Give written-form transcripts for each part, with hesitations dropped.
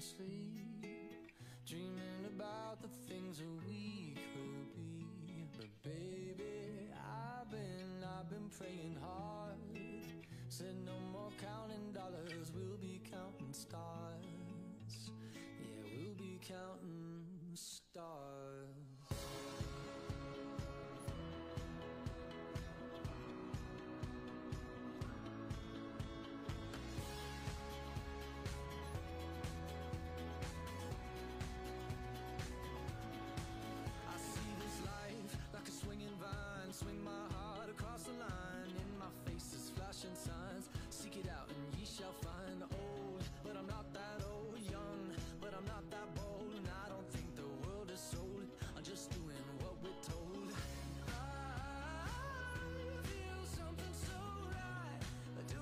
and sleep, dreaming about the things that we could be. But baby, I've been praying hard. Said no more counting dollars, we'll be counting stars. Yeah, we'll be counting stars. Like a swinging vine, swing my heart across the line. In my face is flashing signs. Seek it out and ye shall find. Old, but I'm not that old. Young, but I'm not that bold. And I don't think the world is sold. I'm just doing what we're told. I feel something so right. I do.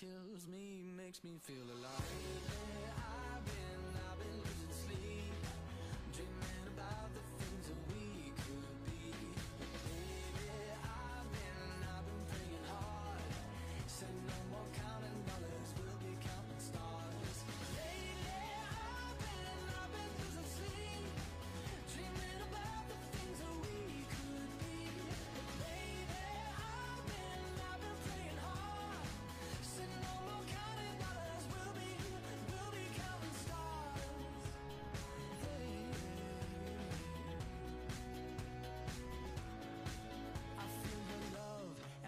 Kills me, makes me feel alive. Baby, I've been losing sleep, dreaming about the things that we could be. Baby, I've been praying hard. Said no more counting dollars, we'll be counting stars. Lately, I've been losing sleep, dreaming about the things that we could be. Baby, I've been praying hard.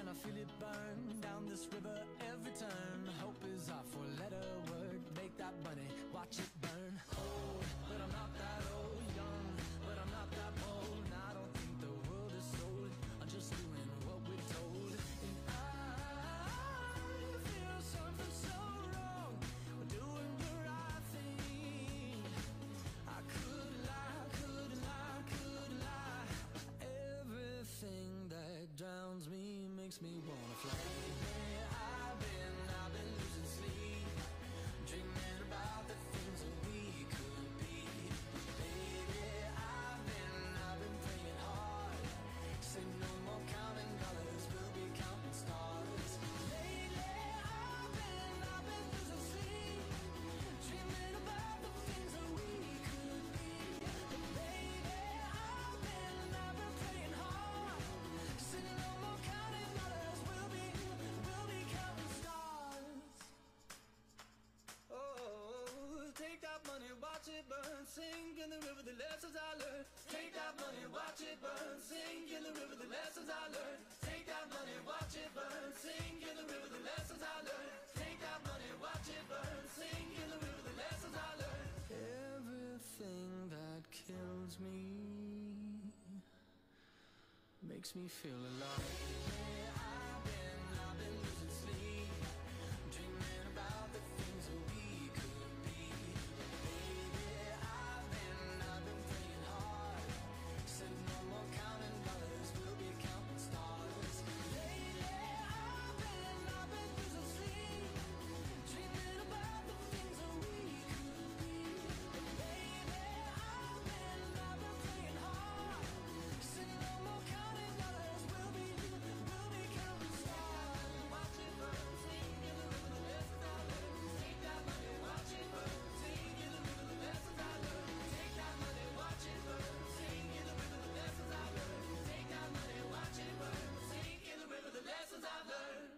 I feel it burn down this river every turn. Hope is our four-letter word. Make that money, watch it burn. Old, but I'm not that old. Young, but I'm not that bold. And I don't think the world is sold. I'm just doing what we're told. And I feel something so wrong. We're doing the right thing. I could lie, could lie, could lie. Everything that drowns me makes me wanna fly. Lately, I've been losing sleep, dreaming about the things that we could be. Baby, I've been praying hard. Say no more counting dollars, we'll be counting stars. Lately, I've been losing sleep, dreaming about the things that we could be. Baby, I've been praying hard. Say no more counting. Watch it burn, sing in the river the lessons I learned. Take that money, watch it burn, sing in the river the lessons I learned. Take that money, watch it burn, sing in the river the lessons I learned. Take that money, watch it burn, sing in the river the lessons I learned. Everything that kills me makes me feel alive. I've been losing sleep, dreaming about the things that we could be. Counting dollars, we'll be counting stars. Lately, I've been losing sleep, dreaming about the things that we could be. Baby, I've been playing hard. Say no more counting dollars, we'll be counting stars. Watch it burn, sing in the river the lessons I learned. Take that money, watch it burn, sing in the river the lessons I learned. Take that money, watch it burn, sing in the river. Take that money, watch it burn. Sink in the river the lessons I've learned.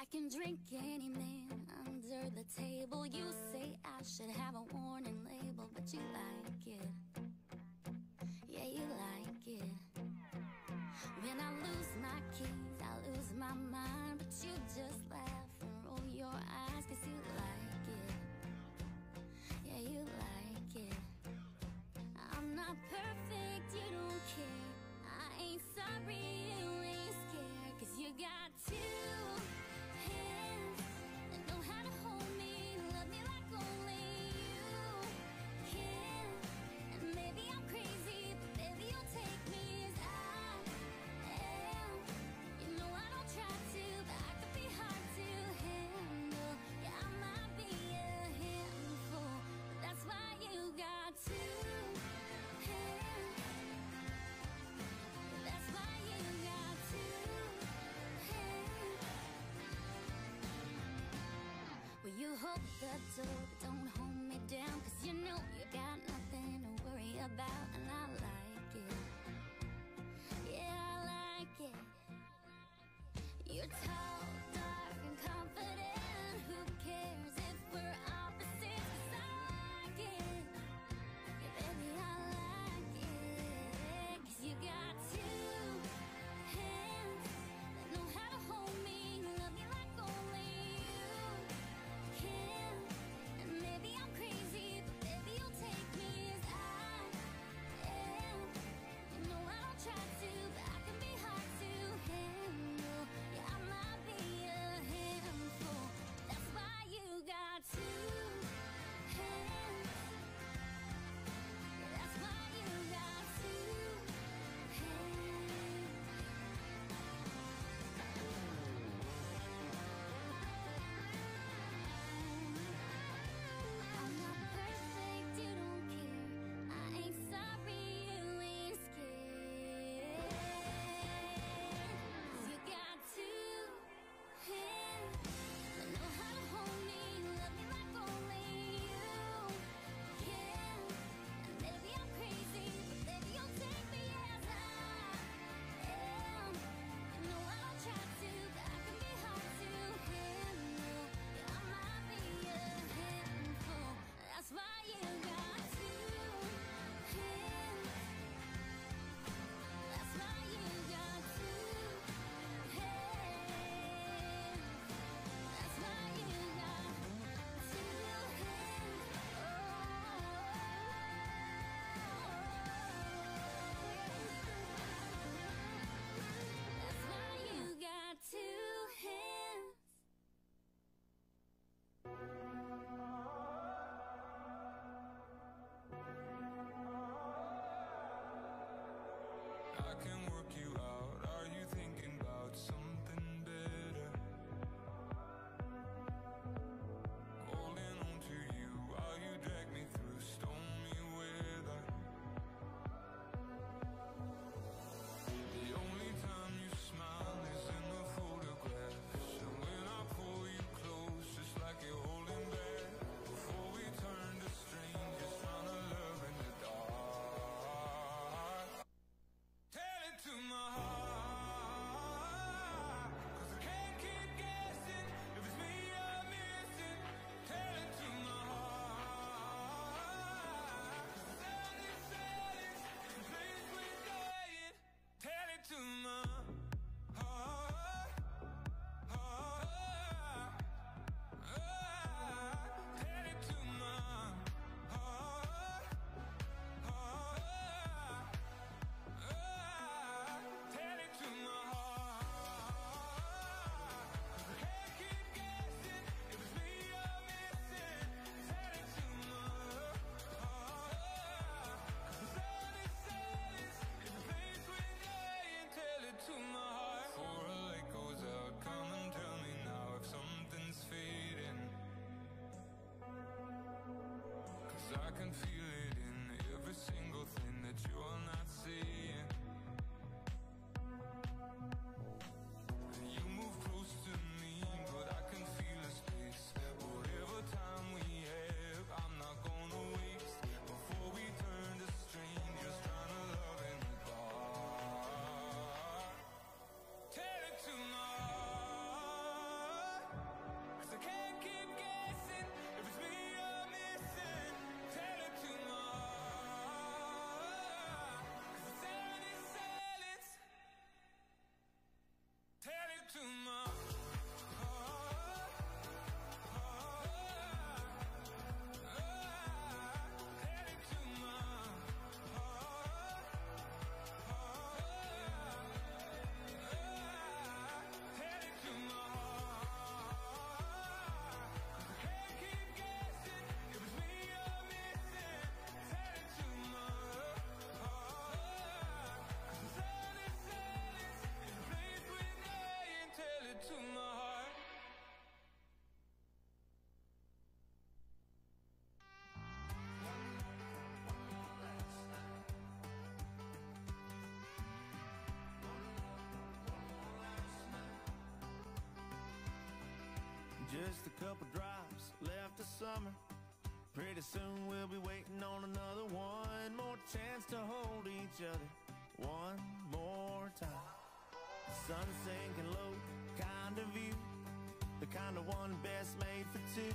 I can drink any man under the table. You say I should have a warning label, but you like it. Yeah, you like it. When I lose my keys, I lose my mind, but you just laugh and roll your eyes, cause you like it. Yeah, you like it. I'm not perfect, you don't care. I ain't sorry, you ain't scared. Cause you got two hands that know how to hold me. Love me like only you can. And maybe I'm crazy, but baby you'll take me as I am. You know I don't try to, but the door, but don't hold me down, cause you know you got nothing to worry about, and I like it, yeah, I like it. You're tall, dark, and confident, who cares if we're opposites, cause I like it, yeah, baby, I like it, cause you got two hands that know how to hold me, love me like only you can, and maybe I'm crazy, but baby, you'll take me as I am, you know I don't try to, but I can be hard to handle, yeah, I might be a handful, that's why you got two hands, yeah, that's why you got two hands. I'm not perfect, you don't care. I ain't sorry, you ain't scared. 'Cause you got two hands that know how to hold me, love me like only you can. And maybe I'm crazy, but maybe you'll take me as I am. You know I don't try to, but I can be hard to handle. Yeah, I might be a handful. That's why you got two hands. That's why you got two hands. That's why you got two hands. Oh. That's why you got two hands. I can work you out. Are you thinking about something better? Holding on to you while you drag me through stormy weather. The only time you smile is in the photographs, and when I pull you close, it's like you're holding back. Before we turn to strangers, found a love in the dark. Tell it to my heart, 'cause I can't keep guessing if it's me I'm missing. Tell it to my heart, 'cause the sound it says replace with dying. Tell it to my heart, tell it to my heart, tell it to my heart, 'cause I can't keep guessing if it's me I'm missing. Tell it to my heart, 'cause the sound it says it replaces with dying. Tell it to my heart. Before a light goes out, come and tell me now if something's fading, 'cause I can feel it in every single thing that you're not seeing. And you move close to me, but I can feel the space. Whatever time we have, I'm not gonna waste. Before we turn to strangers, trying to love in the dark. Tell it to my heart, 'cause I can't keep guessing if it's me I'm missing. Tell it to my heart, 'cause the sound it says. Tell it to my heart, tell it to my heart, tell it to my heart, 'cause I can't keep guessing if it's me I'm missing. Tell it to my heart, 'cause the sound it says it plays with dying. Tell it to my heart. Just a couple drops left this summer. Pretty soon we'll be waiting on another one. More chance to hold each other one more time. Sun sinking low, kind of view. The kind of one best made for two.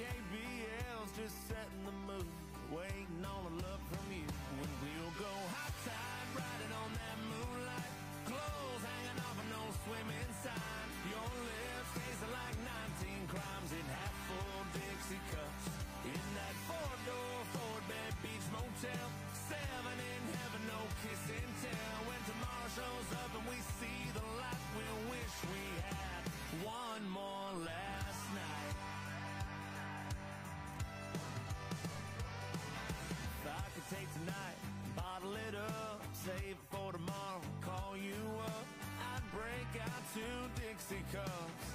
JBL's just setting the mood, waiting on a love from you. When we'll go hot tide, riding on that moonlight. Clothes hanging off a no swimming sign. Your lips tasting like 19 crimes in half-full Dixie cups. In that four-door Ford Bed Beach Motel. Seven in heaven, no kiss and tell. When tomorrow shows up and we see the light, we'll wish we had one more last night. If I could take tonight, bottle it up, save it for tomorrow, call you up. I'd break out 2 Dixie cups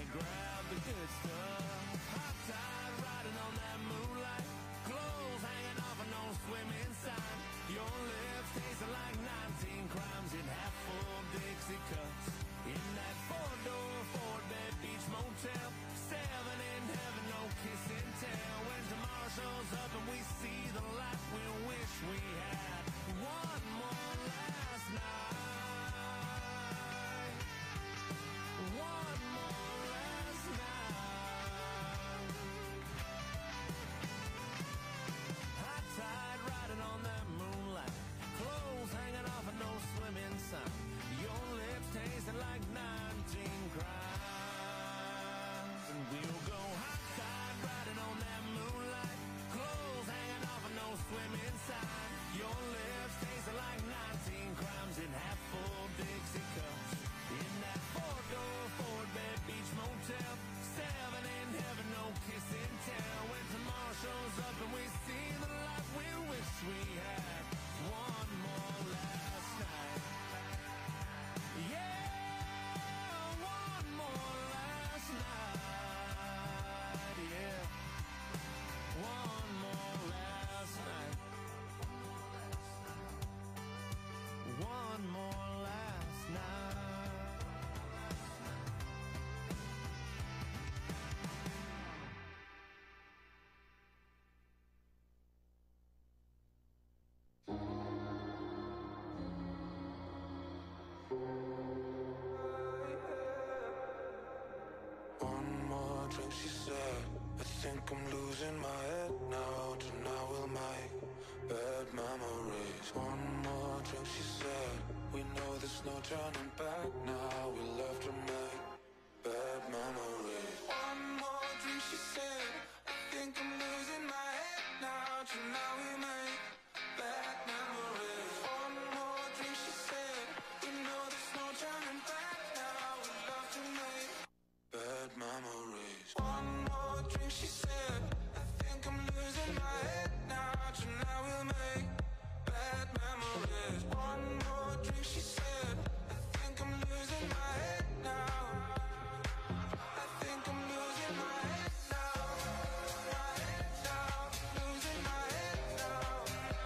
and grab the good stuff. Hot tide riding on that moonlight. Clothes hanging off a no swimming sign. Your lips tasting like 19 crimes in half-full Dixie cups. In that four-door Ford Bed Beach Motel. Seven in heaven, no kiss and tell. When tomorrow shows up and we see the light, we'll wish we had one more last night. One more last night. High tide riding on that moonlight. Clothes hanging off a no swimming sign. Your lips tasting like 19 crimes. And we'll go hot tide riding on that moonlight. Clothes hanging off a no swim inside. Your lips tasting like 19 crimes in half-full Dixie cups. In that four-door Ford Bed Beach Motel. Seven in heaven, no kiss and tell. When tomorrow shows up and we see the light, we wish we had one more last night. One more last night. One more drink, she said. I think I'm losing my head now. Tonight we'll make bad memories. One more drink, she said. We know there's no turning back now. We love to make bad memories. One more drink, she said. I think I'm losing my head now. Tonight we make bad memories. One more drink, she said. We know there's no turning back now. We love to make bad memories. One more drink, she said. I think I'm losing my head now. Tonight we'll make bad memories. One more drink, she said. I think I'm losing my head now. I think I'm losing my head now. My head now. Losing my head now. My head now. I think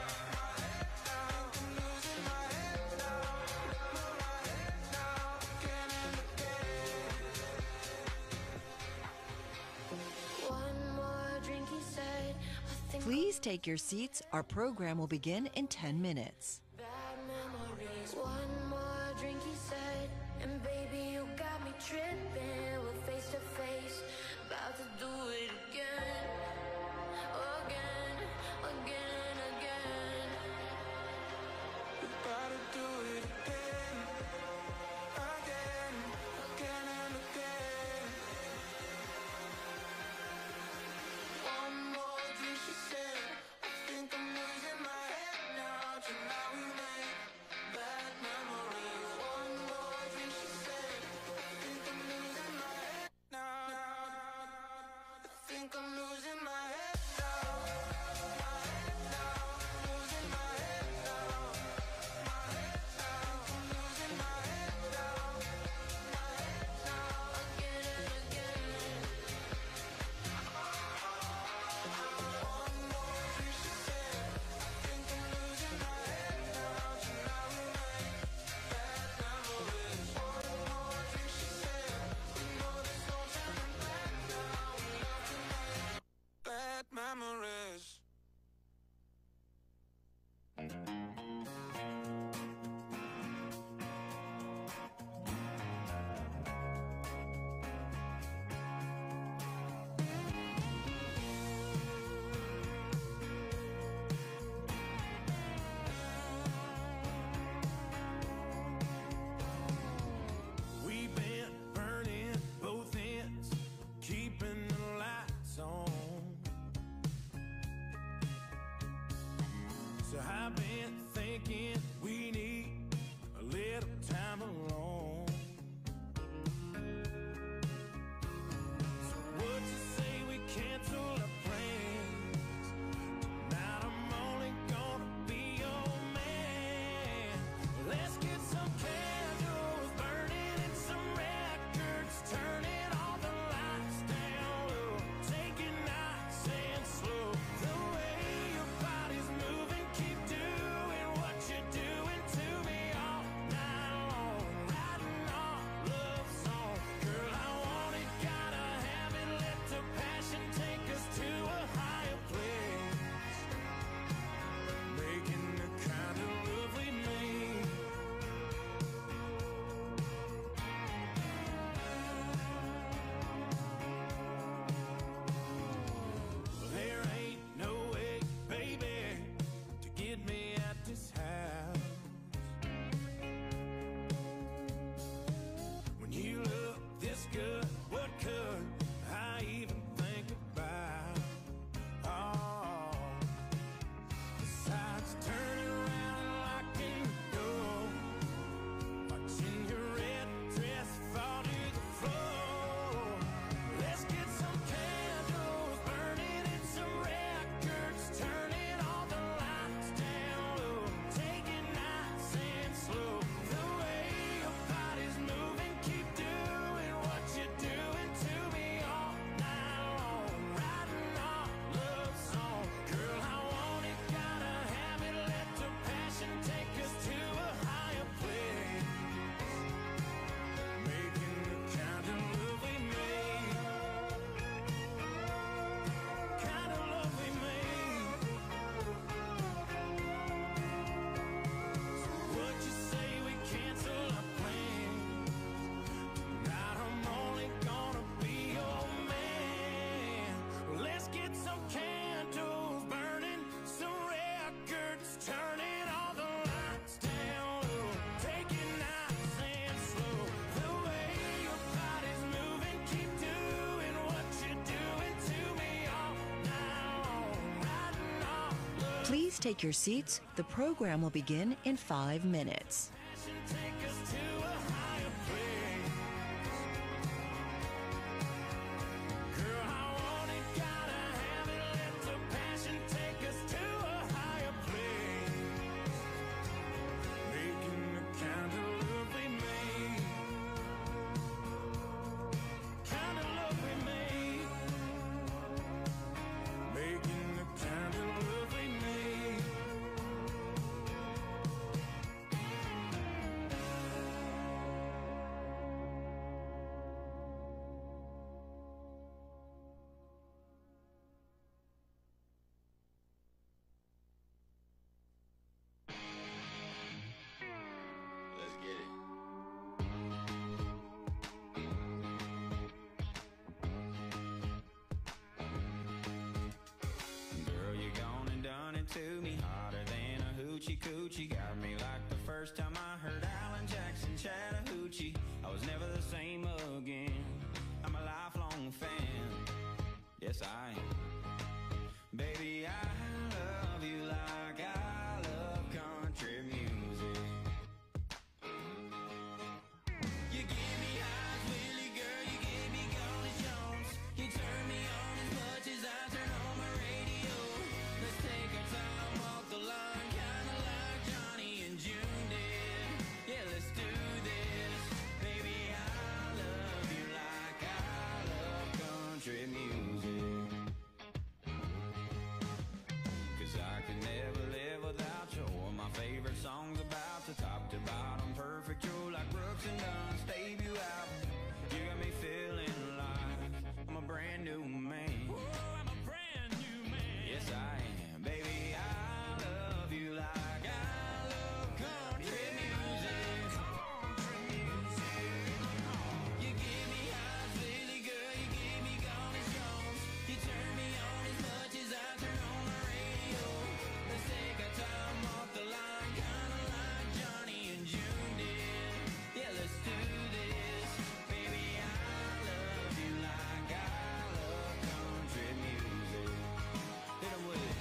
I'm losing my head now. My head now. Again and again. One more drink, he said. Please take your seats. Our program will begin in 10 minutes. Bad memories, one more drink, he said. And baby, you got me tripping. We're face to face, about to do it again. Again, again, again. We're about to do it again. Again, again and again. One more. She said, I think I'm losing my head now. Tonight we make bad memories. One more drink, she said. I think I'm losing my head now. I think I'm losing my head now. My head now. Losing my head now. My head now. I'm losing my head now. My head now. Again and again. Bad memories. One more drink, she said. We know there's no turning back. Please take your seats. The program will begin in 5 minutes. To me hotter than a hoochie coochie, got me like the first time I heard Alan Jackson Chattahoochee. I was never the same again. I'm a lifelong fan. Yes, I am. Baby, I love you like I love country music. You give me eyes, Willie girl, you give me Golly Jones. You turn me on as much as I turn on my radio. Let's take our time, walk the line, kinda like Johnny and June did. Yeah, let's do this. Baby, I love you like I love country music. Cause I can never live without you, or my favorite song's about you. Top to bottom, perfect, you're like Brooks and Dunn, stave you out. You got me feeling like I'm a brand new man. Woo! Yes, I am. Baby, I love you like I love country music. Country music. You give me eyes, Lily girl, you give me Golly Jones. You turn me on as much as I turn on the radio. Let's take our time off the line, kinda like Johnny and June did. Yeah, let's do this. Baby, I love you like I love country music. Hit 'em with it.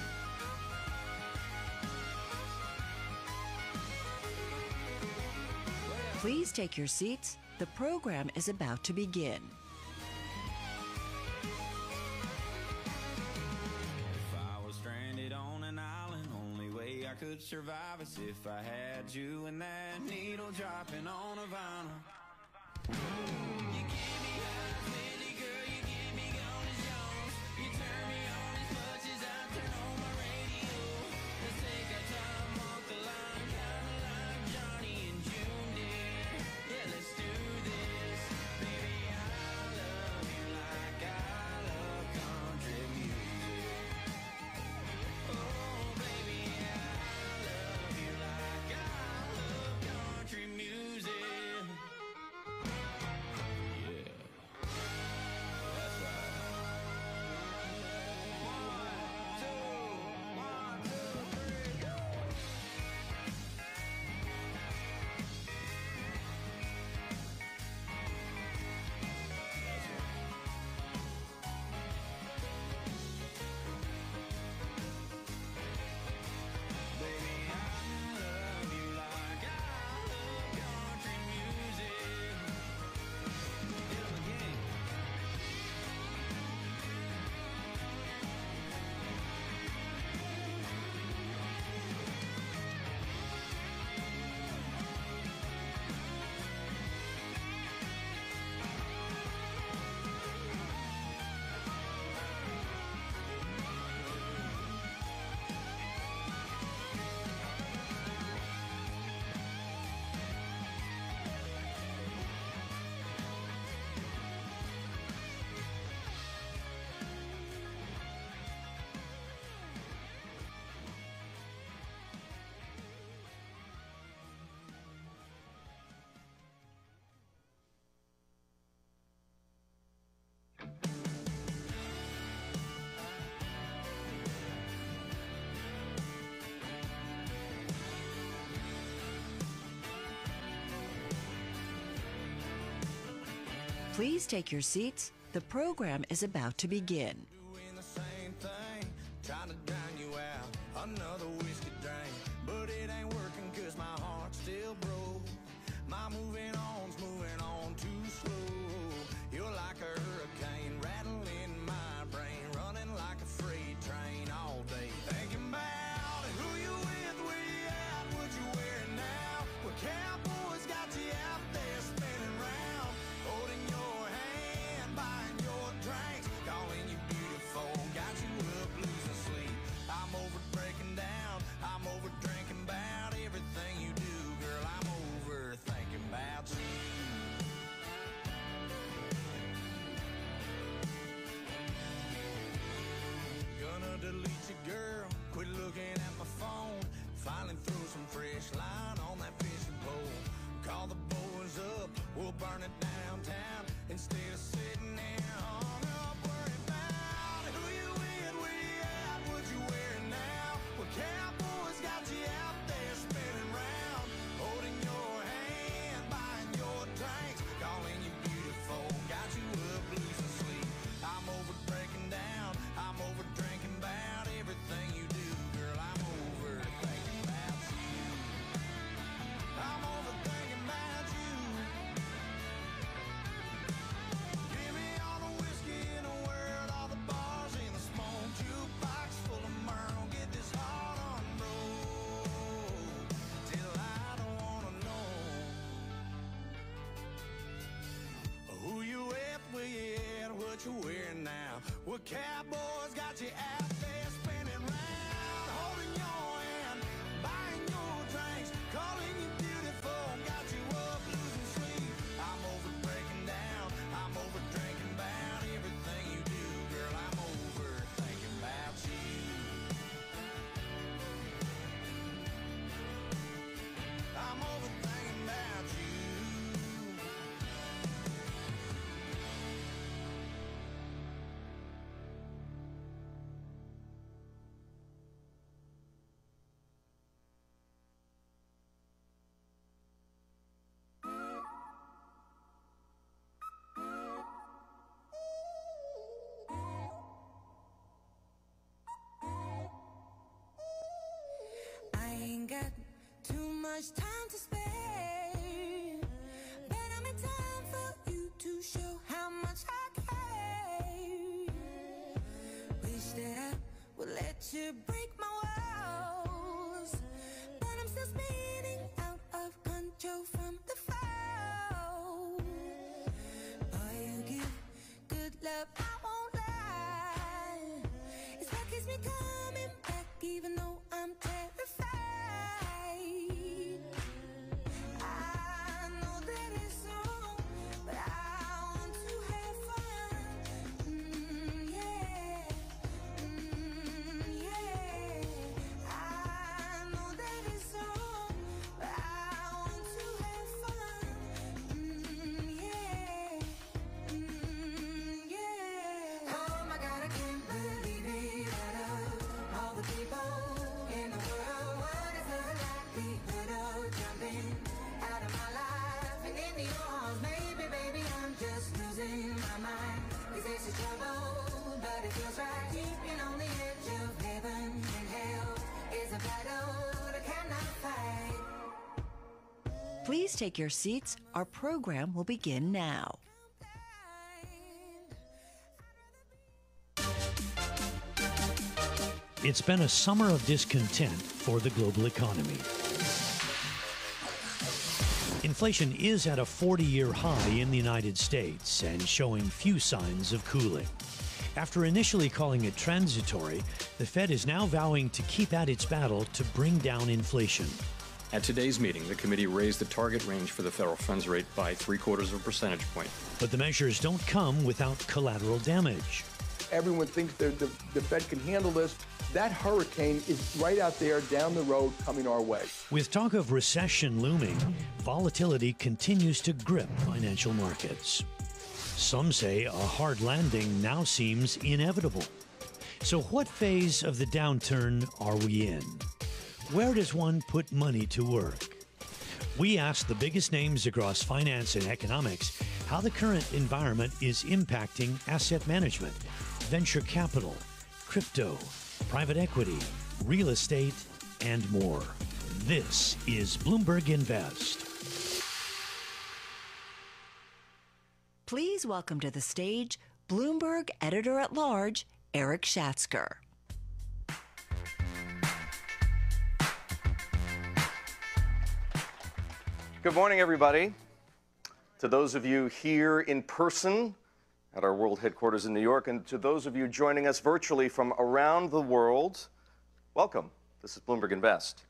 Please take your seats. The program is about to begin. If I was stranded on an island, only way I could survive is if I had you and that needle dropping on a vinyl. You give me eyes, Lily girl, you give me Golly Jones. You turn me on as much as I turn on my radio. Let's take our time off the line, kinda like Johnny and June did. Yeah, let's do this. Baby, I love you like I love country music. Oh, baby, I love you like I love country music. Yeah. That's right. One, two, three, go. That's right. Baby, I love you like I love country music. Hit 'em again. Please take your seats. The program is about to begin. Doing the same Well, Cowboys got you out there spinning round, holding your hand, buying your drinks, calling you beautiful, got you up losing sleep. I'm over breaking down, I'm over drinking bound, everything you do, girl, I'm over thinking about you. I'm over thinking about you. Much time to spare, but I'm in time for you to show how much I care. Wish that I would let you break my walls, but I'm still spinning out of control from the fall. Boy, you give good love, I won't lie. It's what keeps me coming back even though I'm terrified. Please take your seats. Our program will begin now. It's been a summer of discontent for the global economy. Inflation is at a 40-year high in the United States and showing few signs of cooling. After initially calling it transitory, the Fed is now vowing to keep at its battle to bring down inflation. At today's meeting, the committee raised the target range for the federal funds rate by 0.75 percentage point. But the measures don't come without collateral damage. Everyone thinks the Fed can handle this. That hurricane is right out there down the road coming our way. With talk of recession looming, volatility continues to grip financial markets. Some say a hard landing now seems inevitable. So what phase of the downturn are we in? Where does one put money to work? We asked the biggest names across finance and economics how the current environment is impacting asset management, venture capital, crypto, private equity, real estate, and more. This is Bloomberg Invest. Please welcome to the stage Bloomberg Editor-at-Large, Eric Schatzker. Good morning, everybody. To those of you here in person at our world headquarters in New York, and to those of you joining us virtually from around the world, welcome. This is Bloomberg Invest.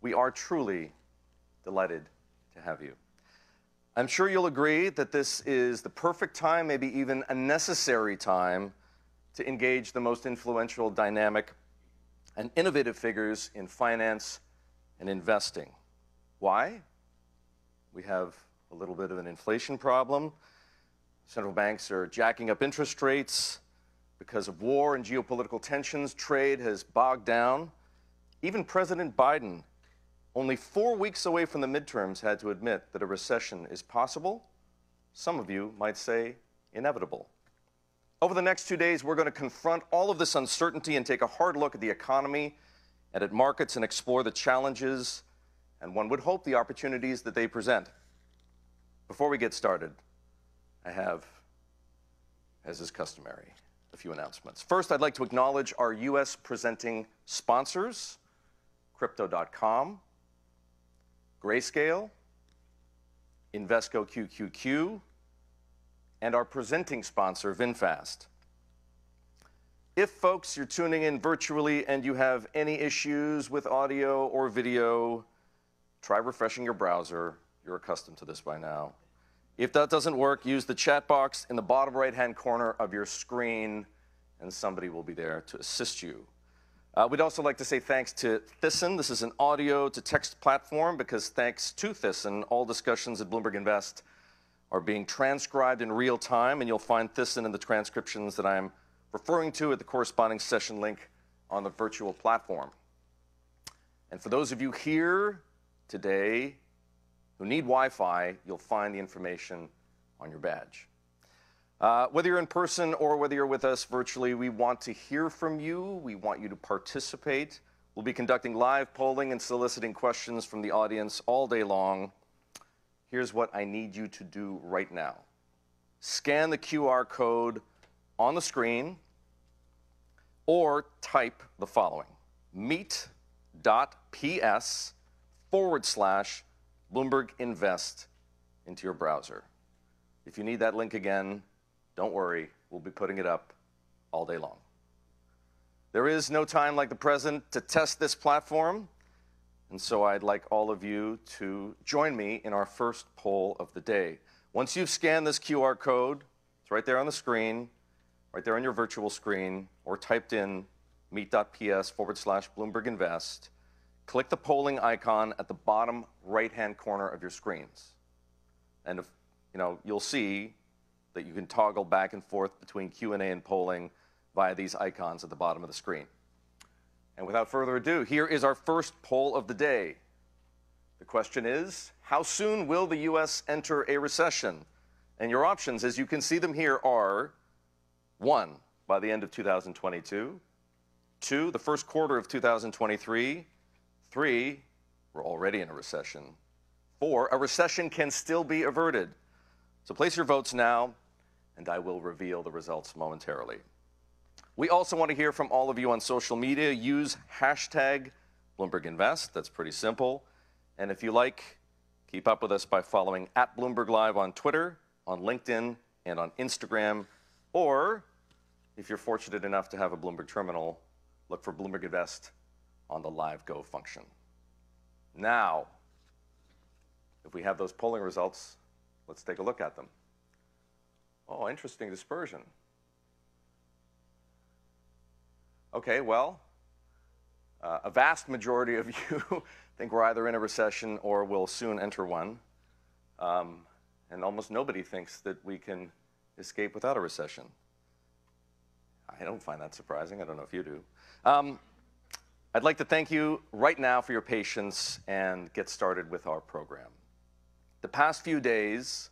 We are truly delighted to have you. I'm sure you'll agree that this is the perfect time, maybe even a necessary time, to engage the most influential, dynamic, and innovative figures in finance and investing. Why? We have a little bit of an inflation problem. Central banks are jacking up interest rates because of war and geopolitical tensions. Trade has bogged down. Even President Biden, only 4 weeks away from the midterms, had to admit that a recession is possible. Some of you might say inevitable. Over the next 2 days, we're going to confront all of this uncertainty and take a hard look at the economy and at markets and explore the challenges and, one would hope, the opportunities that they present. Before we get started, I have, as is customary, a few announcements. First, I'd like to acknowledge our U.S. presenting sponsors, Crypto.com, Grayscale, Invesco QQQ, and our presenting sponsor, VinFast. If, folks, you're tuning in virtually and you have any issues with audio or video, try refreshing your browser. You're accustomed to this by now. If that doesn't work, use the chat box in the bottom right-hand corner of your screen, and somebody will be there to assist you. We'd also like to say thanks to Thyssen. This is an audio-to-text platform because thanks to Thyssen, all discussions at Bloomberg Invest are being transcribed in real time, and you'll find Thyssen in the transcriptions that I'm referring to at the corresponding session link on the virtual platform. And for those of you here today who need Wi-Fi, you'll find the information on your badge. Whether you're in person or whether you're with us virtually, we want to hear from you. We want you to participate. We'll be conducting live polling and soliciting questions from the audience all day long. Here's what I need you to do right now. Scan the QR code on the screen or type the following: meet.ps/Bloomberg Invest into your browser. If you need that link again, don't worry, we'll be putting it up all day long. There is no time like the present to test this platform, and so I'd like all of you to join me in our first poll of the day. Once you've scanned this QR code, it's right there on the screen, right there on your virtual screen, or typed in meet.ps/Bloomberg Invest, click the polling icon at the bottom right-hand corner of your screens. And if you know, you'll see that you can toggle back and forth between Q&A and polling via these icons at the bottom of the screen. And without further ado, here is our first poll of the day. The question is, how soon will the U.S. enter a recession? And your options, as you can see them here, are 1, by the end of 2022, 2, the first quarter of 2023, 3, we're already in a recession, 4, a recession can still be averted. So place your votes now, and I will reveal the results momentarily. We also want to hear from all of you on social media. Use #BloombergInvest. That's pretty simple. And if you like, keep up with us by following @BloombergLive on Twitter, on LinkedIn, and on Instagram. Or, if you're fortunate enough to have a Bloomberg terminal, look for Bloomberg Invest on the Live Go function. Now, if we have those polling results, let's take a look at them. Oh, interesting dispersion. Okay, well, a vast majority of you think we're either in a recession or will soon enter one. And almost nobody thinks that we can escape without a recession. I don't find that surprising. I don't know if you do. I'd like to thank you right now for your patience and get started with our program. The past few days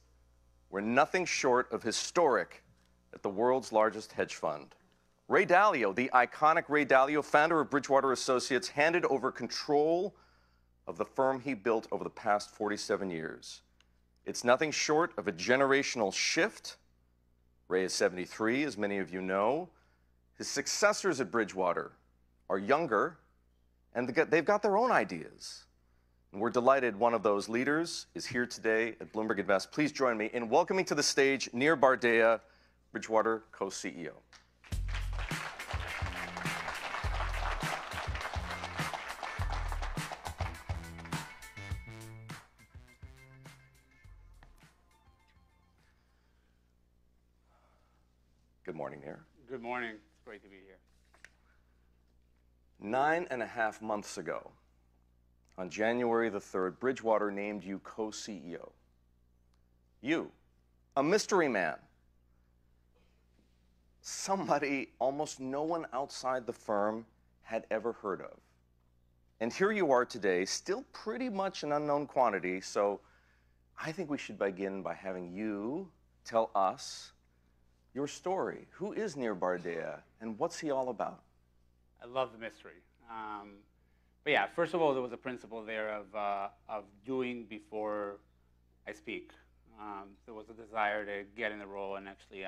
were nothing short of historic at the world's largest hedge fund. Ray Dalio, the iconic Ray Dalio, founder of Bridgewater Associates, handed over control of the firm he built over the past 47 years. It's nothing short of a generational shift. Ray is 73, as many of you know. His successors at Bridgewater are younger, and they've got their own ideas. And we're delighted one of those leaders is here today at Bloomberg Invest. Please join me in welcoming to the stage Nir Bar Dea, Bridgewater co-CEO. Good morning, Nir. Good morning. It's great to be here. 9.5 months ago, on January the 3rd, Bridgewater named you co-CEO. You, a mystery man, somebody almost no one outside the firm had ever heard of. And here you are today, still pretty much an unknown quantity, so I think we should begin by having you tell us your story. Who is Nir Bar Dea, and what's he all about? I love the mystery. But yeah, first of all, there was a principle there of doing before I speak. There was a desire to get in the role and actually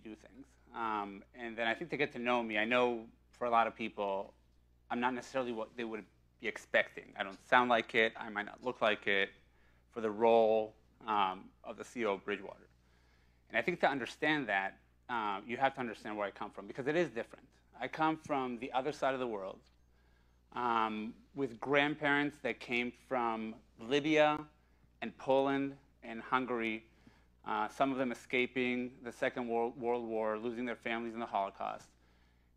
do things. And then I think to get to know me, I know for a lot of people, I'm not necessarily what they would be expecting. I don't sound like it. I might not look like it for the role of the CEO of Bridgewater. And I think to understand that, you have to understand where I come from, because it is different. I come from the other side of the world, with grandparents that came from Libya and Poland and Hungary, some of them escaping the Second World War, losing their families in the Holocaust,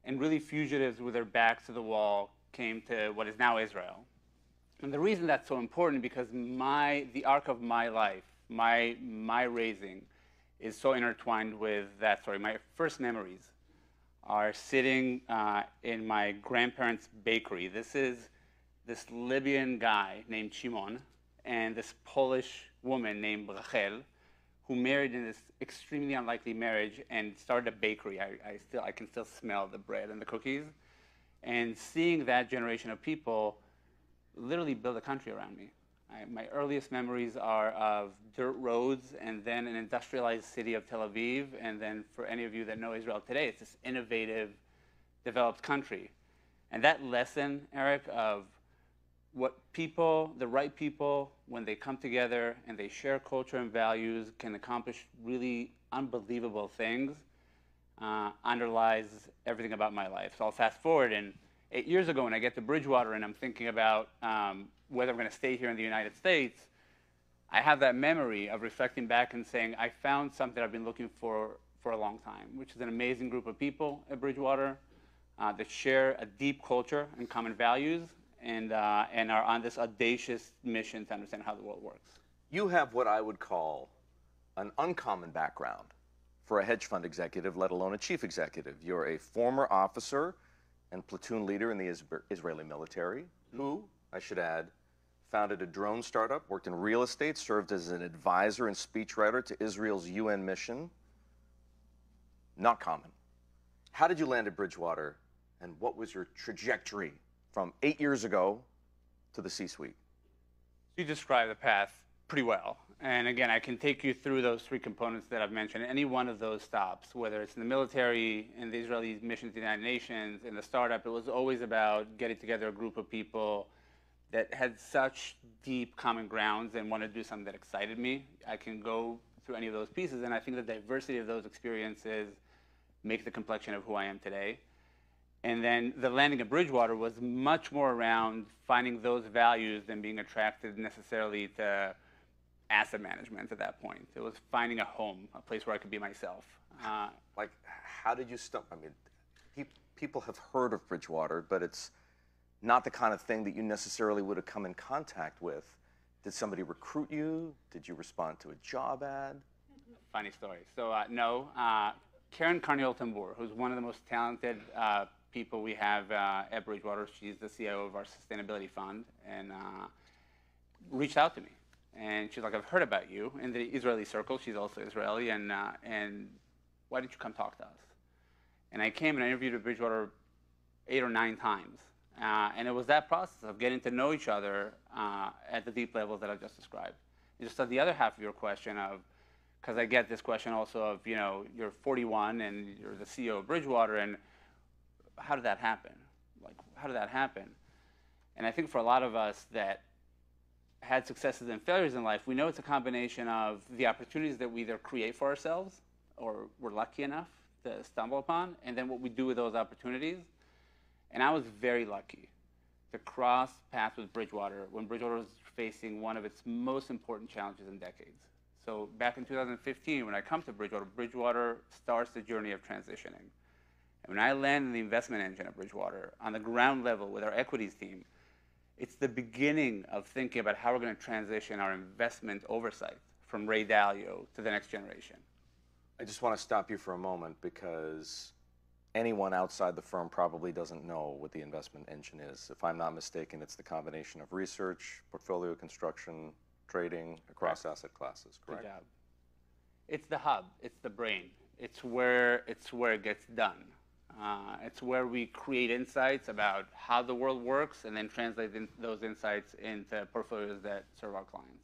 and really fugitives with their backs to the wall came to what is now Israel. And the reason that's so important, because the arc of my life, my raising, is so intertwined with that story. My first memories are sitting in my grandparents' bakery. This is this Libyan guy named Shimon and this Polish woman named Rachel, who married in this extremely unlikely marriage and started a bakery. I can still smell the bread and the cookies. And seeing that generation of people literally build a country around me. My earliest memories are of dirt roads and then an industrialized city of Tel Aviv. And then for any of you that know Israel today, it's this innovative, developed country. And that lesson, Eric, of what people, the right people, when they come together and they share culture and values, can accomplish really unbelievable things, underlies everything about my life. So I'll fast forward, and 8 years ago when I get to Bridgewater and I'm thinking about whether I'm going to stay here in the United States, I have that memory of reflecting back and saying, I found something I've been looking for a long time, which is an amazing group of people at Bridgewater that share a deep culture and common values, and are on this audacious mission to understand how the world works. You have what I would call an uncommon background for a hedge fund executive, let alone a chief executive. You're a former officer and platoon leader in the Israeli military, who, I should add, founded a drone startup, worked in real estate, served as an advisor and speechwriter to Israel's UN mission. Not common. How did you land at Bridgewater, and what was your trajectory from 8 years ago to the C-suite? You described the path pretty well. And again, I can take you through those three components that I've mentioned. Any one of those stops, whether it's in the military, in the Israeli mission to the United Nations, in the startup, it was always about getting together a group of people that had such deep common grounds and wanted to do something that excited me. I can go through any of those pieces, and I think the diversity of those experiences make the complexion of who I am today. And then the landing at Bridgewater was much more around finding those values than being attracted necessarily to asset management at that point. It was finding a home, a place where I could be myself. Like, how did you stop? I mean, people have heard of Bridgewater, but it's not the kind of thing that you necessarily would have come in contact with. Did somebody recruit you? Did you respond to a job ad? Funny story. So, no. Karen Carniol-Tambour, who's one of the most talented people we have at Bridgewater, she's the CIO of our sustainability fund, and reached out to me. And she's like, I've heard about you in the Israeli circle. She's also Israeli, and why didn't you come talk to us? And I came and I interviewed at Bridgewater 8 or 9 times. And it was that process of getting to know each other at the deep levels that I've just described. And just on the other half of your question of, because I get this question also of, you know, you're 41 and you're the CEO of Bridgewater, and how did that happen? Like, how did that happen? And I think for a lot of us that had successes and failures in life, we know it's a combination of the opportunities that we either create for ourselves or we're lucky enough to stumble upon, and then what we do with those opportunities. And I was very lucky to cross paths with Bridgewater when Bridgewater was facing one of its most important challenges in decades. So back in 2015, when I come to Bridgewater, Bridgewater starts the journey of transitioning. And when I land in the investment engine at Bridgewater, on the ground level with our equities team, it's the beginning of thinking about how we're going to transition our investment oversight from Ray Dalio to the next generation. I just want to stop you for a moment, because anyone outside the firm probably doesn't know what the investment engine is. If I'm not mistaken, it's the combination of research, portfolio construction, trading across asset classes, correct? Good job. It's the hub. It's the brain. It's where it gets done. It's where we create insights about how the world works and then translate those insights into portfolios that serve our clients.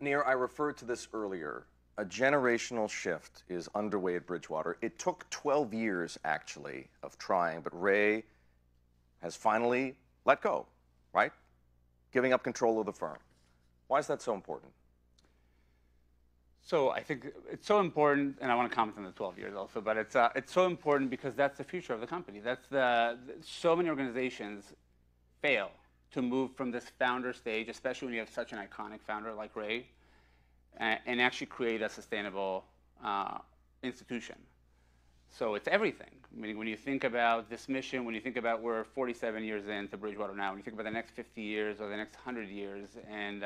Nir, I referred to this earlier. A generational shift is underway at Bridgewater. It took 12 years, actually, of trying, but Ray has finally let go, right? Giving up control of the firm. Why is that so important? So I think it's so important, and I want to comment on the 12 years also, but it's so important because that's the future of the company. That's the so many organizations fail to move from this founder stage, especially when you have such an iconic founder like Ray, and actually create a sustainable institution. So it's everything. I mean, when you think about this mission, when you think about we're 47 years into Bridgewater now, when you think about the next 50 years or the next 100 years and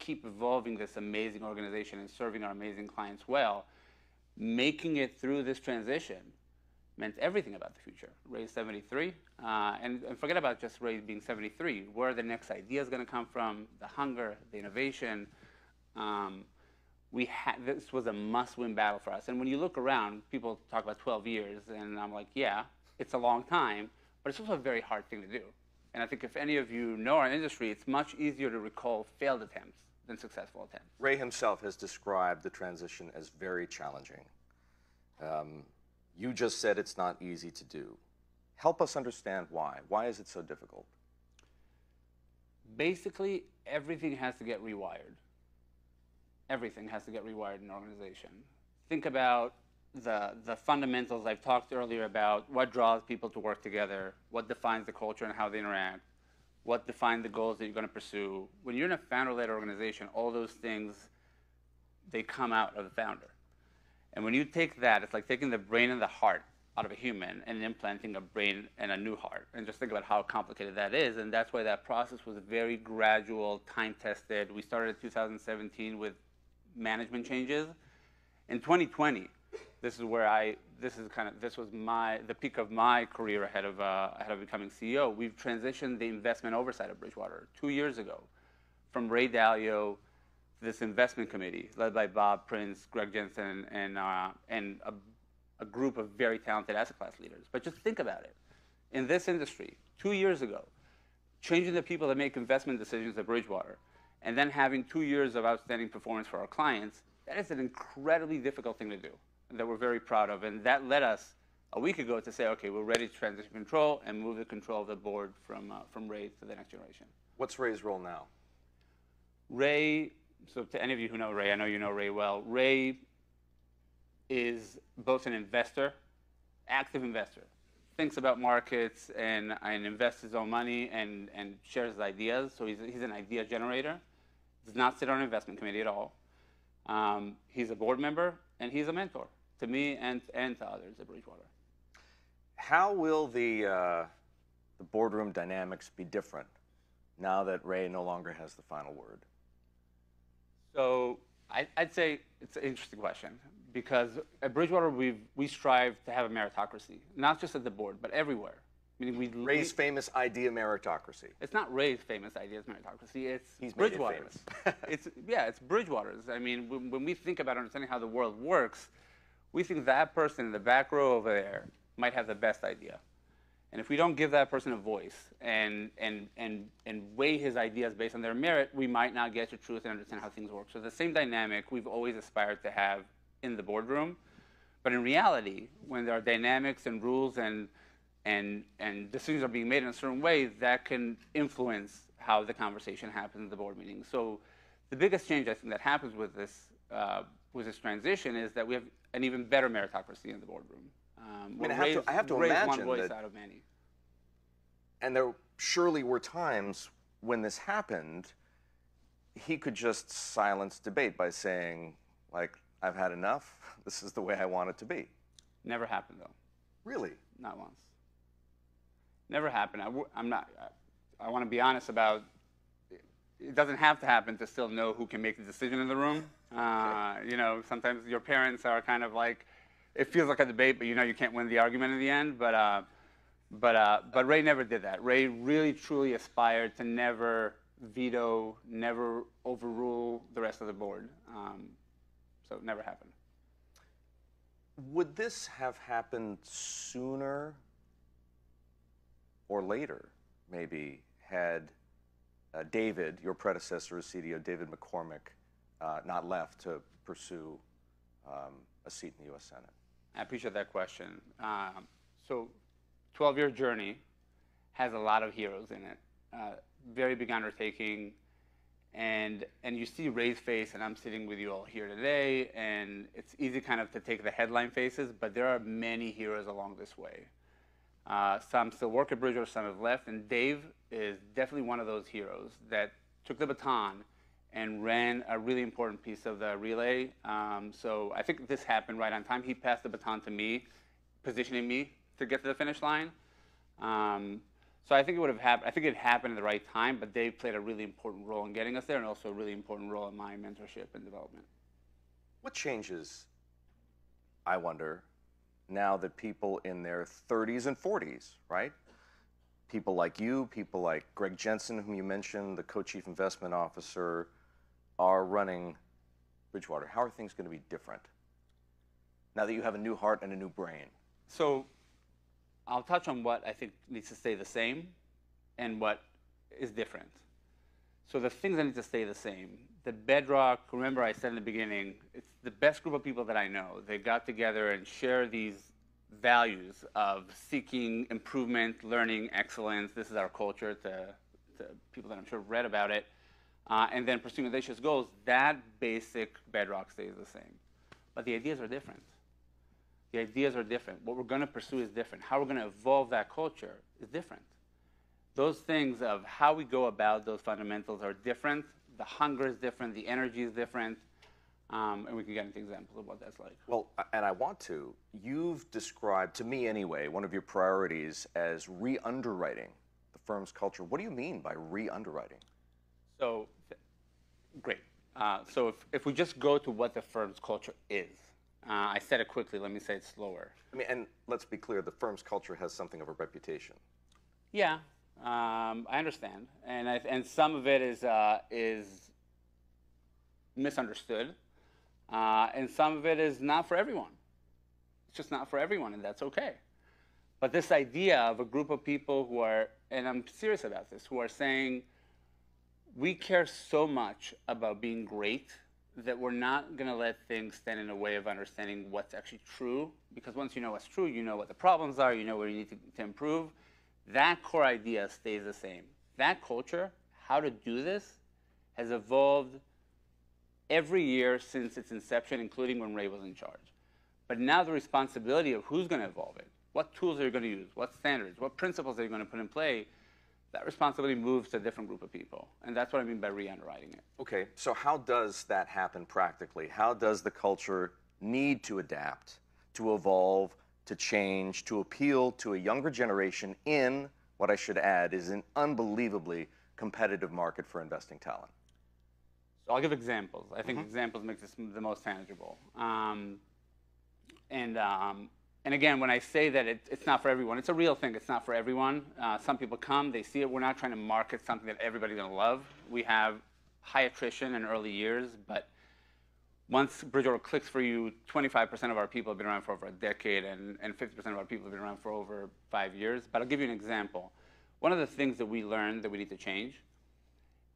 keep evolving this amazing organization and serving our amazing clients well, making it through this transition meant everything about the future. Ray's 73, and forget about just Ray being 73. Where the next idea is going to come from, the hunger, the innovation. This was a must-win battle for us. And when you look around, people talk about 12 years, and I'm like, yeah, it's a long time, but it's also a very hard thing to do. And I think if any of you know our industry, it's much easier to recall failed attempts than successful attempts. Ray himself has described the transition as very challenging. You just said it's not easy to do. Help us understand why. Why is it so difficult? Basically, everything has to get rewired. Everything has to get rewired in an organization. Think about the fundamentals I've talked earlier about what draws people to work together, what defines the culture and how they interact, what defines the goals that you're going to pursue. When you're in a founder-led organization, all those things, they come out of the founder. And when you take that, it's like taking the brain and the heart out of a human and implanting a brain and a new heart. And just think about how complicated that is. And that's why that process was very gradual, time-tested. We started in 2017 with management changes. In 2020, this is where this was the peak of my career ahead of becoming CEO. We've transitioned the investment oversight of Bridgewater 2 years ago from Ray Dalio to this investment committee led by Bob Prince, Greg Jensen, and a group of very talented asset class leaders. But just think about it. In this industry, 2 years ago, changing the people that make investment decisions at Bridgewater and then having 2 years of outstanding performance for our clients, that is an incredibly difficult thing to do that we're very proud of. And that led us a week ago to say, okay, we're ready to transition control and move the control of the board from Ray to the next generation. What's Ray's role now? Ray, so to any of you who know Ray, I know you know Ray well, Ray is both an investor, active investor, thinks about markets and invests his own money and shares his ideas. So he's an idea generator. Does not sit on an investment committee at all. He's a board member, and he's a mentor to me and to others at Bridgewater. How will the boardroom dynamics be different now that Ray no longer has the final word? So I'd say it's an interesting question because at Bridgewater, we strive to have a meritocracy, not just at the board, but everywhere. Meaning Ray's famous idea meritocracy. It's not Ray's famous ideas meritocracy. He's Bridgewater's. Made it famous. It's Bridgewater's. I mean, when we think about understanding how the world works, we think that person in the back row over there might have the best idea. And if we don't give that person a voice and weigh his ideas based on their merit, we might not get to truth and understand how things work. So the same dynamic we've always aspired to have in the boardroom. But in reality, when there are dynamics and rules and decisions are being made in a certain way, that can influence how the conversation happens in the board meeting. So the biggest change I think that happens with this transition is that we have an even better meritocracy in the boardroom. I have to imagine one voice out of many. And there surely were times when this happened, he could just silence debate by saying, like, I've had enough. This is the way I want it to be. Never happened, though. Really? Not once. Never happened. I want to be honest about it doesn't have to happen to still know who can make the decision in the room. Okay. You know, sometimes your parents are kind of like, it feels like a debate, but you know you can't win the argument in the end. But Ray never did that. Ray really, truly aspired to never veto, never overrule the rest of the board. So it never happened. Would this have happened sooner or later, maybe, had David, your predecessor as CDO, David McCormick, not left to pursue a seat in the U.S. Senate? I appreciate that question. So 12-year journey has a lot of heroes in it. Very big undertaking. And you see Ray's face, and I'm sitting with you all here today, and it's easy kind of to take the headline faces, but there are many heroes along this way. Some still work at Bridgewater, some have left, and Dave is definitely one of those heroes that took the baton and ran a really important piece of the relay. So I think this happened right on time. He passed the baton to me, positioning me to get to the finish line. So I think it would have happened. I think it happened at the right time, but Dave played a really important role in getting us there, and also a really important role in my mentorship and development. What changes, I wonder, now that people in their 30s and 40s, right? People like you, people like Greg Jensen, whom you mentioned, the co-chief investment officer, are running Bridgewater. How are things going to be different now that you have a new heart and a new brain? So I'll touch on what I think needs to stay the same and what is different. So the things that need to stay the same, the bedrock, remember I said in the beginning, it's the best group of people that I know. They got together and share these values of seeking improvement, learning, excellence. This is our culture to people that I'm sure read about it. And then pursuing audacious goals, that basic bedrock stays the same. But the ideas are different. The ideas are different. What we're going to pursue is different. How we're going to evolve that culture is different. Those things of how we go about those fundamentals are different. The hunger is different. The energy is different. And we can get into examples of what that's like. Well, and I want to. You've described, to me anyway, one of your priorities as re-underwriting the firm's culture. What do you mean by re-underwriting? So, great. So if we just go to what the firm's culture is, I said it quickly. Let me say it slower. I mean, and let's be clear, the firm's culture has something of a reputation. Yeah, I understand, and some of it is misunderstood, and some of it is not for everyone. It's just not for everyone, and that's okay. But this idea of a group of people who are, and I'm serious about this, who are saying, we care so much about being great that we're not going to let things stand in the way of understanding what's actually true, because once you know what's true, you know what the problems are, you know where you need to improve. That core idea stays the same. That culture, how to do this, has evolved every year since its inception, including when Ray was in charge. But now the responsibility of who's going to evolve it, what tools are you going to use, what standards, what principles are you going to put in play, that responsibility moves to a different group of people. And that's what I mean by re-underwriting it. Okay, so how does that happen practically? How does the culture need to adapt, to evolve, to change, to appeal to a younger generation in, what I should add, is an unbelievably competitive market for investing talent? So I'll give examples. I think examples make this the most tangible. And again, when I say that it's not for everyone, it's a real thing. It's not for everyone. Some people come, they see it. We're not trying to market something that everybody's going to love. We have high attrition in early years, but once Bridgewater clicks for you, 25% of our people have been around for over a decade, and 50% of our people have been around for over 5 years. But I'll give you an example. One of the things that we learned that we need to change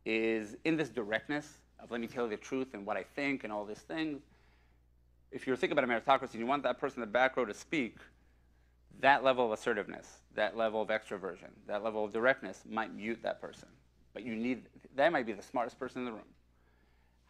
is in this directness of let me tell you the truth and what I think and all these things. If you're thinking about a meritocracy and you want that person in the back row to speak, that level of assertiveness, that level of extroversion, that level of directness might mute that person. But you need, that might be the smartest person in the room.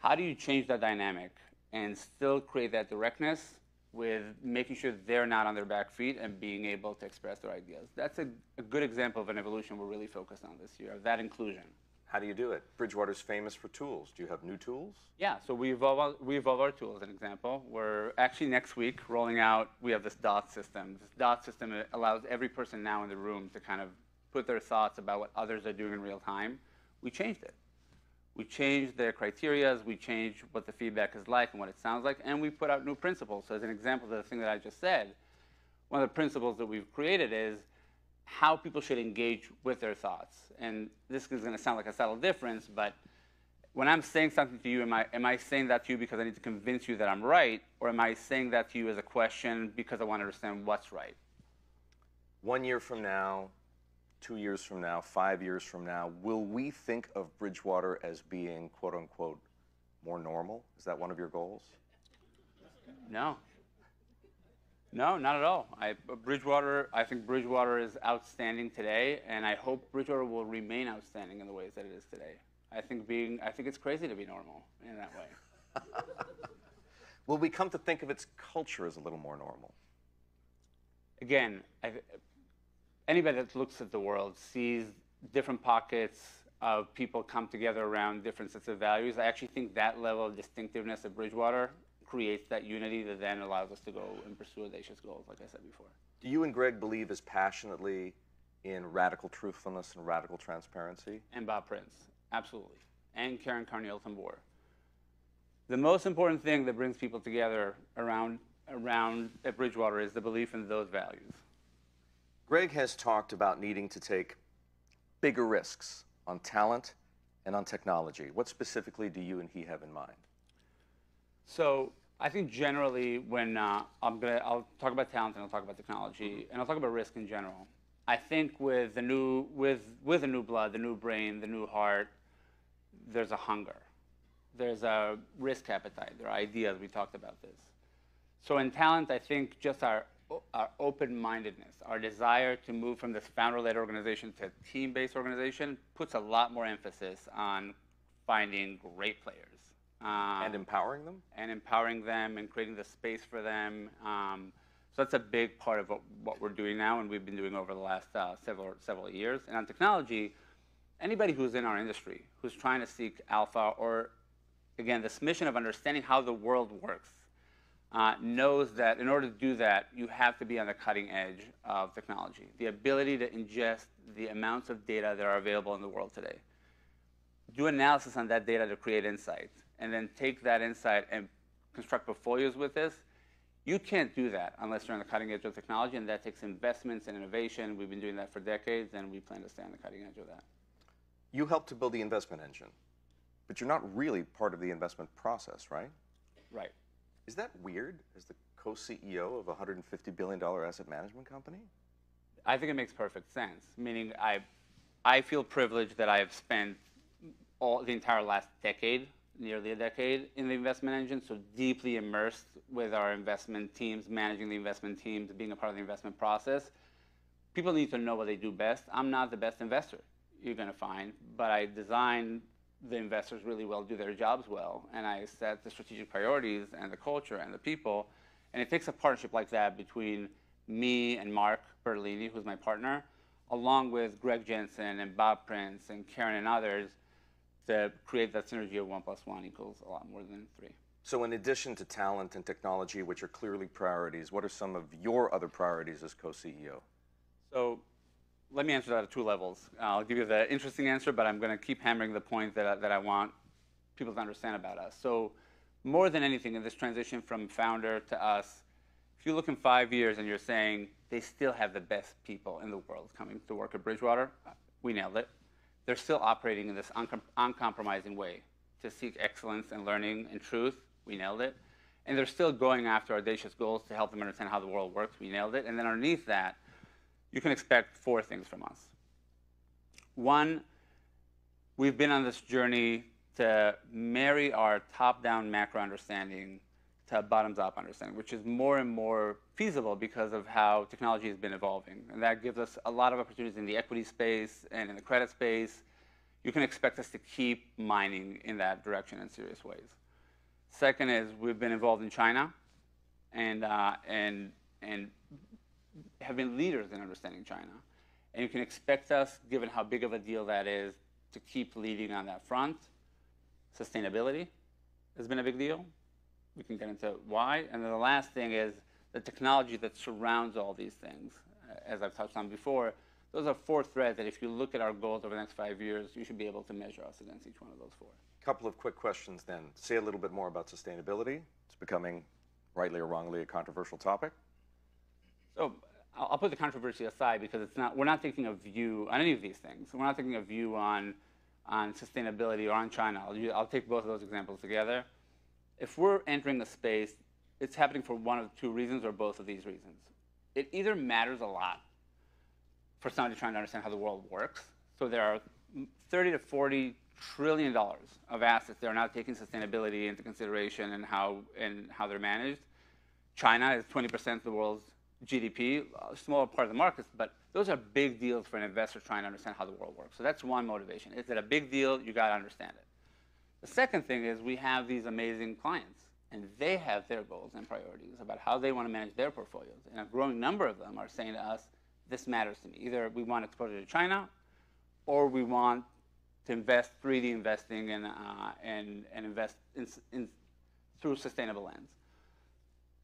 How do you change that dynamic and still create that directness with making sure they're not on their back feet and being able to express their ideas? That's a good example of an evolution we're really focused on this year, of that inclusion. How do you do it? Bridgewater's famous for tools. Do you have new tools? Yeah, so we evolve our tools, an example. We're actually next week rolling out, we have this DOT system. This DOT system allows every person now in the room to kind of put their thoughts about what others are doing in real time. We changed it. We changed the criteria, we changed what the feedback is like and what it sounds like, and we put out new principles. So as an example of the thing that I just said, one of the principles that we've created is how people should engage with their thoughts. And this is going to sound like a subtle difference, but when I'm saying something to you, am I saying that to you because I need to convince you that I'm right, or am I saying that to you as a question because I want to understand what's right? 1 year from now, 2 years from now, 5 years from now, will we think of Bridgewater as being, quote unquote, more normal? Is that one of your goals? No. No, not at all. I think Bridgewater is outstanding today, and I hope Bridgewater will remain outstanding in the ways that it is today. I think it's crazy to be normal in that way. Well, we come to think of its culture as a little more normal. Again, anybody that looks at the world sees different pockets of people come together around different sets of values. I actually think that level of distinctiveness at Bridgewater creates that unity that then allows us to go and pursue audacious goals, like I said before. Do you and Greg believe as passionately in radical truthfulness and radical transparency? And Bob Prince, absolutely. And Karen Carneal-Tambor. The most important thing that brings people together around at Bridgewater is the belief in those values. Greg has talked about needing to take bigger risks on talent and on technology. What specifically do you and he have in mind? So I think generally when I'll talk about talent and I'll talk about technology and I'll talk about risk in general. I think with the new with the new blood, the new brain, the new heart, there's a hunger. There's a risk appetite. There are ideas. We talked about this. So in talent, I think just our open-mindedness, our desire to move from this founder-led organization to a team-based organization puts a lot more emphasis on finding great players. And empowering them? And empowering them and creating the space for them. So that's a big part of what we're doing now and we've been doing over the last several years. And on technology, anybody who's in our industry, who's trying to seek alpha or, again, this mission of understanding how the world works, knows that in order to do that, you have to be on the cutting edge of technology. The ability to ingest the amounts of data that are available in the world today. Do analysis on that data to create insight, and then take that insight and construct portfolios with this. You can't do that unless you're on the cutting edge of technology, and that takes investments and innovation. We've been doing that for decades, and we plan to stay on the cutting edge of that. You helped to build the investment engine, but you're not really part of the investment process, right? Right. Is that weird as the co-CEO of a $150 billion asset management company? I think it makes perfect sense, meaning I feel privileged that I have spent the entire last decade, nearly a decade, in the investment engine, so deeply immersed with our investment teams, managing the investment teams, being a part of the investment process. People need to know what they do best. I'm not the best investor you're going to find, but I design the investors really well, do their jobs well, and I set the strategic priorities and the culture and the people, and it takes a partnership like that between me and Mark Bertolini, who's my partner, along with Greg Jensen and Bob Prince and Karen and others, to create that synergy of 1 + 1 equals a lot more than 3. So in addition to talent and technology, which are clearly priorities, what are some of your other priorities as co-CEO? So let me answer that at 2 levels. I'll give you the interesting answer, but I'm going to keep hammering the point that I want people to understand about us. So more than anything in this transition from founder to us, if you look in 5 years and you're saying they still have the best people in the world coming to work at Bridgewater, we nailed it. They're still operating in this uncompromising way to seek excellence and learning and truth. We nailed it. And they're still going after audacious goals to help them understand how the world works. We nailed it. And then underneath that, you can expect 4 things from us. 1, we've been on this journey to marry our top-down macro understanding to bottoms-up understanding, which is more and more feasible because of how technology has been evolving. And that gives us a lot of opportunities in the equity space and in the credit space. You can expect us to keep mining in that direction in serious ways. 2nd is we've been involved in China and have been leaders in understanding China. And you can expect us, given how big of a deal that is, to keep leading on that front. Sustainability has been a big deal. We can get into why. And then the last thing is the technology that surrounds all these things. As I've touched on before, those are 4 threads that if you look at our goals over the next 5 years, you should be able to measure us against each one of those 4. A couple of quick questions then. Say a little bit more about sustainability. It's becoming, rightly or wrongly, a controversial topic. So I'll put the controversy aside because it's not, we're not taking a view on any of these things. We're not taking a view on sustainability or on China. I'll take both of those examples together. If we're entering a space, it's happening for one of 2 reasons or both of these reasons. It either matters a lot for somebody trying to understand how the world works. So there are $30 to $40 trillion of assets that are now taking sustainability into consideration and how they're managed. China is 20% of the world's GDP, a smaller part of the markets, but those are big deals for an investor trying to understand how the world works. So that's one motivation. Is it a big deal? You got to understand it. The second thing is we have these amazing clients, and they have their goals and priorities about how they want to manage their portfolios. And a growing number of them are saying to us, this matters to me. Either we want exposure to China, or we want to invest 3D investing and invest in through sustainable lens.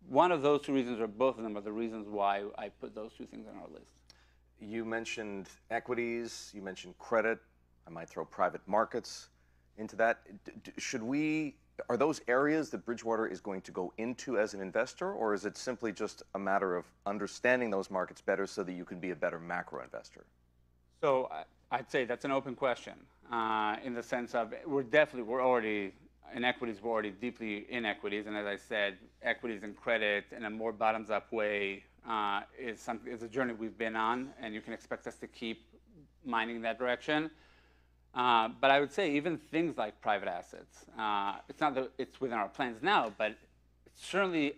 One of those two reasons, or both of them, are the reasons why I put those two things on our list. You mentioned equities. You mentioned credit. I might throw private markets into that. Should we? Are those areas that Bridgewater is going to go into as an investor, or is it simply just a matter of understanding those markets better so that you can be a better macro investor? So I'd say that's an open question in the sense of we're already in equities, we're already deeply in equities, and as I said, equities and credit in a more bottoms-up way is a journey we've been on, and you can expect us to keep mining that direction. But I would say even things like private assets, it's not that it's within our plans now, but it's certainly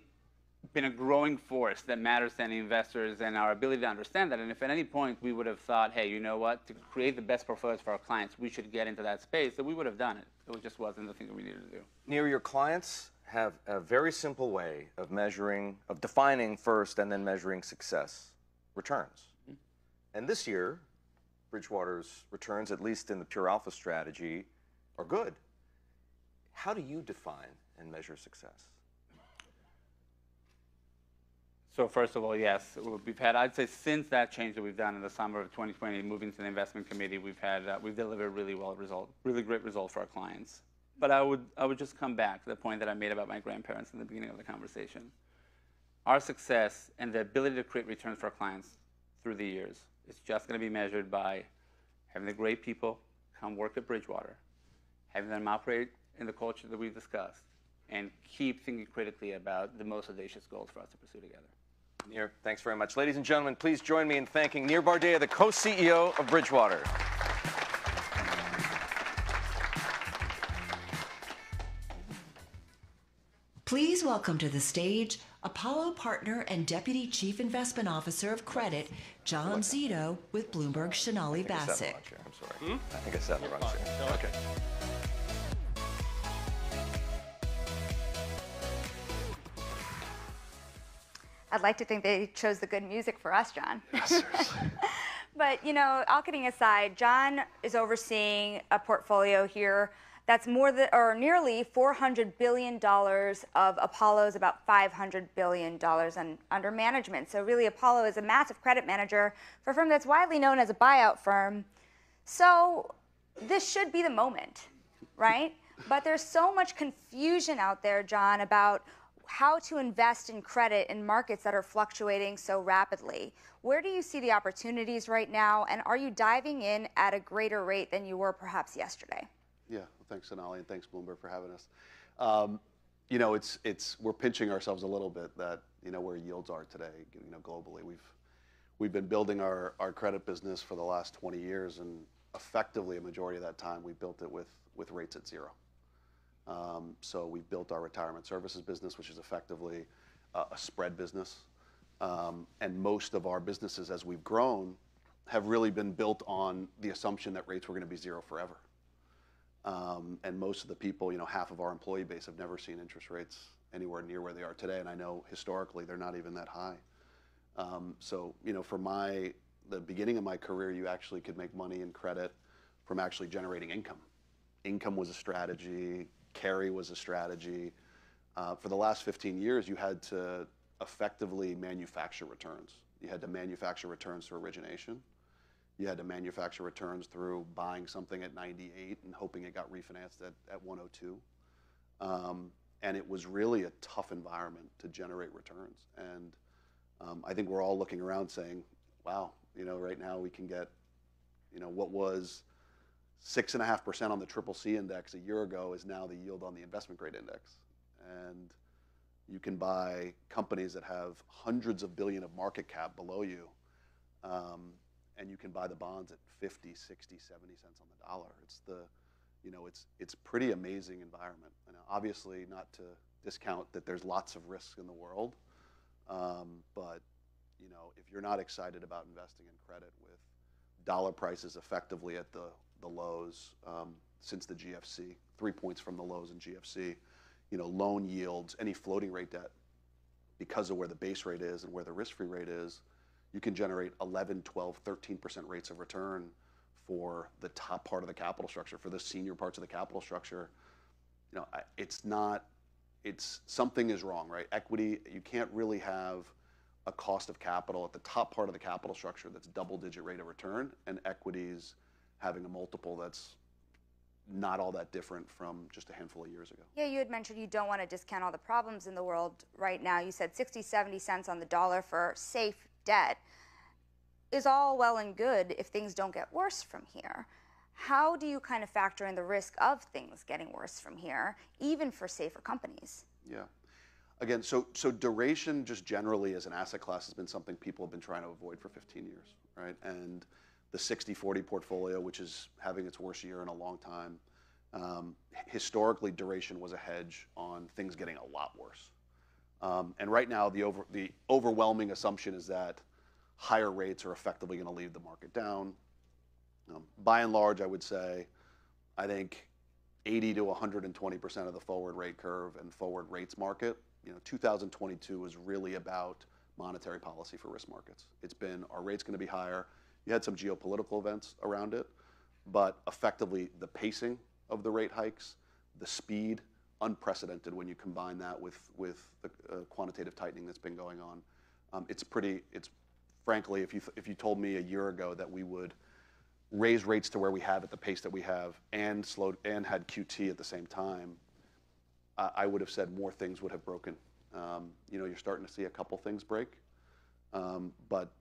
been a growing force that matters to any investors and our ability to understand that. And if at any point we would have thought, hey, you know what, to create the best portfolios for our clients, we should get into that space, then we would have done it. It just wasn't the thing that we needed to do. Nir, your clients have a very simple way of measuring, of defining first and then measuring success, returns. Mm-hmm. And this year, Bridgewater's returns, at least in the pure alpha strategy, are good. How do you define and measure success? So first of all, yes, we've had, I'd say since that change that we've done in the summer of 2020, moving to the investment committee, we've had, we've delivered really well result, really great result for our clients. But I would just come back to the point that I made about my grandparents in the beginning of the conversation. Our success and the ability to create returns for our clients through the years, it's just going to be measured by having the great people come work at Bridgewater, having them operate in the culture that we've discussed, and keep thinking critically about the most audacious goals for us to pursue together. Nir, thanks very much. Ladies and gentlemen, please join me in thanking Nir Bar Dea, the co-CEO of Bridgewater. Please welcome to the stage Apollo partner and deputy chief investment officer of credit, John Zito, with Bloomberg Shanali Bassett. I'm sorry. I think I said the wrong chair. Okay. I'd like to think they chose the good music for us, John. Yeah, seriously. But, you know, all kidding aside, John is overseeing a portfolio here that's more than, or nearly $400 billion of Apollo's about $500 billion under management. So really, Apollo is a massive credit manager for a firm that's widely known as a buyout firm. So this should be the moment, right? But there's so much confusion out there, John, about how to invest in credit in markets that are fluctuating so rapidly. Where do you see the opportunities right now, and are you diving in at a greater rate than you were perhaps yesterday? Yeah, well, thanks, Sonali, and thanks, Bloomberg, for having us. You know, we're pinching ourselves a little bit that, you know, where yields are today, you know, globally. We've been building our credit business for the last 20 years, and effectively a majority of that time we built it with rates at zero. So we've built our retirement services business, which is effectively a spread business. And most of our businesses, as we've grown, have really been built on the assumption that rates were going to be zero forever. And most of the people, you know, half of our employee base have never seen interest rates anywhere near where they are today. And I know historically they're not even that high. So, you know, for the beginning of my career, you actually could make money in credit from actually generating income. Income was a strategy. Carry was a strategy. For the last 15 years, you had to effectively manufacture returns. You had to manufacture returns through origination. You had to manufacture returns through buying something at 98 and hoping it got refinanced at 102. And it was really a tough environment to generate returns. And I think we're all looking around saying, wow, you know, right now we can get, you know, what was 6.5% on the CCC index a year ago is now the yield on the investment grade index. And you can buy companies that have hundreds of billion of market cap below you. And you can buy the bonds at 50, 60, 70 cents on the dollar. It's the, you know, it's pretty amazing environment. And obviously, not to discount that there's lots of risk in the world, but you know, if you're not excited about investing in credit with dollar prices effectively at the lows since the GFC, 3 points from the lows in GFC, you know, loan yields, any floating rate debt, because of where the base rate is and where the risk-free rate is, you can generate 11, 12, 13% rates of return for the top part of the capital structure, for the senior parts of the capital structure. You know, it's not, it's, something is wrong, right? Equity, you can't really have a cost of capital at the top part of the capital structure that's double-digit rate of return, and equities having a multiple that's not all that different from just a handful of years ago. Yeah, you had mentioned you don't want to discount all the problems in the world right now. You said 60, 70 cents on the dollar for safe debt is all well and good if things don't get worse from here. How do you kind of factor in the risk of things getting worse from here, even for safer companies? Yeah. Again, so duration just generally as an asset class has been something people have been trying to avoid for 15 years, right? And the 60-40 portfolio, which is having its worst year in a long time, historically duration was a hedge on things getting a lot worse. And right now, the overwhelming assumption is that higher rates are effectively going to lead the market down. By and large, I would say, I think 80 to 120% of the forward rate curve and forward rates market, you know, 2022 was really about monetary policy for risk markets. It's been, are rates going to be higher? You had some geopolitical events around it, but effectively the pacing of the rate hikes, the speed, unprecedented when you combine that with the quantitative tightening that's been going on. It's frankly, if you told me a year ago that we would raise rates to where we have at the pace that we have and slowed and had QT at the same time, I would have said more things would have broken. You know, you're starting to see a couple things break, but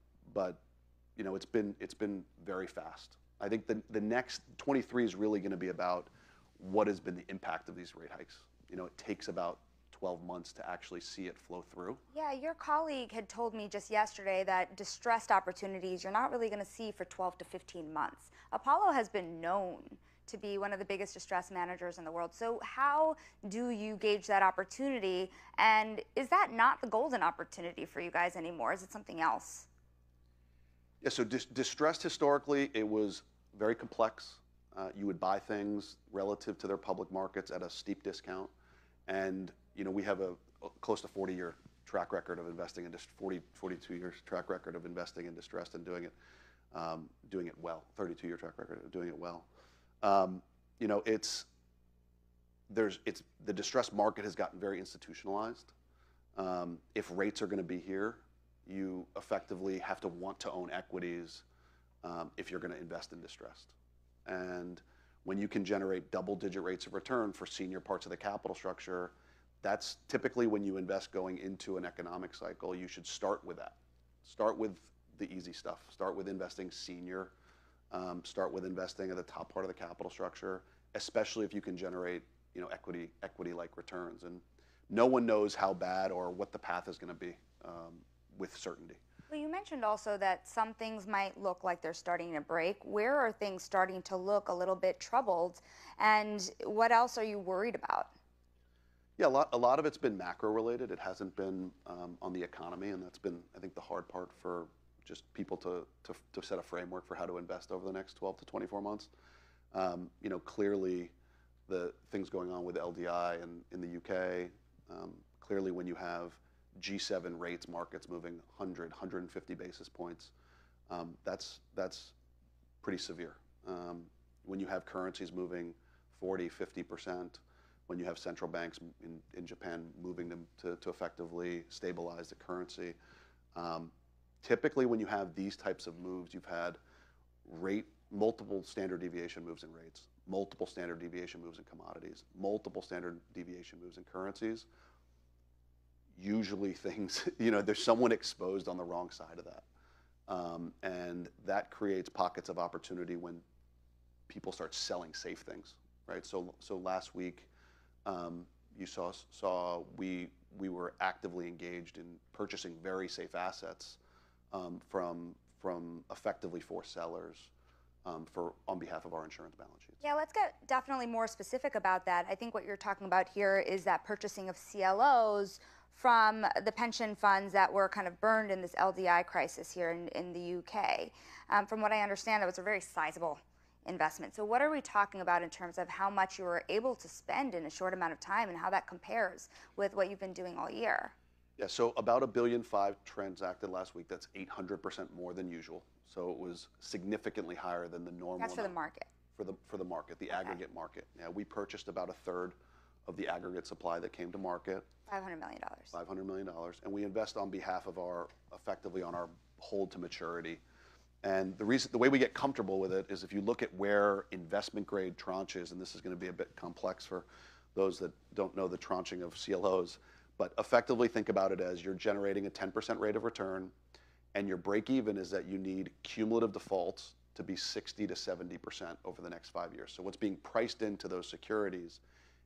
you know, it's been very fast. I think the next 23 is really going to be about what has been the impact of these rate hikes. You know, it takes about 12 months to actually see it flow through. Yeah, your colleague had told me just yesterday that distressed opportunities you're not really going to see for 12 to 15 months. Apollo has been known to be one of the biggest distressed managers in the world. So how do you gauge that opportunity? And is that not the golden opportunity for you guys anymore? Is it something else? Yeah, so distressed historically, it was very complex. You would buy things relative to their public markets at a steep discount. And you know, we have a close to 40-year track record of investing in 42 years track record of investing in distressed and doing it well. 32-year track record of doing it well. You know, the distressed market has gotten very institutionalized. If rates are going to be here, you effectively have to want to own equities if you're going to invest in distressed. And when you can generate double-digit rates of return for senior parts of the capital structure, that's typically when you invest going into an economic cycle. You should start with that. Start with the easy stuff. Start with investing senior. Start with investing at the top part of the capital structure, especially if you can generate, you know, equity-like returns. And no one knows how bad or what the path is going to be with certainty. Well, you mentioned also that some things might look like they're starting to break. Where are things starting to look a little bit troubled? And what else are you worried about? Yeah, a lot of it's been macro-related. It hasn't been on the economy, and that's been, I think, the hard part for just people to set a framework for how to invest over the next 12 to 24 months. You know, clearly the things going on with LDI in the UK, clearly when you have G7 rates markets moving 100, 150 basis points, that's pretty severe. When you have currencies moving 40, 50%, when you have central banks in Japan moving them to effectively stabilize the currency. Typically when you have these types of moves, you've had multiple standard deviation moves in rates, multiple standard deviation moves in commodities, multiple standard deviation moves in currencies. Usually things, you know, there's someone exposed on the wrong side of that. And that creates pockets of opportunity when people start selling safe things, right? So last week, you saw we were actively engaged in purchasing very safe assets from effectively four sellers on behalf of our insurance balance sheets. Yeah, let's get definitely more specific about that. I think what you're talking about here is that purchasing of CLOs from the pension funds that were kind of burned in this LDI crisis here in the UK. From what I understand, that was a very sizable investment. So what are we talking about in terms of how much you were able to spend in a short amount of time and how that compares with what you've been doing all year? Yeah, so about $1.5 billion transacted last week. That's 800% more than usual. So it was significantly higher than the normal. That's for the market. For the market, the aggregate market. Yeah, we purchased about a third of the aggregate supply that came to market. $500 million. $500 million. And we invest on behalf of our, effectively on our hold to maturity. And the reason, the way we get comfortable with it is if you look at where investment grade tranches, and this is going to be a bit complex for those that don't know the tranching of CLOs, but effectively think about it as you're generating a 10% rate of return, and your break even is that you need cumulative defaults to be 60 to 70% over the next 5 years. So what's being priced into those securities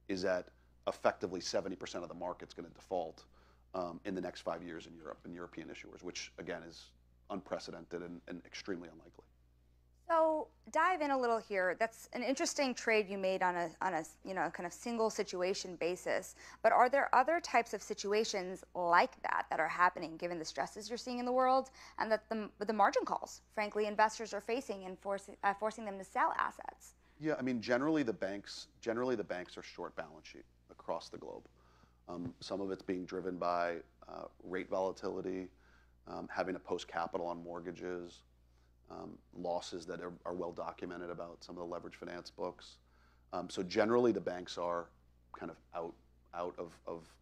is that effectively 70% of the market's going to default in the next 5 years in Europe and European issuers, which again is unprecedented and extremely unlikely. So dive in a little here. That's an interesting trade you made on a kind of single situation basis. But are there other types of situations like that that are happening given the stresses you're seeing in the world and that the margin calls, frankly, investors are facing and forcing them to sell assets? Yeah, I mean, generally the banks are short balance sheet across the globe. Some of it's being driven by rate volatility, having to post capital on mortgages, losses that are well documented about some of the leveraged finance books. So generally the banks are kind of out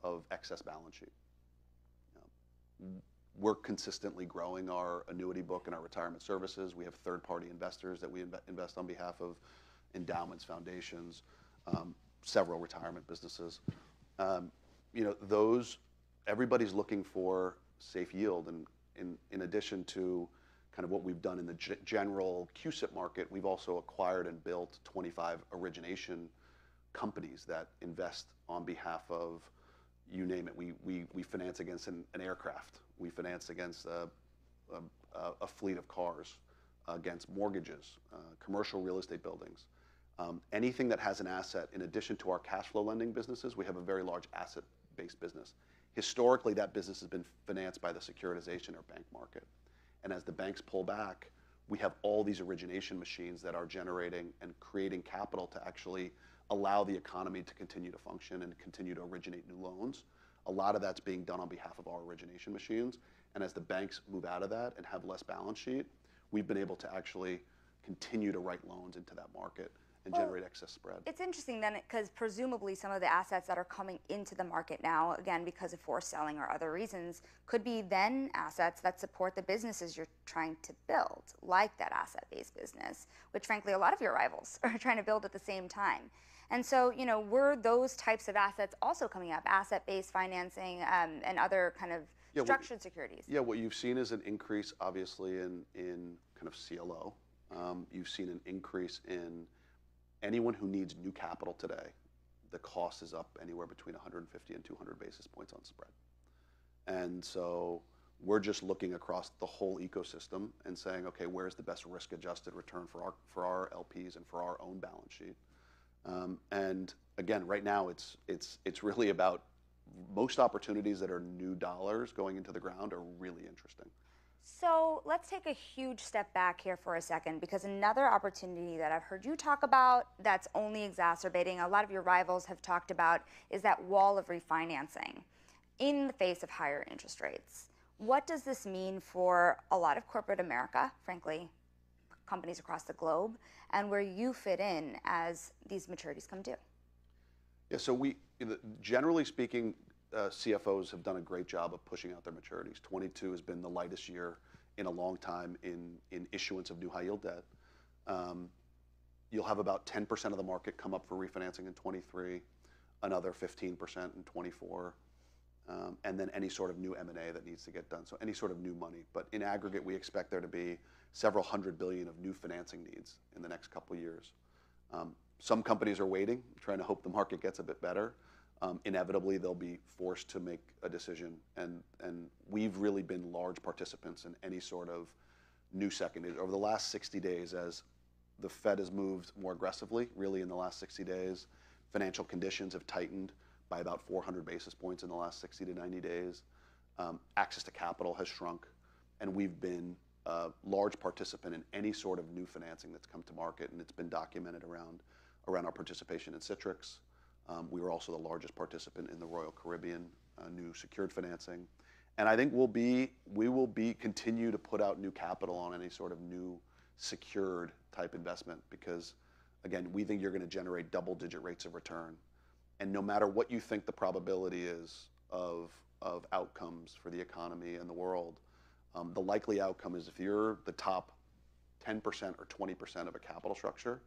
of excess balance sheet. We're consistently growing our annuity book and our retirement services. We have third-party investors that we invest on behalf of, endowments, foundations, several retirement businesses. Everybody's looking for safe yield, and in addition to kind of what we've done in the general CUSIP market, we've also acquired and built 25 origination companies that invest on behalf of, you name it. We finance against an aircraft. We finance against a fleet of cars, against mortgages, commercial real estate buildings. Anything that has an asset, in addition to our cash flow lending businesses, we have a very large asset-based business. Historically, that business has been financed by the securitization or bank market. And as the banks pull back, we have all these origination machines that are generating and creating capital to actually allow the economy to continue to function and continue to originate new loans. A lot of that's being done on behalf of our origination machines. And as the banks move out of that and have less balance sheet, we've been able to actually continue to write loans into that market and generate excess spread. It's interesting then, because presumably some of the assets that are coming into the market now, again, because of forced selling or other reasons, could be then assets that support the businesses you're trying to build, like that asset-based business, which frankly a lot of your rivals are trying to build at the same time. And so, were those types of assets also coming up, asset-based financing and other kind of structured securities? Yeah, what you've seen is an increase, obviously, in kind of CLO. You've seen an increase in anyone who needs new capital today. The cost is up anywhere between 150 and 200 basis points on spread. And so we're just looking across the whole ecosystem and saying, okay, where's the best risk-adjusted return for our LPs and for our own balance sheet? And again, right now it's really about most opportunities that are new dollars going into the ground are really interesting. So let's take a huge step back here for a second, because another opportunity that I've heard you talk about that's only exacerbating, a lot of your rivals have talked about, is that wall of refinancing in the face of higher interest rates. What does this mean for a lot of corporate America, frankly, companies across the globe, and where you fit in as these maturities come due? Yeah, so generally speaking, CFOs have done a great job of pushing out their maturities. 22 has been the lightest year in a long time in issuance of new high yield debt. You'll have about 10% of the market come up for refinancing in 23, another 15% in 24, and then any sort of new M&A that needs to get done. So any sort of new money. But in aggregate, we expect there to be several $100 billion of new financing needs in the next couple of years. Some companies are waiting, trying to hope the market gets a bit better. Inevitably, they'll be forced to make a decision, and we've really been large participants in any sort of new secondary. Over the last 60 days, as the Fed has moved more aggressively, really in the last 60 days, financial conditions have tightened, by about 400 basis points in the last 60 to 90 days. Access to capital has shrunk, and we've been a large participant in any sort of new financing that's come to market, and it's been documented around our participation in Citrix. We were also the largest participant in the Royal Caribbean new secured financing. And I think we will continue to put out new capital on any sort of new secured type investment because, again, we think you're going to generate double-digit rates of return. And no matter what you think the probability is of outcomes for the economy and the world, the likely outcome is if you're the top 10% or 20% of a capital structure,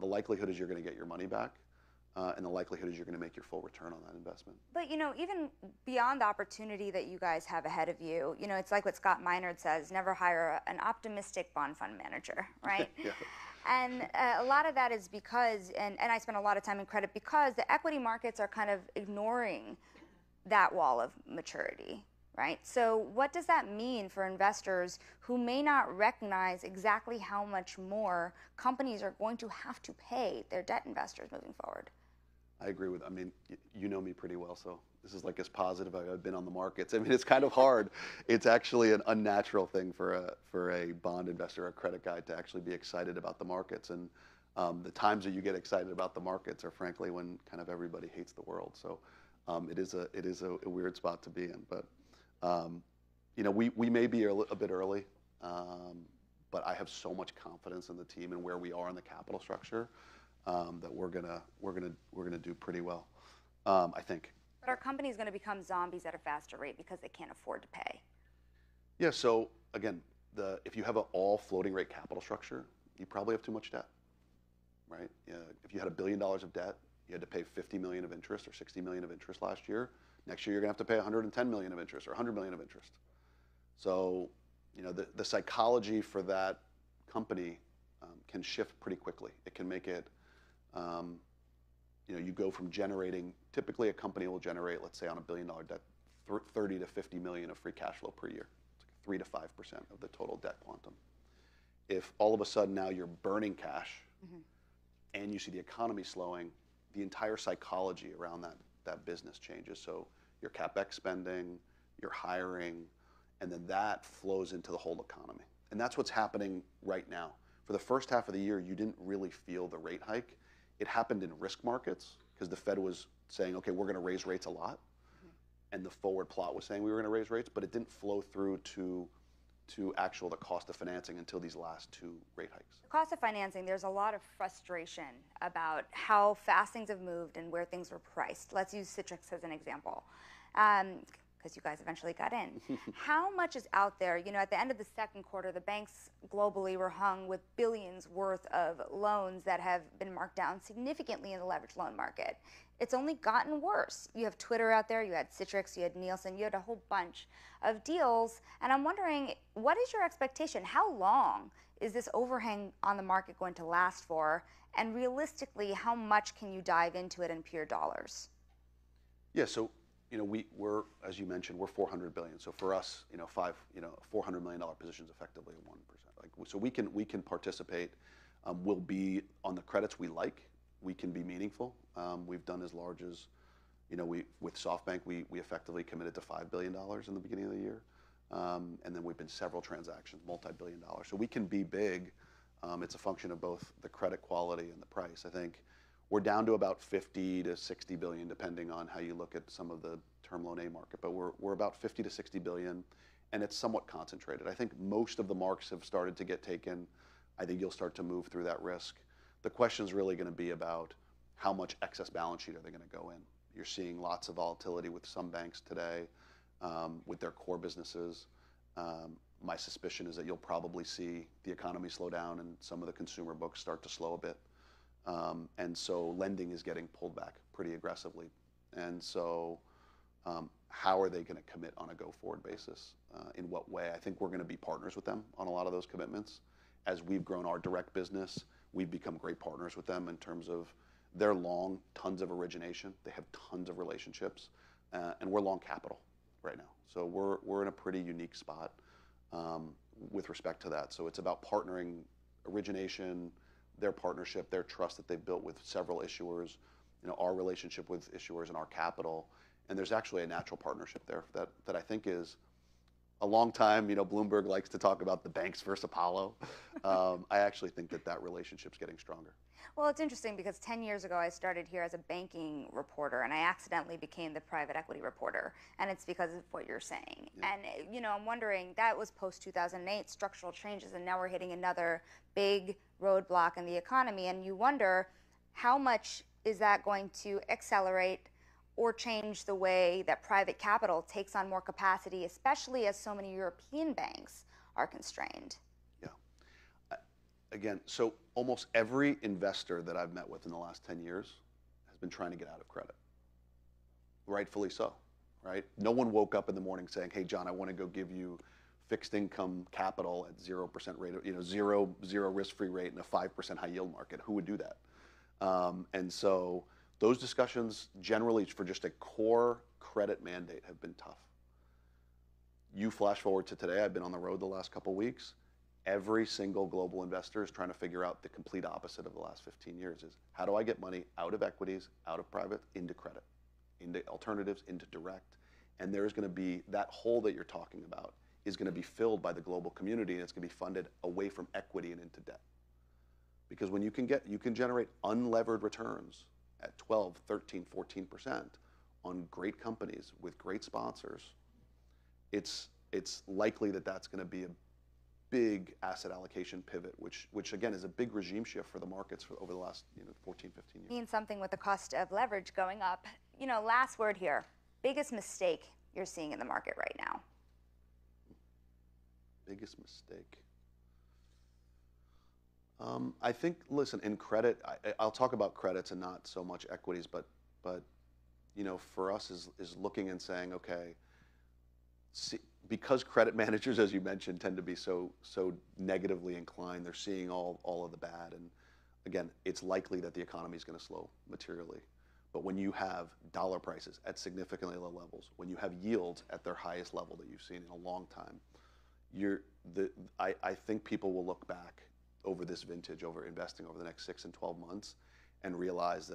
the likelihood is you're going to get your money back. And the likelihood is you're going to make your full return on that investment. But, you know, even beyond the opportunity that you guys have ahead of you, you know, it's like what Scott Meinard says, never hire an optimistic bond fund manager, right? Yeah. And a lot of that is because, and I spend a lot of time in credit, because the equity markets are kind of ignoring that wall of maturity, right? So what does that mean for investors who may not recognize exactly how much more companies are going to have to pay their debt investors moving forward? I agree with, I mean, you know me pretty well, so this is like as positive as I've been on the markets. I mean, it's kind of hard. It's actually an unnatural thing for a bond investor or a credit guy to actually be excited about the markets. And the times that you get excited about the markets are frankly when kind of everybody hates the world. So it is a weird spot to be in. But, you know, we may be a bit early, but I have so much confidence in the team and where we are in the capital structure. That we're gonna do pretty well, I think. But our company's gonna become zombies at a faster rate because they can't afford to pay. Yeah. So again, if you have an all floating rate capital structure, you probably have too much debt, right? If you had $1 billion of debt, you had to pay $50 million of interest or $60 million of interest last year. Next year, you're gonna have to pay $110 million of interest or $100 million of interest. So, you know, the psychology for that company can shift pretty quickly. It can make it. You know, you go from generating, typically a company will generate, let's say on $1 billion debt, 30 to 50 million of free cash flow per year. It's like 3 to 5% of the total debt quantum. If all of a sudden now you're burning cash and you see the economy slowing, the entire psychology around that business changes. So your CapEx spending, your hiring, and then that flows into the whole economy. And that's what's happening right now. For the first half of the year, you didn't really feel the rate hike. It happened in risk markets because the Fed was saying, okay, we're going to raise rates a lot. And the forward plot was saying we were going to raise rates, but it didn't flow through to actual the cost of financing until these last two rate hikes. The cost of financing, there's a lot of frustration about how fast things have moved and where things were priced. Let's use Citrix as an example, because you guys eventually got in. How much is out there? You know, at the end of the second quarter, the banks globally were hung with billions worth of loans that have been marked down significantly in the leveraged loan market. It's only gotten worse. You have Twitter out there, you had Citrix, you had Nielsen, you had a whole bunch of deals. And I'm wondering, what is your expectation? How long is this overhang on the market going to last for? And realistically, how much can you dive into it in pure dollars? Yeah, so, you know, we're, as you mentioned, we're $400 billion. So for us, you know, $400 million positions effectively 1%. Like, so we can participate. We'll be on the credits we like. We can be meaningful. We've done as large as, you know, with SoftBank we effectively committed to $5 billion in the beginning of the year, and then we've been several transactions, multi-billion dollars. So we can be big. It's a function of both the credit quality and the price, I think. We're down to about 50 to 60 billion, depending on how you look at some of the term loan A market, but we're about 50 to 60 billion, and it's somewhat concentrated. I think most of the marks have started to get taken. I think you'll start to move through that risk. The question's really gonna be about how much excess balance sheet are they gonna go in? You're seeing lots of volatility with some banks today, with their core businesses. My suspicion is that you'll probably see the economy slow down and some of the consumer books start to slow a bit. And so lending is getting pulled back pretty aggressively. And so how are they going to commit on a go-forward basis? In what way? I think we're going to be partners with them on a lot of those commitments. As we've grown our direct business, we've become great partners with them in terms of they're long, tons of origination. They have tons of relationships. And we're long capital right now. So we're in a pretty unique spot with respect to that. So it's about partnering origination, their partnership, their trust that they've built with several issuers, our relationship with issuers and our capital. And there's actually a natural partnership there that I think is a long time. Bloomberg likes to talk about the banks versus Apollo. I actually think that relationship's getting stronger. Well, it's interesting because 10 years ago I started here as a banking reporter, and I accidentally became the private equity reporter, and it's because of what you're saying. Yeah. And I'm wondering, that was post-2008 structural changes, and now we're hitting another big roadblock in the economy, and you wonder how much is that going to accelerate or change the way that private capital takes on more capacity, especially as so many European banks are constrained. Yeah. Again, so almost every investor that I've met with in the last 10 years has been trying to get out of credit. Rightfully so, right? No one woke up in the morning saying, hey, John, I want to go give you fixed income capital at 0% rate, zero risk-free rate in a 5% high yield market. Who would do that? And so those discussions generally for just a core credit mandate have been tough. You flash forward to today, I've been on the road the last couple weeks. Every single global investor is trying to figure out the complete opposite of the last 15 years is, how do I get money out of equities, out of private, into credit, into alternatives, into direct? And there's gonna be, that hole that you're talking about is gonna be filled by the global community, and it's gonna be funded away from equity and into debt. Because when you can generate unlevered returns at 12, 13, 14% on great companies with great sponsors, it's likely that that's gonna be a big asset allocation pivot, which again is a big regime shift for the markets for over the last 14, 15 years. Means something with the cost of leverage going up. Last word here, biggest mistake you're seeing in the market right now? Biggest mistake? I think, listen, in credit, I'll talk about credits and not so much equities, but for us is looking and saying, okay, because credit managers, as you mentioned, tend to be so negatively inclined, they're seeing all of the bad, and again, it's likely that the economy is going to slow materially. But when you have dollar prices at significantly low levels, when you have yields at their highest level that you've seen in a long time, I think people will look back over this vintage, over investing over the next 6 and 12 months, and realize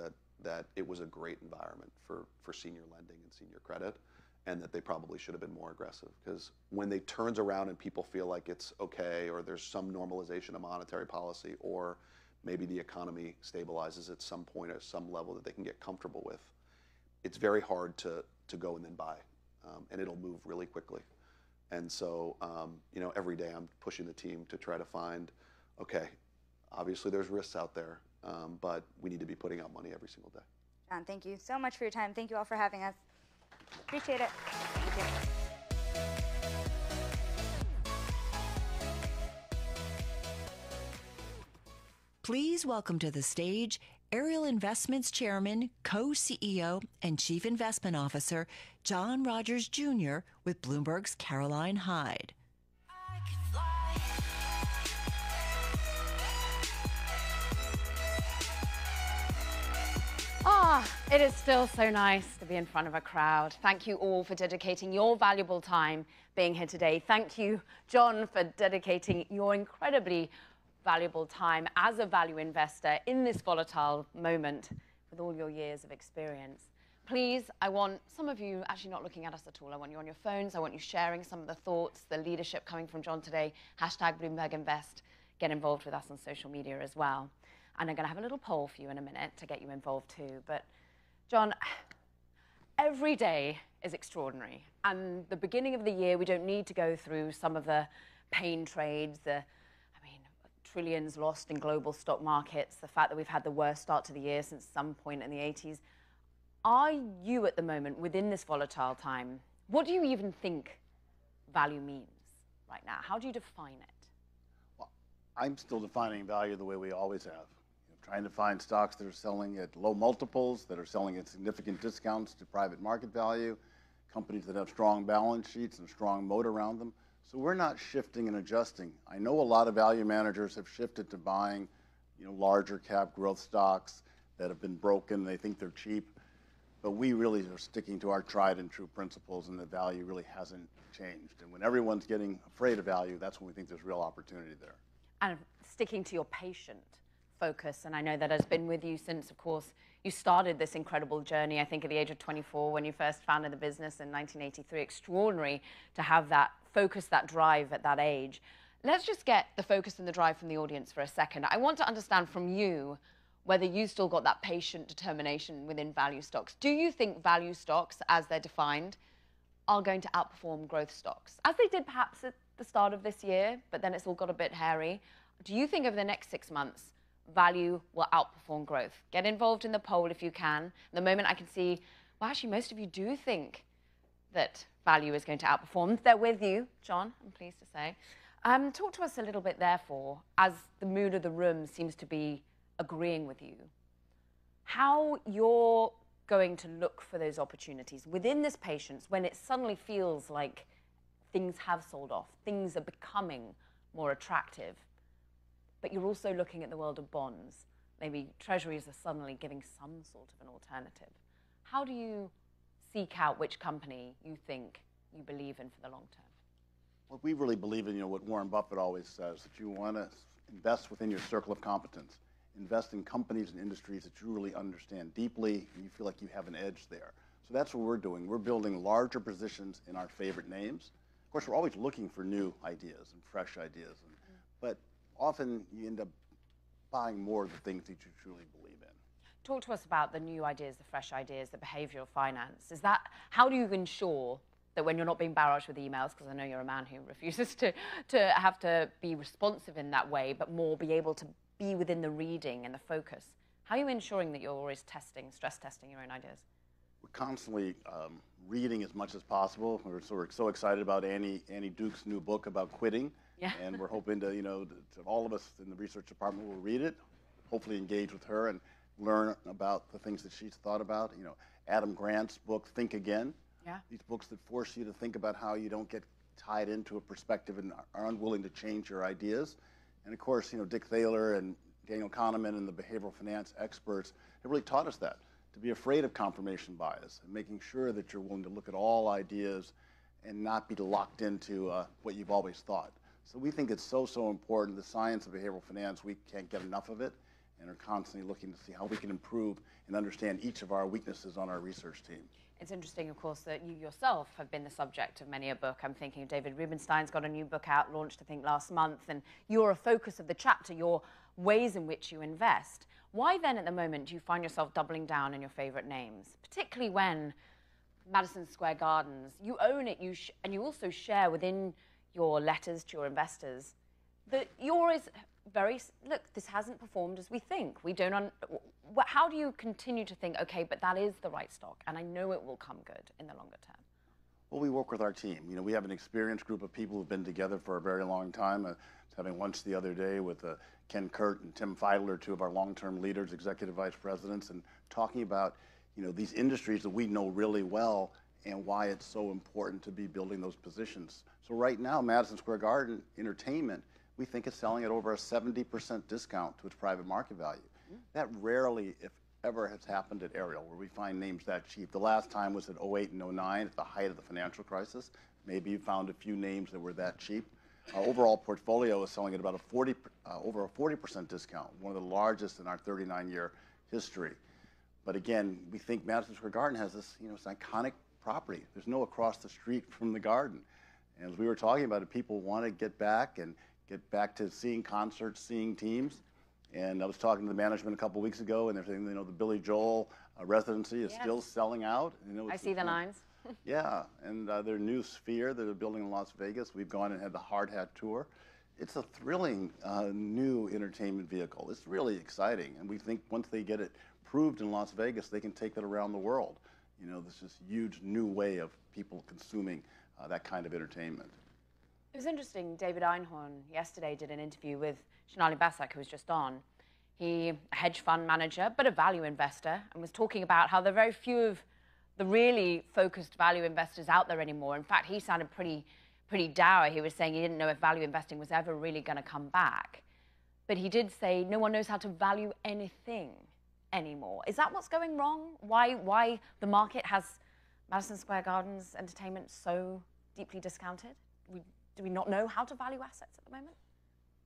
that it was a great environment for senior lending and senior credit, and that they probably should have been more aggressive. Because when they turns around and people feel like it's okay, or there's some normalization of monetary policy, or maybe the economy stabilizes at some point or some level that they can get comfortable with, it's very hard to go and then buy, and it'll move really quickly. And so every day I'm pushing the team to try to find, okay, obviously there's risks out there, but we need to be putting out money every single day. John, thank you so much for your time. Thank you all for having us. Appreciate it. Thank you. Please welcome to the stage Ariel Investments Chairman, Co-CEO, and Chief Investment Officer, John Rogers Jr. with Bloomberg's Caroline Hyde. Ah, it is still so nice to be in front of a crowd. Thank you all for dedicating your valuable time being here today. Thank you, John, for dedicating your incredibly valuable time as a value investor in this volatile moment with all your years of experience. Please, I want some of you actually not looking at us at all. I want you on your phones. I want you sharing some of the thoughts, the leadership coming from John today. #BloombergInvest. Get involved with us on social media as well. And I'm going to have a little poll for you in a minute to get you involved too. But John, every day is extraordinary. And the beginning of the year, we don't need to go through some of the pain trades, trillions lost in global stock markets, the fact that we've had the worst start to the year since some point in the 80s. Are you at the moment, within this volatile time, what do you even think value means right now? How do you define it? Well, I'm still defining value the way we always have. Trying to find stocks that are selling at low multiples, that are selling at significant discounts to private market value, companies that have strong balance sheets and a strong moat around them. So we're not shifting and adjusting. I know a lot of value managers have shifted to buying larger cap growth stocks that have been broken. They think they're cheap, but we really are sticking to our tried and true principles, and the value really hasn't changed. And when everyone's getting afraid of value, that's when we think there's real opportunity there. And sticking to your patient focus, and I know that has been with you since, of course, you started this incredible journey, I think, at the age of 24 when you first founded the business in 1983. Extraordinary to have that focus, that drive at that age. Let's just get the focus and the drive from the audience for a second. I want to understand from you whether you still got that patient determination within value stocks. Do you think value stocks, as they're defined, are going to outperform growth stocks, as they did perhaps at the start of this year, but then it's all got a bit hairy? Do you think over the next 6 months, value will outperform growth? Get involved in the poll if you can. At the moment, I can see, well, actually, most of you do think that value is going to outperform. They're with you, John, I'm pleased to say. Talk to us a little bit, therefore, as the mood of the room seems to be agreeing with you, how you're going to look for those opportunities within this patience when it suddenly feels like things have sold off, things are becoming more attractive, but you're also looking at the world of bonds. Maybe treasuries are suddenly giving some sort of an alternative. How do you seek out which company you think you believe in for the long term? Well, we really believe in, you know, what Warren Buffett always says, that you want to invest within your circle of competence. Invest in companies and industries that you really understand deeply and you feel like you have an edge there. So that's what we're doing. We're building larger positions in our favorite names. Of course, we're always looking for new ideas and fresh ideas, and, but often you end up buying more of the things that you truly believe in. Talk to us about the new ideas, the fresh ideas, the behavioral finance. Is that, how do you ensure that when you're not being barraged with emails, because I know you're a man who refuses to have to be responsive in that way, but more be able to be within the reading and the focus? How are you ensuring that you're always testing, stress testing your own ideas? We're constantly reading as much as possible. We're so excited about Annie Duke's new book about quitting. Yeah. And we're hoping to, you know, all of us in the research department will read it, hopefully engage with her and learn about the things that she's thought about. You know, Adam Grant's book, Think Again. Yeah. These books that force you to think about how you don't get tied into a perspective and are unwilling to change your ideas. And of course, you know, Dick Thaler and Daniel Kahneman and the behavioral finance experts have really taught us that, to be afraid of confirmation bias and making sure that you're willing to look at all ideas and not be locked into what you've always thought. So we think it's so, so important. The science of behavioral finance, we can't get enough of it, and are constantly looking to see how we can improve and understand each of our weaknesses on our research team. It's interesting, of course, that you yourself have been the subject of many a book. I'm thinking of David Rubenstein's got a new book out, launched, I think, last month, and you're a focus of the chapter, your ways in which you invest. Why then, at the moment, do you find yourself doubling down on your favorite names, particularly when Madison Square Gardens, you own it, and you also share within your letters to your investors that yours is very, look, this hasn't performed as we think. We don't, how do you continue to think, okay, but that is the right stock and I know it will come good in the longer term? Well, we work with our team. You know, we have an experienced group of people who've been together for a very long time. I was having lunch the other day with Ken Kurt and Tim Feidler, two of our long-term leaders, executive vice presidents, and talking about, you know, these industries that we know really well and why it's so important to be building those positions. So right now, Madison Square Garden Entertainment, we think is selling at over a 70% discount to its private market value. That rarely, if ever, has happened at Ariel, where we find names that cheap. The last time was in 08 and 09, at the height of the financial crisis. Maybe you found a few names that were that cheap. Our overall portfolio is selling at about a over a 40% discount, one of the largest in our 39-year history. But again, we think Madison Square Garden has this, you know, this iconic property. There's no across the street from the garden. And as we were talking about it, people want to get back to seeing concerts, seeing teams. And I was talking to the management a couple weeks ago, and they're saying, you know, the Billy Joel residency is still selling out. You know, I see the lines. Yeah, and their new Sphere that they're building in Las Vegas, we've gone and had the Hard Hat Tour. It's a thrilling new entertainment vehicle. It's really exciting, and we think once they get it proved in Las Vegas, they can take that around the world. You know, there's this huge new way of people consuming that kind of entertainment. It was interesting, David Einhorn yesterday did an interview with Shanali Basak, who was just on. He, a hedge fund manager, but a value investor, and was talking about how there are very few of the really focused value investors out there anymore. In fact, he sounded pretty dour. He was saying he didn't know if value investing was ever really going to come back. But he did say no one knows how to value anything anymore. Is that what's going wrong? Why the market has Madison Square Garden's entertainment so deeply discounted? Do we not know how to value assets at the moment?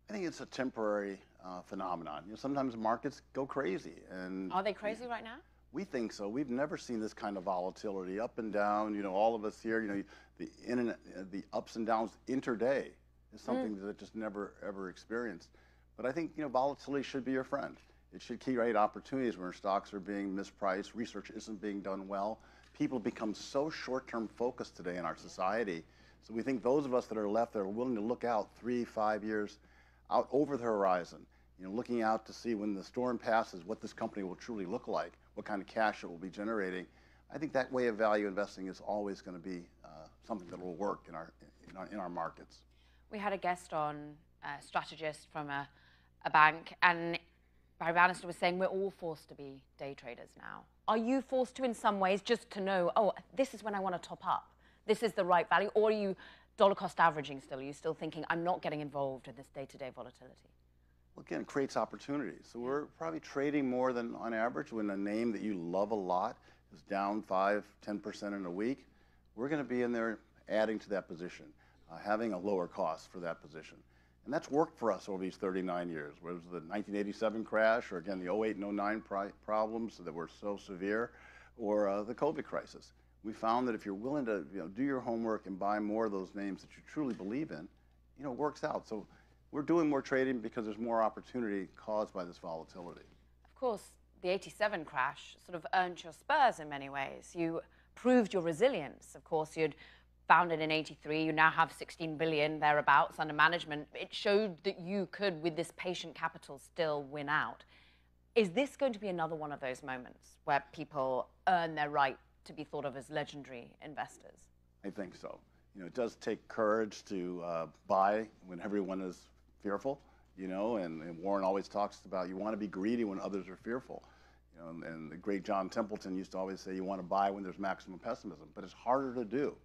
I think it's a temporary phenomenon. You know, sometimes markets go crazy. And are they crazy right now? We think so. We've never seen this kind of volatility, up and down. You know, all of us here, you know, the in and, the ups and downs intraday is something that I've just never ever experienced. But I think, you know, volatility should be your friend. It should create opportunities where stocks are being mispriced, research isn't being done well. People become so short-term focused today in our society. So we think those of us that are left that are willing to look out 3-5 years out over the horizon, you know, looking out to see when the storm passes, what this company will truly look like, what kind of cash it will be generating. I think that way of value investing is always going to be something that will work in our markets. We had a guest on, a strategist from a bank, and Barry Bannister was saying we're all forced to be day traders now. Are you forced to in some ways just to know, oh, this is when I want to top up, this is the right value, or are you dollar cost averaging still? Are you still thinking, I'm not getting involved in this day-to-day volatility? Well, again, it creates opportunities. So we're probably trading more than on average. When a name that you love a lot is down 5-10% in a week, we're going to be in there adding to that position, having a lower cost for that position. And that's worked for us over these 39 years, whether it was the 1987 crash or, again, the 08 and 09 problems that were so severe, or the COVID crisis. We found that if you're willing to, you know, do your homework and buy more of those names that you truly believe in, you know, it works out. So we're doing more trading because there's more opportunity caused by this volatility. Of course, the 87 crash sort of earned your spurs in many ways. You proved your resilience. Of course, you'd founded in 83, you now have 16 billion thereabouts under management. It showed that you could, with this patient capital, still win out. Is this going to be another one of those moments where people earn their right to be thought of as legendary investors? I think so. You know, it does take courage to buy when everyone is fearful, you know, and Warren always talks about you want to be greedy when others are fearful. You know, and the great John Templeton used to always say you want to buy when there's maximum pessimism, but it's harder to do.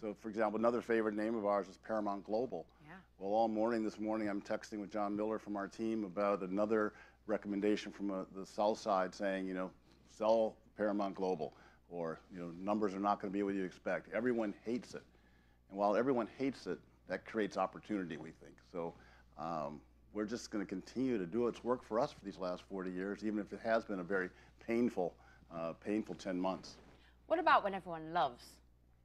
So, for example, another favorite name of ours is Paramount Global. Yeah. Well, all morning this morning I'm texting with John Miller from our team about another recommendation from the sell side saying, you know, sell Paramount Global, or, you know, numbers are not going to be what you expect. Everyone hates it. And while everyone hates it, that creates opportunity, we think. So we're just going to continue to do its work for us for these last 40 years, even if it has been a very painful, 10 months. What about when everyone loves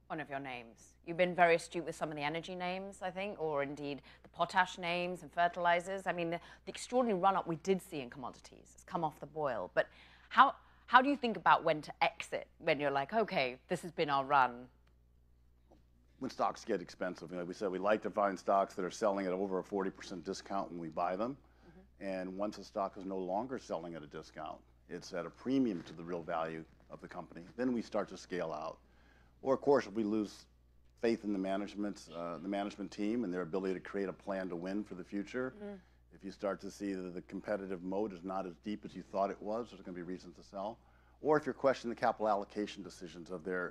one of your names? You've been very astute with some of the energy names, I think, or indeed the potash names and fertilizers. I mean, the extraordinary run-up we did see in commodities, it's come off the boil. But how do you think about when to exit, when you're like, okay, this has been our run? When stocks get expensive, like we said, we like to find stocks that are selling at over a 40% discount when we buy them. And once a stock is no longer selling at a discount, it's at a premium to the real value of the company, then we start to scale out. Or, of course, if we lose faith in the management team and their ability to create a plan to win for the future, if you start to see that the competitive moat is not as deep as you thought it was, there's going to be reasons to sell. Or if you're questioning the capital allocation decisions of the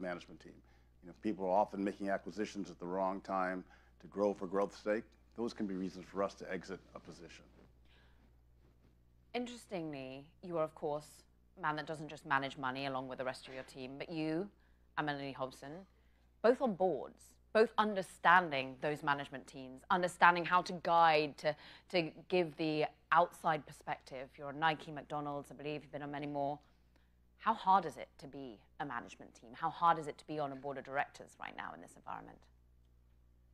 management team. You know, people are often making acquisitions at the wrong time to grow for growth's sake. Those can be reasons for us to exit a position. Interestingly, you are, of course, a man that doesn't just manage money along with the rest of your team, but you and Melody Hobson, both on boards, both understanding those management teams, understanding how to guide, to give the outside perspective. You're on Nike, McDonald's, I believe, you've been on many more. How hard is it to be a management team? How hard is it to be on a board of directors right now in this environment?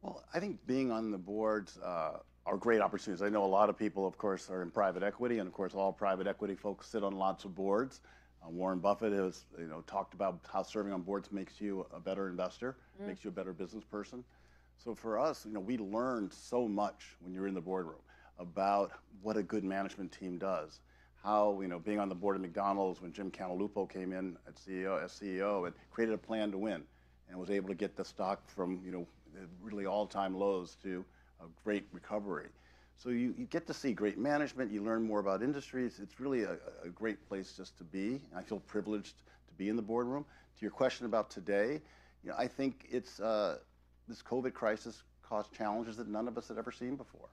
Well, I think being on the boards are great opportunities. I know a lot of people, of course, are in private equity, and of course, all private equity folks sit on lots of boards. Warren Buffett has, you know, talked about how serving on boards makes you a better investor, makes you a better business person. So for us, you know, we learn so much when you're in the boardroom about what a good management team does. How, you know, being on the board of McDonald's when Jim Cantalupo came in at CEO and created a plan to win and was able to get the stock from, you know, really all-time lows to a great recovery. So you get to see great management, you learn more about industries. It's really a great place just to be. I feel privileged to be in the boardroom. To your question about today, you know, I think it's this COVID crisis caused challenges that none of us had ever seen before.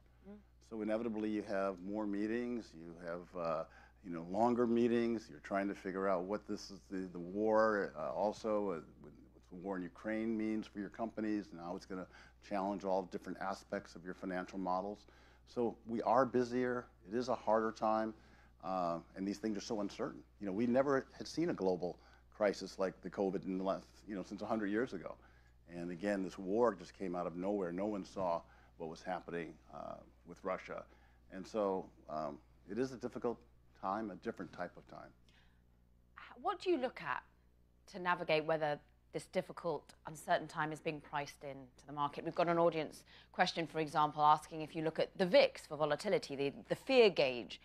So inevitably you have more meetings, you have you know, longer meetings, you're trying to figure out what this is, the war, what the war in Ukraine means for your companies, and how it's going to challenge all different aspects of your financial models. So we are busier. It is a harder time, and these things are so uncertain. You know, we never had seen a global crisis like the COVID in the last, since 100 years ago. And again, this war just came out of nowhere. No one saw what was happening with Russia. And so it is a difficult time, a different type of time. What do you look at to navigate whether this difficult, uncertain time is being priced into the market? We've got an audience question, for example, asking if you look at the VIX for volatility, the fear gauge,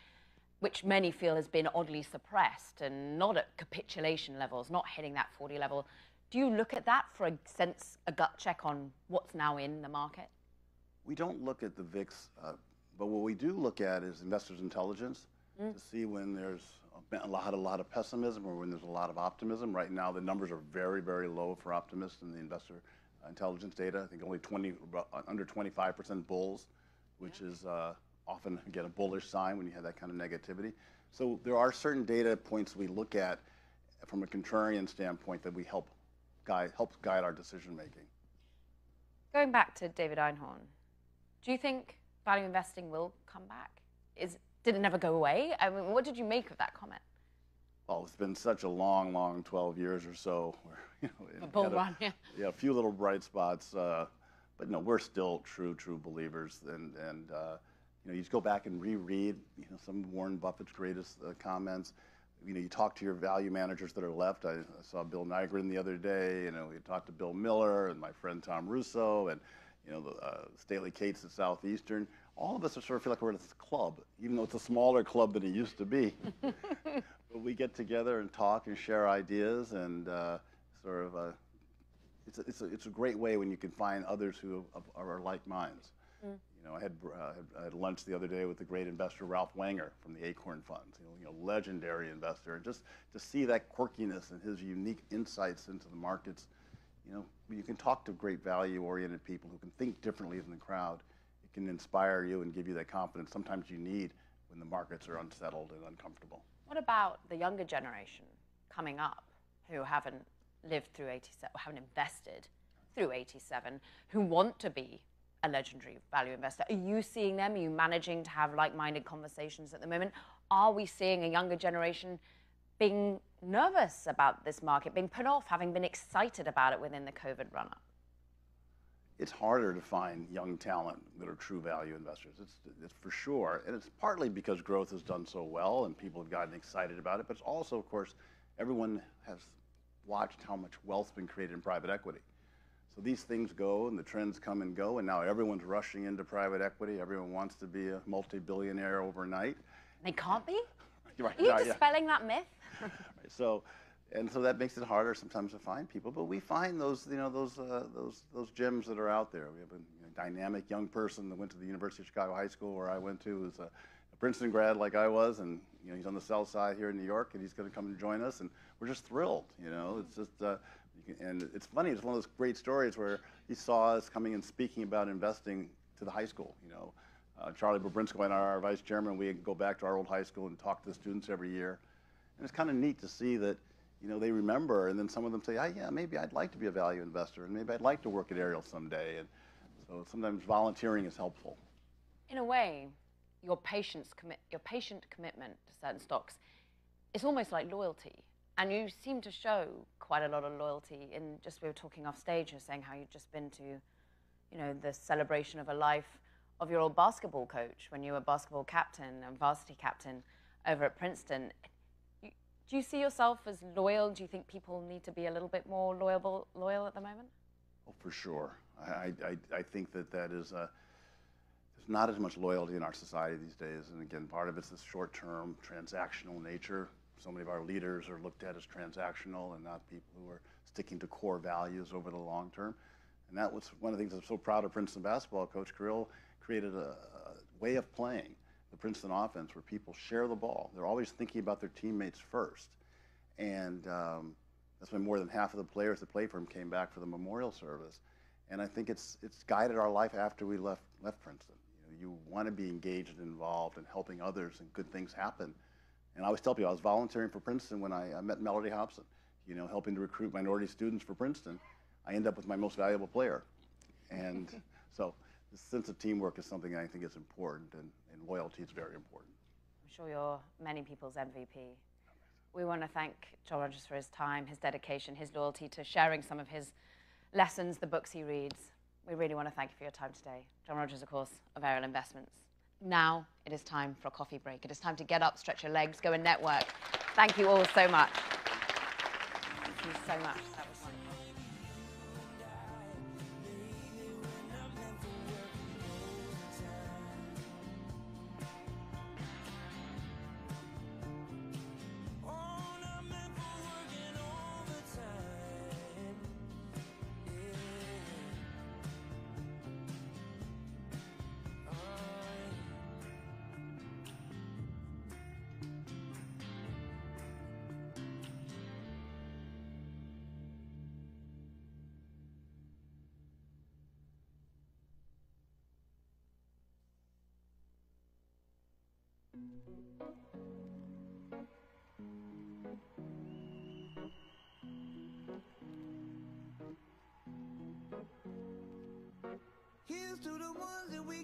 which many feel has been oddly suppressed and not at capitulation levels, not hitting that 40 level. Do you look at that for a sense, a gut check on what's now in the market? We don't look at the VIX, but what we do look at is investors' intelligence to see when there's a lot of pessimism or when there's a lot of optimism. Right now, the numbers are very, very low for optimists in the investor intelligence data. I think only under 25% bulls, which is often, again, a bullish sign when you have that kind of negativity. So there are certain data points we look at from a contrarian standpoint that we helps guide our decision-making. Going back to David Einhorn, do you think value investing will come back? Did it never go away? I mean, what did you make of that comment? Well, it's been such a long, long 12 years or so. Where, a bull run, yeah. Yeah, a few little bright spots. But no, we're still true believers. And you just go back and reread, some of Warren Buffett's greatest comments. You talk to your value managers that are left. I saw Bill Nygren the other day. We talked to Bill Miller and my friend Tom Russo and, Staley Cates at Southeastern. All of us are sort of feel like we're at this club, even though it's a smaller club than it used to be. But we get together and talk and share ideas, and it's a great way when you can find others who are like minds. I had lunch the other day with the great investor Ralph Wenger from the Acorn Funds, legendary investor. And just to see that quirkiness and his unique insights into the markets, you can talk to great value-oriented people who can think differently than the crowd. Can inspire you and give you that confidence sometimes you need when the markets are unsettled and uncomfortable. What about the younger generation coming up who haven't lived through 87, haven't invested through 87, who want to be a legendary value investor? Are you seeing them? Are you managing to have like-minded conversations at the moment? Are we seeing a younger generation being nervous about this market, being put off, having been excited about it within the COVID run-up? It's harder to find young talent that are true value investors. It's for sure, and it's partly because growth has done so well and people have gotten excited about it, but it's also, of course, everyone has watched how much wealth's been created in private equity. So these things go and the trends come and go, and now everyone's rushing into private equity. Everyone wants to be a multi-billionaire overnight. They can't be? Right. Are you dispelling that myth? Right. And so that makes it harder sometimes to find people, but we find those gems that are out there. We have a dynamic young person that went to the University of Chicago High School, where I went to, who's a Princeton grad like I was, and he's on the south side here in New York, and he's going to come and join us, and we're just thrilled. It's just and it's funny. It's one of those great stories where he saw us coming and speaking about investing to the high school. Charlie Bobrinsko and I, our vice chairman, we go back to our old high school and talk to the students every year, and it's kind of neat to see that. They remember, and then some of them say, yeah, maybe I'd like to be a value investor, and maybe I'd like to work at Ariel someday. And so sometimes volunteering is helpful. In a way, your patient commitment to certain stocks is almost like loyalty. And you seem to show quite a lot of loyalty in just, we were talking off stage and saying how you've just been to, the celebration of a life of your old basketball coach when you were basketball captain and varsity captain over at Princeton. Do you see yourself as loyal? Do you think people need to be a little bit more loyal at the moment? Oh, for sure. I think that is there's not as much loyalty in our society these days. And again, part of it's this short-term transactional nature. So many of our leaders are looked at as transactional and not people who are sticking to core values over the long term. And that was one of the things I'm so proud of Princeton basketball. Coach Carrillo created a way of playing. The Princeton offense, where people share the ball. They're always thinking about their teammates first. And that's when more than half of the players that played for him came back for the memorial service. And I think it's guided our life after we left Princeton. You want to be engaged and involved in helping others and good things happen. And I always tell people, I was volunteering for Princeton when I met Melody Hobson, helping to recruit minority students for Princeton. I end up with my most valuable player. And so the sense of teamwork is something I think is important, and loyalty is very important. I'm sure you're many people's MVP. We want to thank John Rogers for his time, his dedication, his loyalty to sharing some of his lessons, the books he reads. We really want to thank you for your time today. John Rogers, of course, of Ariel Investments. Now it is time for a coffee break. It is time to get up, stretch your legs, go and network. Thank you all so much. Thank you so much. That was wonderful. Here's to the ones that we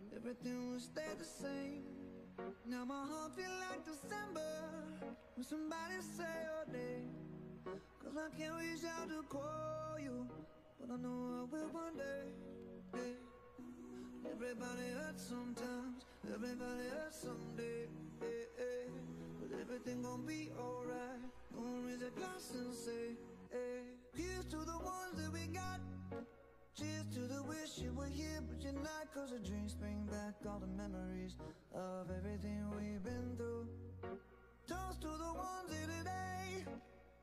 and everything would stay the same. Now my heart feels like December when somebody say your name. 'Cause I can't reach out to call you, but I know I will one day. Everybody hurts sometimes, everybody hurts someday, but everything gon' be alright. Gonna raise a glass and say, hey. Here's to the ones that we got. Cheers to the wish you were here, but you're not. 'Cause the drinks bring back all the memories of everything we've been through. Toast to the ones here today.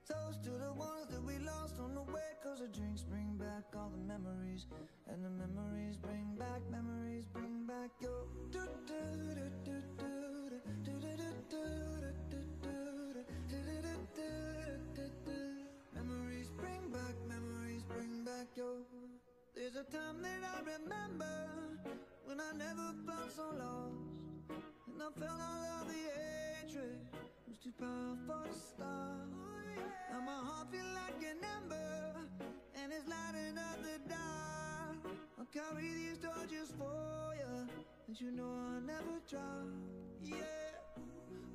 Toast to the ones that we lost on the way. 'Cause the drinks bring back all the memories, and the memories bring back your. Memories bring back your. There's a time that I remember when I never felt so lost, and I felt all of the hatred was too powerful to stop. Now my heart feels like an ember, and it's lighting up the dark. I'll carry these torches for you, and you know I'll never drop. Yeah.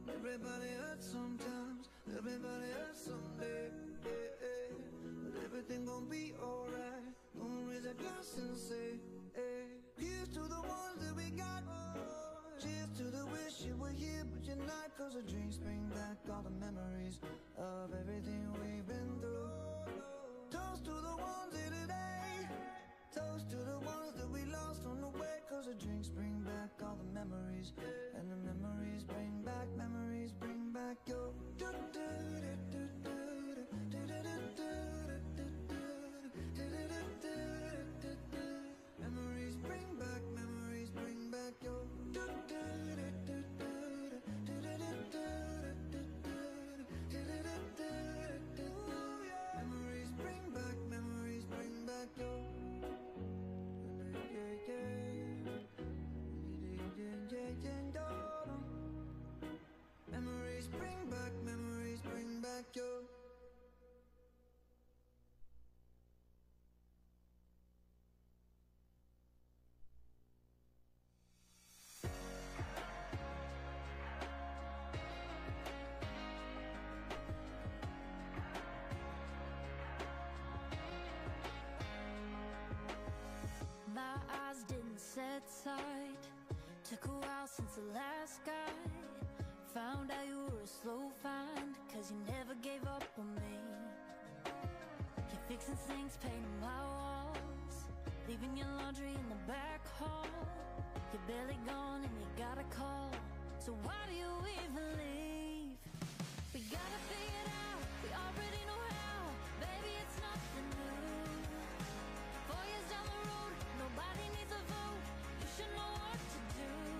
Everybody hurts sometimes, everybody hurts someday, but everything gon' be alright. Gonna raise a glass and say, hey. Here's to the ones that we got. Cheers to the wish you were here, but you're not. 'Cause the drinks bring back all the memories of everything we've been through. Toast to the ones here today. Toast to the ones that we lost on the way. 'Cause the drinks bring back all the memories, and the memories bring back your. Memories bring back your. Memories bring back your. Memories bring back your. Set side, took a while since the last guy. Found out you were a slow find, 'cause you never gave up on me. You're fixing things, painting my walls, leaving your laundry in the back hall. You're barely gone and you got a call, so why do you even leave? We gotta figure it out, we already know how. Baby, it's nothing new. 4 years down the road, nobody needs a vote. You should know what to do.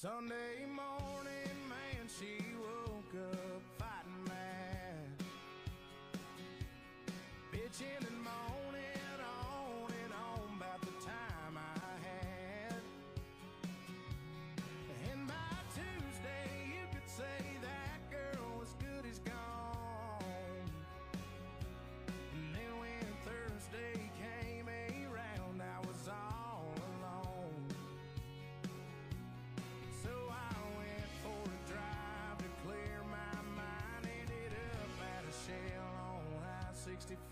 Sunday morning, man, she woke up fighting mad, bitching and moaning on and on about the time I had. And by Tuesday, you could say that girl was good as gone. And then when Thursday came around, I was all alone. So I went for a drive to clear my mind. Ended up at a Shell on High 65.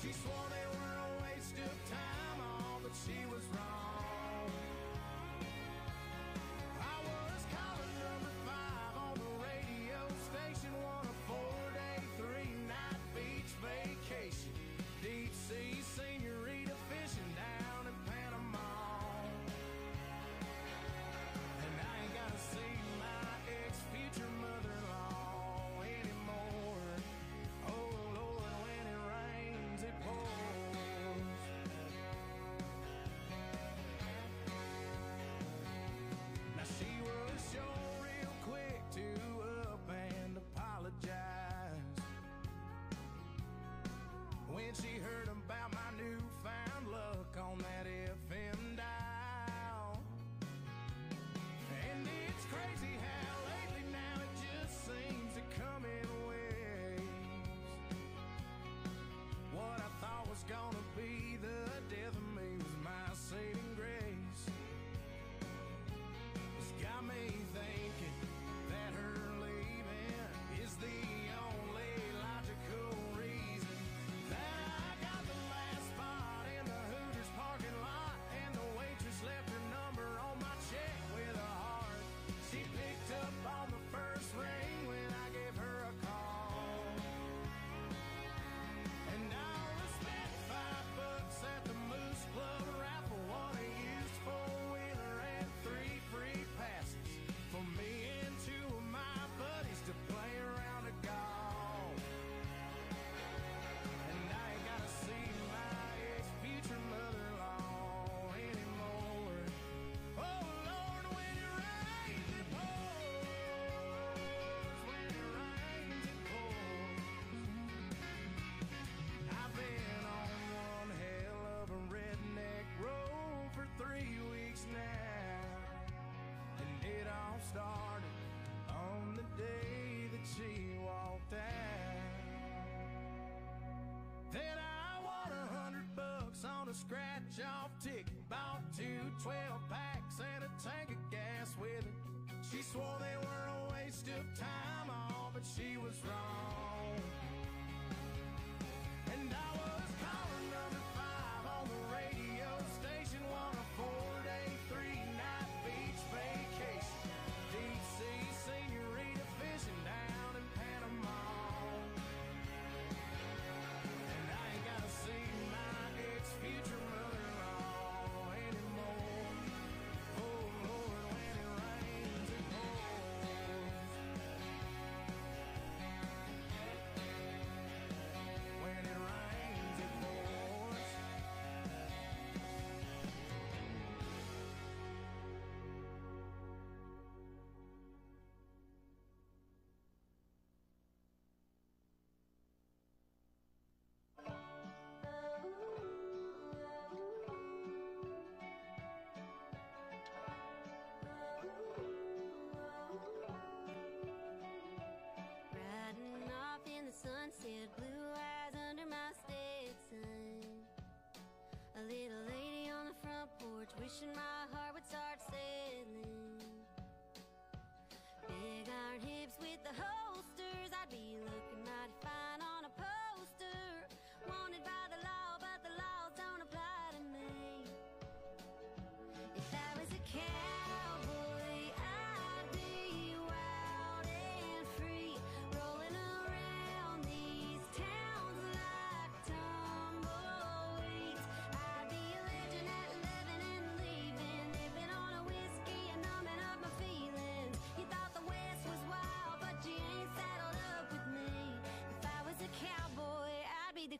She swore they were a waste of time, all but she was wrong. I was caller number 5 on the radio station, won a 4-day, 3-night beach vacation, deep sea senorita fishing down in Panama. And I ain't gotta see my ex-future mother-in-law. When she heard about my newfound luck on that FM dial. And it's crazy how lately now it just seems to come in waves. What I thought was gonna be the death of me was my saving grace. It's got me thinking that her leaving is the only logical reason that I got the last spot in the Hooters parking lot, and the waitress left her number on my check with a heart. She picked up on the first ring when I gave her a call. And I only spent $5 at the Moose Club raffle, won a used 4-wheeler and 3 free passes for me and 2 of my buddies to play around a golf. Started on the day that she walked out. Then I won $100 on a scratch-off ticket, bought 2 12-packs and a tank of gas with it. She swore they were a waste of time, all but she was wrong. And I was caller number 5 on the radio station, won a 4-day, 3-night beach vacation, deep sea senorita fishing down in Panama. And I ain't gotta see my ex-future mother-in-law anymore. Oh Lord, when it rains it pours. When it rains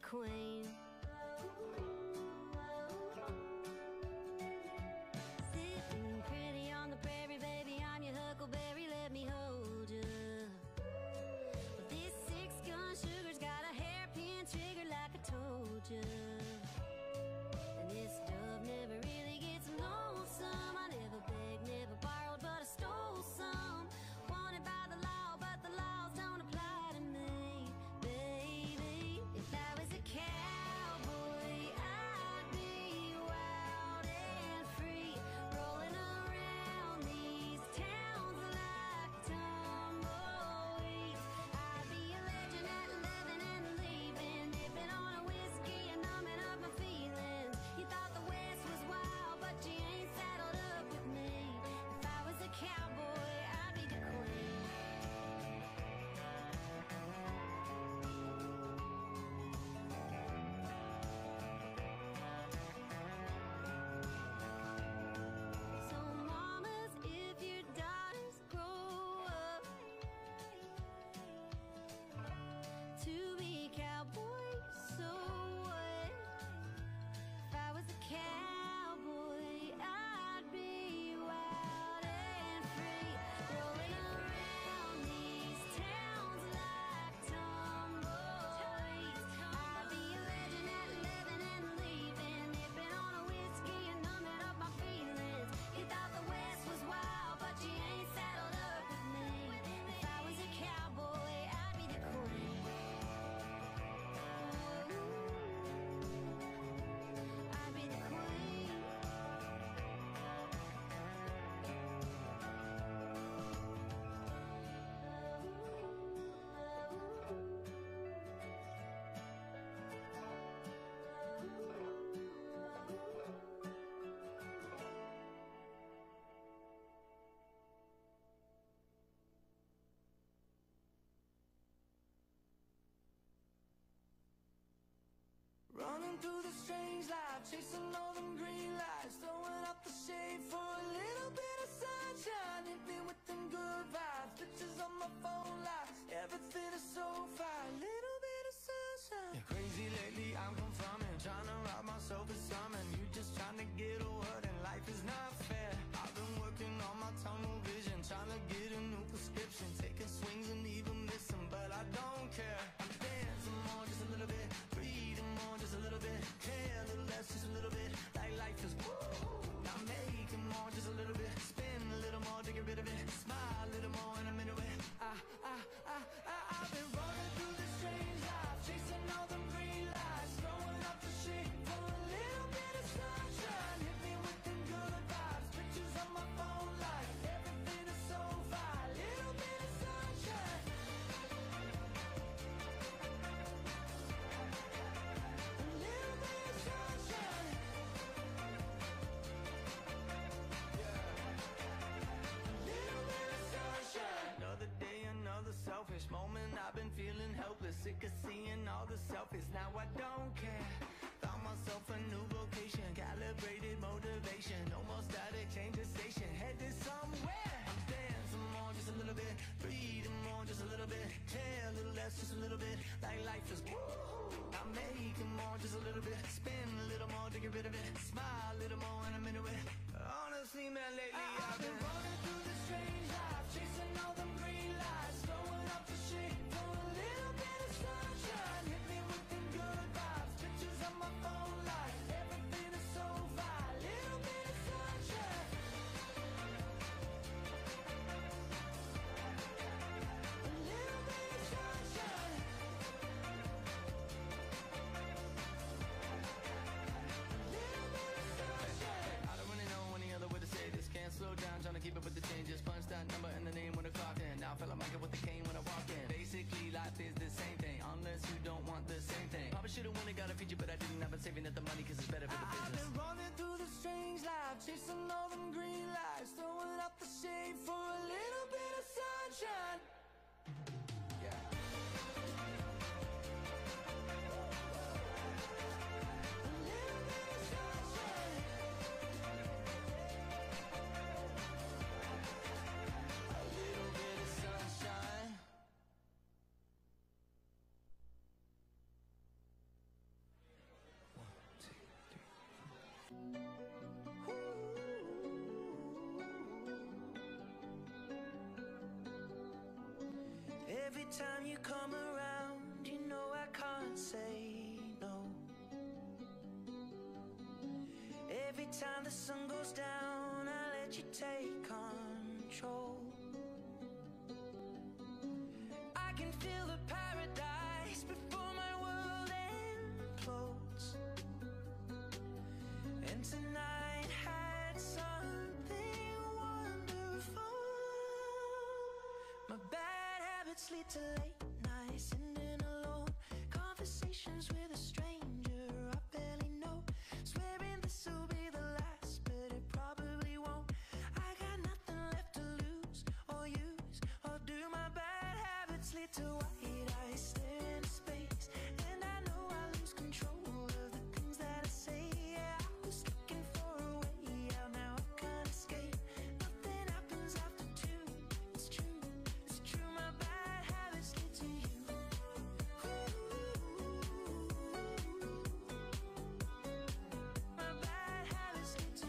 queen. Sitting pretty on the prairie, baby, I'm your huckleberry, let me hold you. But this 6-gun sugar's got a hairpin trigger like I told you. And this dove never really gets lonesome. I never begged, never borrowed, but I stole some. Wanted by the law, but the laws don't apply to me. Cowboy, I'd be wild and free, rolling around these towns like tumbleweeds. I'd be a legend at 11 and leaving, dipping on a whiskey and numbing up my feelings. You thought the West was wild, but you ain't saddled up with me. If I was a cowboy, I'd be the queen. the sun goes down, I let you take control. I can feel the paradise before my world implodes. And tonight had something wonderful. My bad habits lead to late nights and in alone conversations with a stranger I barely know. Swearing this will be the last, but it probably won't. I got nothing left to lose or use, or do my bad habits lead to white eyes staring into space? And I know I lose control of the things that I say. Yeah, I was looking for a way out, now I can't escape. Nothing happens after two. It's true, it's true. My bad habits lead to you. Ooh. My bad habits lead to you. Ooh. My bad habits lead to you.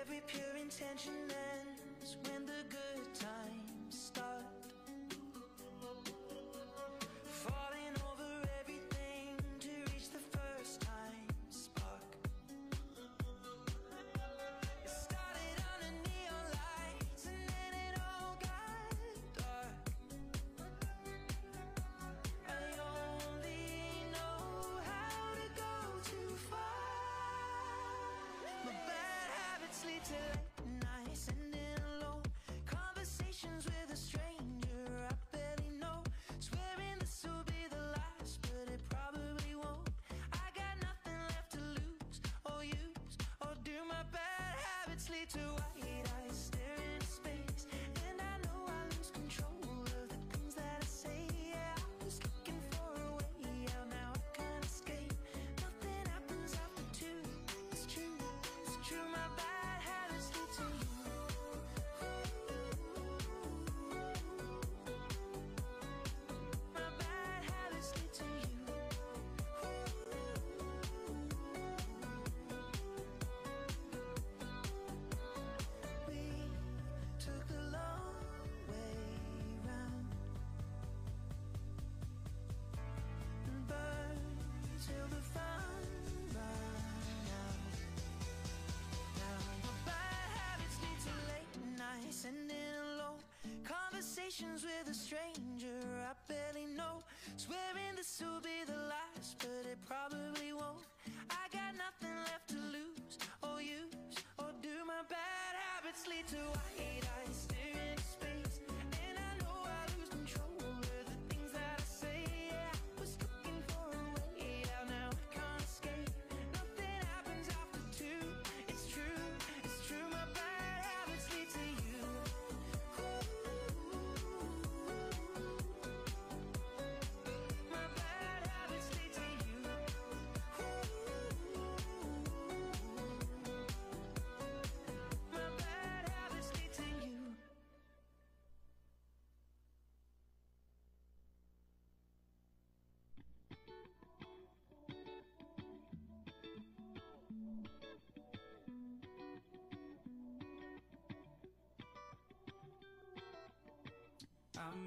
Every pure intention ends when the good times start. Falling over everything to reach the first time spark. It started under neon lights and then it all got dark. I only know how to go too far. My bad habits lead to late nights and in alone conversations with a stranger I barely know. Swearing this will be the last, but it probably won't. I got nothing left to lose or use, or do my bad habits lead to white eyes staring into space? And I know I lose control of the things that I say. Yeah, I was looking for a way out, now I can't escape. Nothing happens after two. It's true, it's true. My bad habits lead to you. My bad habits lead to you. We took the long way round and burned till the fun ran out. Now my bad habits lead to late nights and in alone conversations with a stranger I barely know. Swearing this will be the last, but it probably won't. I got nothing left to lose or use, or do my bad habits lead to white eyes staring into space? And I know I lose control of the things that I say. Yeah, I was looking for a way out, now I can't escape. Nothing happens after two. It's true, it's true. My bad habits lead to you. My bad habits lead to you. My bad habits lead to you. I might be better on my own. I hate you blowing up my phone. I wish I never met your ass.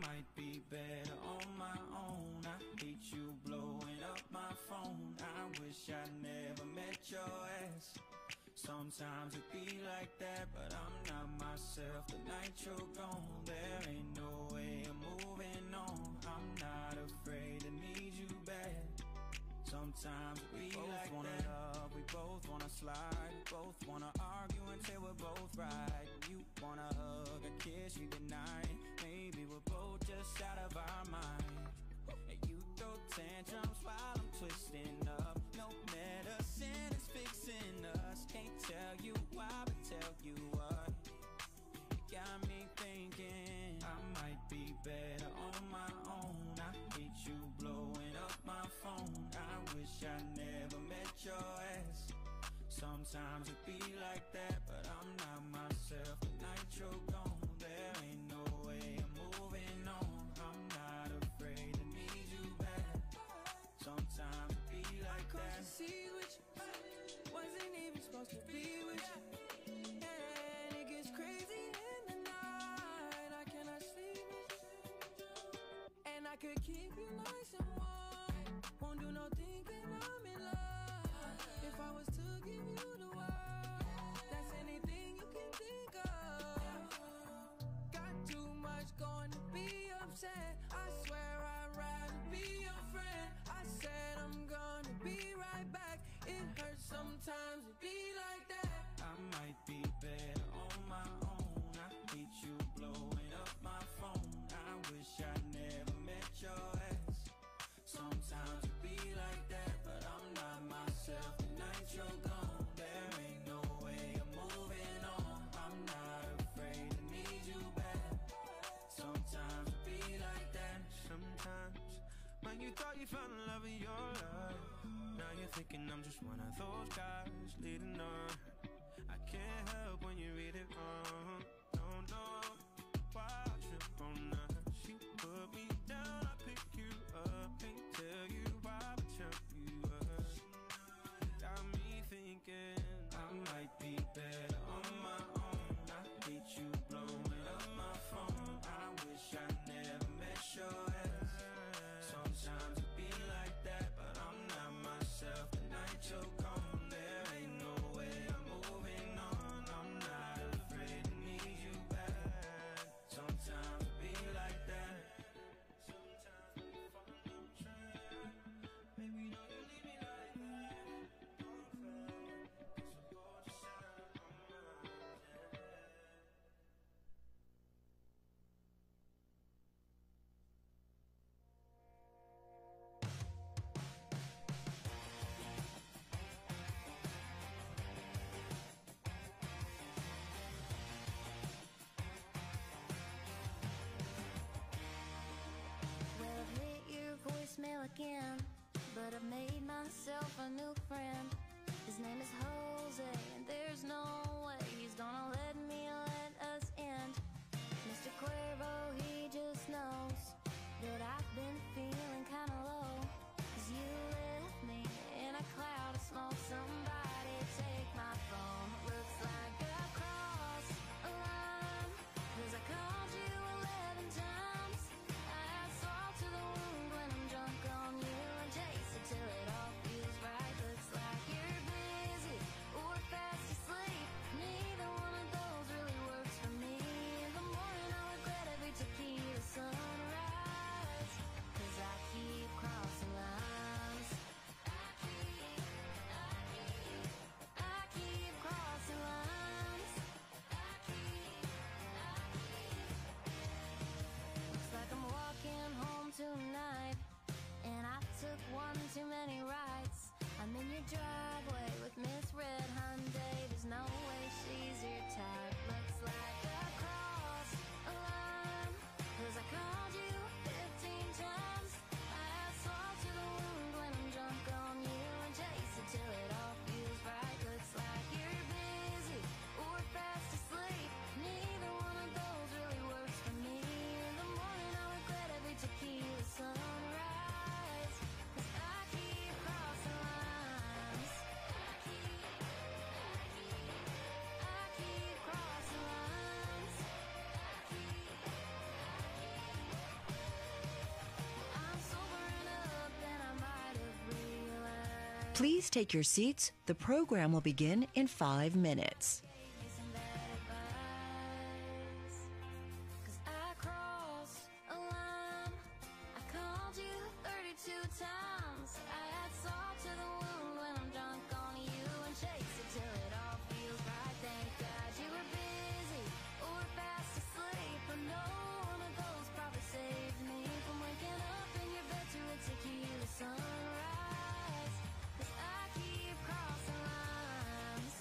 Sometimes it be like that, but I'm not myself the night you're gone. There ain't no way I'm moving on. I'm not afraid to need you back. Sometimes we both like wanna that. Love, we both wanna slide, we both wanna argue until we're both right. You wanna hug, a kiss, you deny. Maybe we're both just out of our mind. And you throw tantrums while I'm twisting up. No medicine is fixing us. Can't tell you why, but tell you what. Got me thinking I might be better on my own. I hate you blowing up my phone. I wish I never met your ass. Sometimes it be like that, but I'm not myself the night you're gone. There ain't no way I'm moving on. I'm not afraid to need you back. Sometimes it be like that. 'Cause you see what you wasn't even supposed to be with you. And it gets crazy in the night, I cannot sleep. Thinking I'm just one of those guys leading on. I can't help when you read it wrong. Don't know why I trip on her. She put me down, I pick you up. Can't tell you why, but jump you up. Got me thinking I might be better on my own. I hate you blowing up my phone. I wish I never met your ass. Sometimes it be like that, but I'm not myself. She'll come, there ain't no way I'm moving on. I'm not afraid to need you back. Sometimes it be like that. Sometimes we fall on track. Baby, don't you leave me like that. Don't fail, cause I'm gorgeous and I'm not dead. Again, but I've made myself a new friend. His name is Jose, and there's no way he's gonna let us end. Mr. Cuervo, he just knows that I've been feeling kinda low, cause you left me in a cloud of smoke. Somebody take my phone, looks like a cross alarm, cause I called you 11 times. Till it all feels right. Looks like you're busy or fast asleep. Neither one of those really works for me. In the morning I'll regret every tequila sunrise, cause I keep crossing lines. I keep crossing lines. I keep. Looks like I'm walking home tonight, and I took one too many rides. I'm in your driveway with Miss Red Hyundai. There's no way she's your type. Looks like a cross alarm, cause I called you 15 times. I add salt to the wound when I'm drunk on you, and chase it till it all feels right. Looks like you're busy or fast asleep. Neither one of those really works for me. In the morning I regret every tequila sunrise. Please take your seats. The program will begin in 5 minutes. Sunrise, cause I keep crossing lines.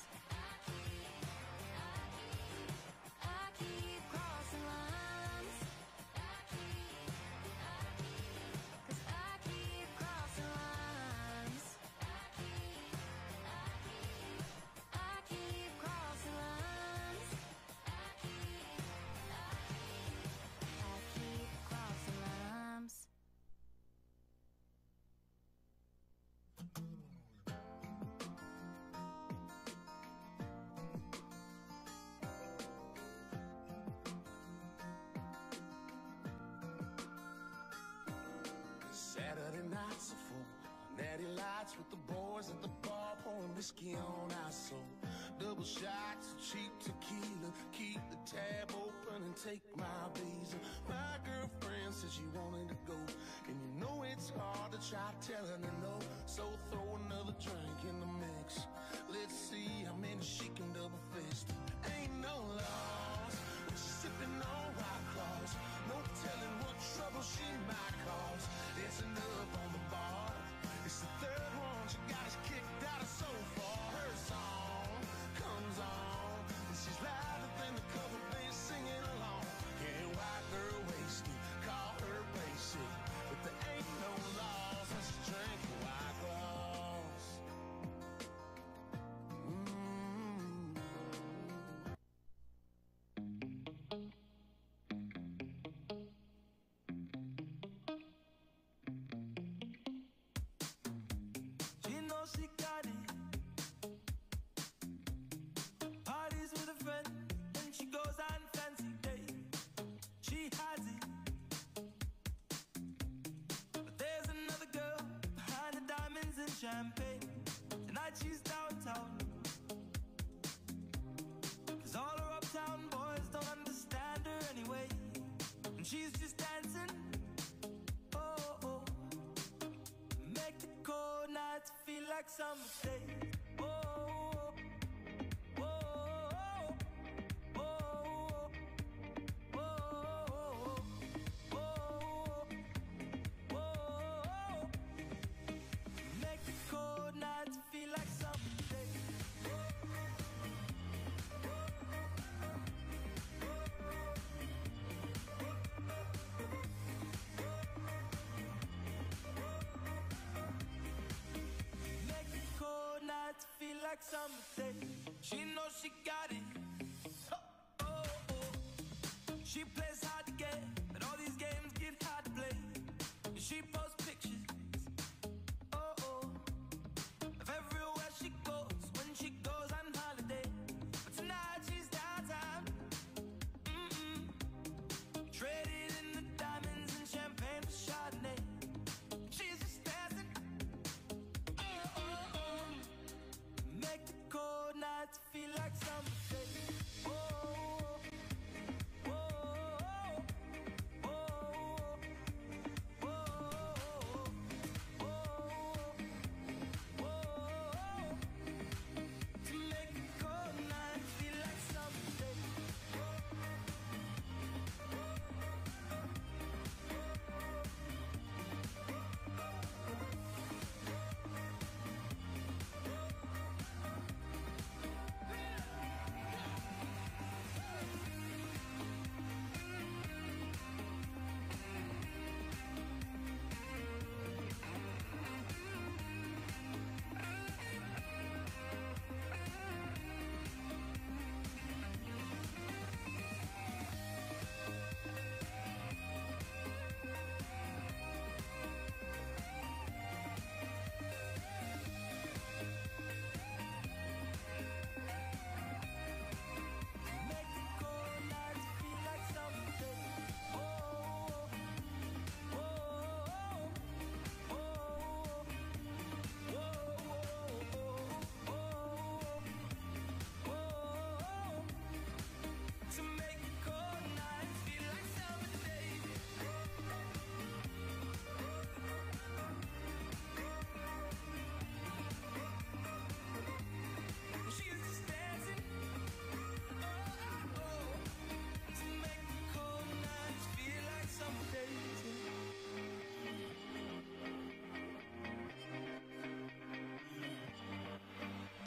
Natty lights with the boys at the bar, pouring whiskey on our soul. Double shots of cheap tequila, keep the tab open and take my visa. My girlfriend said she wanted to go, and you know it's hard to try telling her no. So throw another drink in the mix, let's see how many she can double fist. Ain't no loss, but she's sipping on white claws. No telling what trouble she might cause. Dancing up on the bar, it's the third one she got us kicked out of so far. Her song comes on, and she's louder than the cover band singing along. Can't wipe her wasted, call her basic, but there ain't no laws when she's drinking white claws.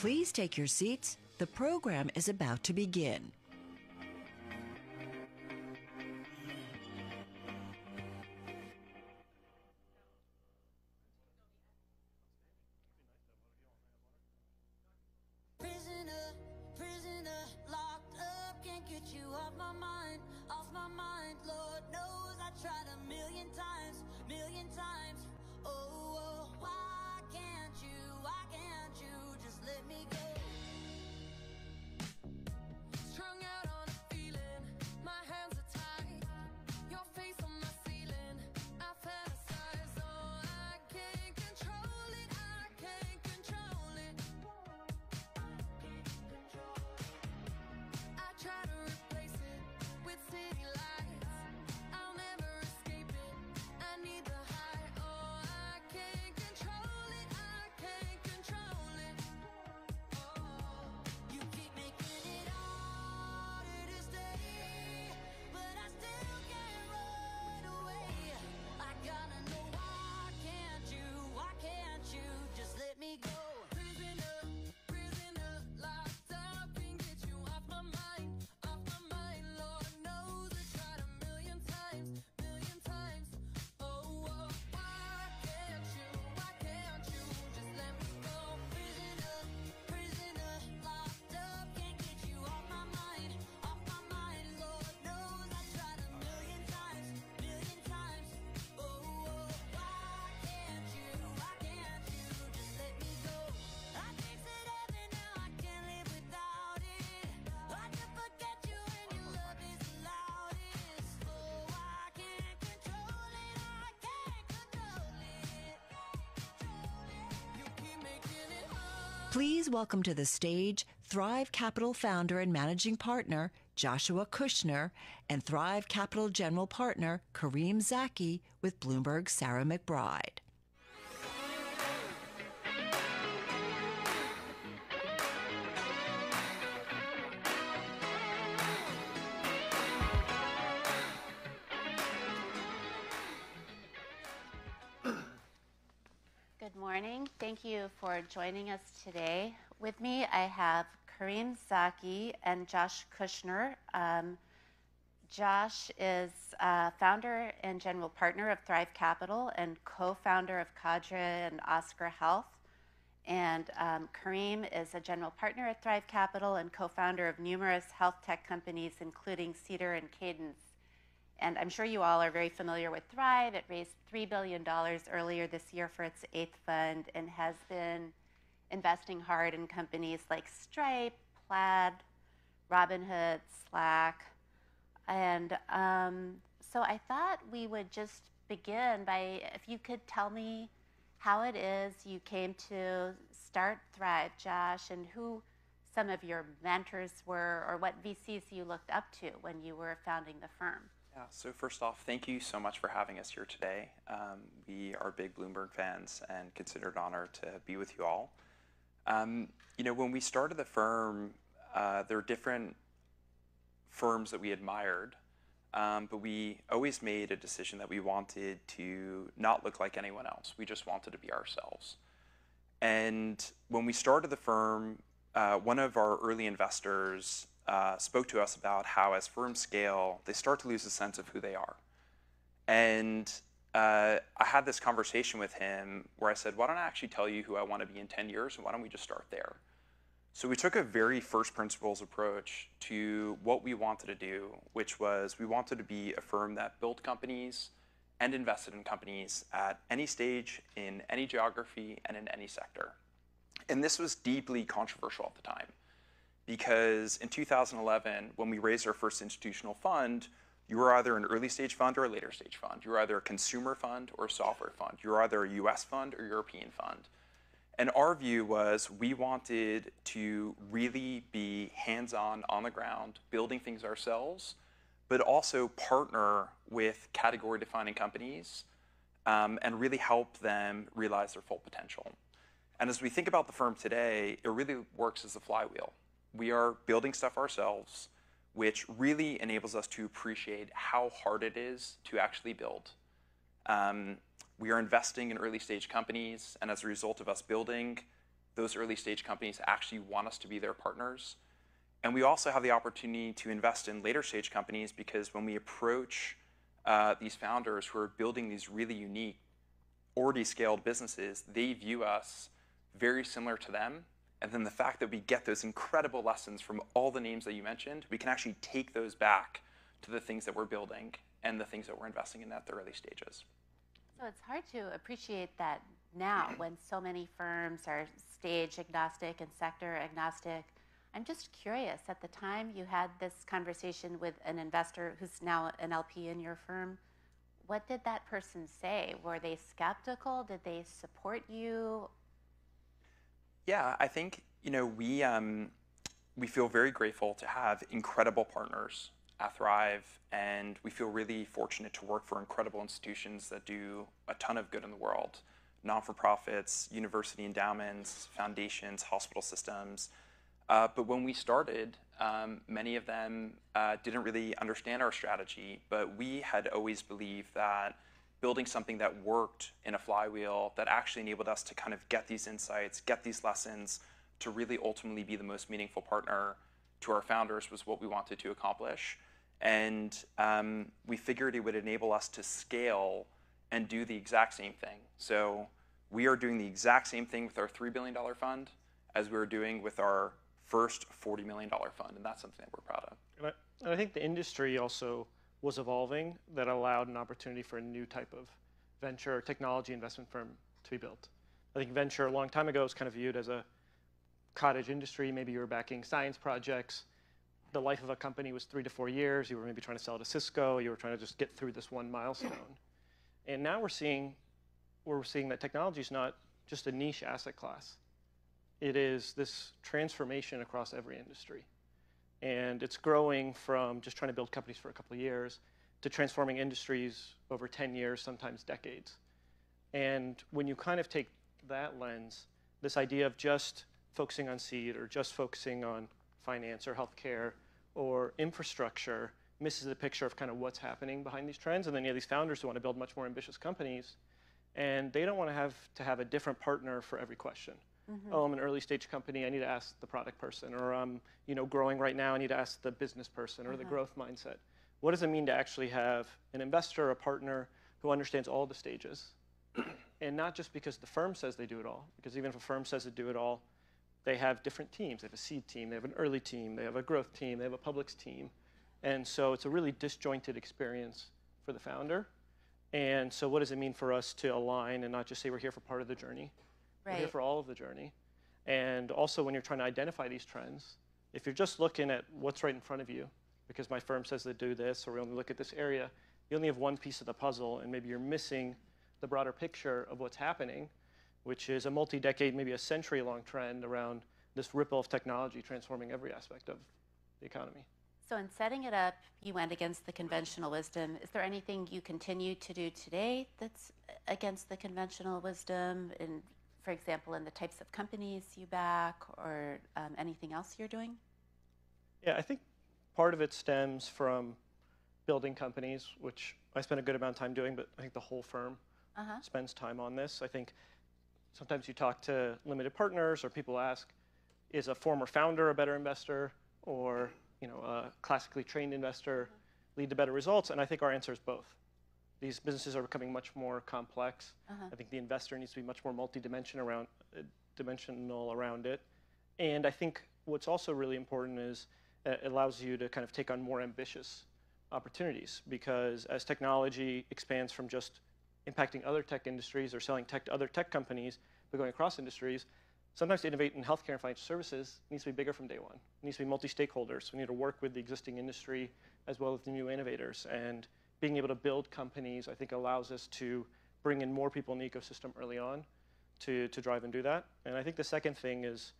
Please take your seats. The program is about to begin. Let me go. Strong Please welcome to the stage Thrive Capital founder and managing partner, Joshua Kushner, and Thrive Capital general partner, Kareem Zaki, with Bloomberg's Sarah McBride. Good morning. Thank you for joining us today. With me, I have Kareem Zaki and Josh Kushner. Josh is founder and general partner of Thrive Capital and co-founder of Cadre and Oscar Health. And Kareem is a general partner at Thrive Capital and co-founder of numerous health tech companies, including Cedar and Cadence. And I'm sure you all are very familiar with Thrive. It raised $3 billion earlier this year for its 8th fund and has been investing hard in companies like Stripe, Plaid, Robinhood, Slack. And so I thought we would just begin by, if you could tell me how it is you came to start Thrive, Josh, and who some of your mentors were or what VCs you looked up to when you were founding the firm. Yeah, so first off, thank you so much for having us here today. We are big Bloomberg fans and consider it an honor to be with you all. You know, when we started the firm, there were different firms that we admired, but we always made a decision that we wanted to not look like anyone else. We just wanted to be ourselves. And when we started the firm, one of our early investors spoke to us about how as firms scale, they start to lose a sense of who they are. And I had this conversation with him where I said, why don't I actually tell you who I want to be in 10 years, and why don't we just start there? So we took a very first principles approach to what we wanted to do, which was we wanted to be a firm that built companies and invested in companies at any stage, in any geography, and in any sector. And this was deeply controversial at the time, because in 2011, when we raised our first institutional fund, you were either an early stage fund or a later stage fund. You were either a consumer fund or a software fund. You were either a US fund or European fund. And our view was we wanted to really be hands-on, on the ground, building things ourselves, but also partner with category-defining companies and really help them realize their full potential. And as we think about the firm today, it really works as a flywheel. We are building stuff ourselves, which really enables us to appreciate how hard it is to actually build. We are investing in early stage companies, and as a result of us building, those early stage companies actually want us to be their partners. And we also have the opportunity to invest in later stage companies, because when we approach these founders who are building these really unique, already scaled businesses, they view us very similar to them. And then the fact that we get those incredible lessons from all the names that you mentioned, we can actually take those back to the things that we're building and the things that we're investing in at the early stages. So it's hard to appreciate that now when so many firms are stage agnostic and sector agnostic. I'm just curious, at the time you had this conversation with an investor who's now an LP in your firm, what did that person say? Were they skeptical? Did they support you? Yeah, I think, you know, we feel very grateful to have incredible partners at Thrive, and we feel really fortunate to work for incredible institutions that do a ton of good in the world: non-for-profits, university endowments, foundations, hospital systems. But when we started, many of them didn't really understand our strategy, but we had always believed that building something that worked in a flywheel that actually enabled us to kind of get these insights, get these lessons, to really ultimately be the most meaningful partner to our founders was what we wanted to accomplish. And we figured it would enable us to scale and do the exact same thing. So we are doing the exact same thing with our $3 billion fund as we were doing with our first $40 million fund, and that's something that we're proud of. And I think the industry also was evolving that allowed an opportunity for a new type of venture or technology investment firm to be built. I think venture a long time ago was kind of viewed as a cottage industry. Maybe you were backing science projects. The life of a company was 3 to 4 years. You were maybe trying to sell to Cisco. You were trying to just get through this one milestone. And now we're seeing that technology is not just a niche asset class. It is this transformation across every industry. And it's growing from just trying to build companies for a couple of years to transforming industries over 10 years, sometimes decades. And when you kind of take that lens, this idea of just focusing on seed or just focusing on finance or healthcare or infrastructure misses the picture of kind of what's happening behind these trends. And then you have these founders who want to build much more ambitious companies, and they don't want to have a different partner for every question. Mm-hmm. Oh, I'm an early stage company, I need to ask the product person, or I'm growing right now, I need to ask the business person, or the growth mindset. What does it mean to actually have an investor or a partner who understands all the stages? And not just because the firm says they do it all, because even if a firm says they do it all, they have different teams. They have a seed team, they have an early team, they have a growth team, they have a publics team. And so it's a really disjointed experience for the founder. And so what does it mean for us to align and not just say we're here for part of the journey? Right. We're here for all of the journey. And also when you're trying to identify these trends, if you're just looking at what's right in front of you, because my firm says they do this, or we only look at this area, you only have one piece of the puzzle, and maybe you're missing the broader picture of what's happening, which is a multi-decade, maybe a century-long trend around this ripple of technology transforming every aspect of the economy. So in setting it up, you went against the conventional wisdom. Is there anything you continue to do today that's against the conventional wisdom, in, for example, in the types of companies you back, or anything else you're doing? Yeah, I think part of it stems from building companies, which I spend a good amount of time doing, but I think the whole firm spends time on this. I think sometimes you talk to limited partners, or people ask, is a former founder a better investor, or a classically trained investor lead to better results? And I think our answer is both. These businesses are becoming much more complex. I think the investor needs to be much more multidimensional around, it. And I think what's also really important is it allows you to kind of take on more ambitious opportunities, because as technology expands from just impacting other tech industries or selling tech to other tech companies, but going across industries, sometimes to innovate in healthcare and financial services needs to be bigger from day one. It needs to be multi-stakeholders. We need to work with the existing industry as well as the new innovators. And being able to build companies, I think, allows us to bring in more people in the ecosystem early on to drive and do that. And I think the second thing is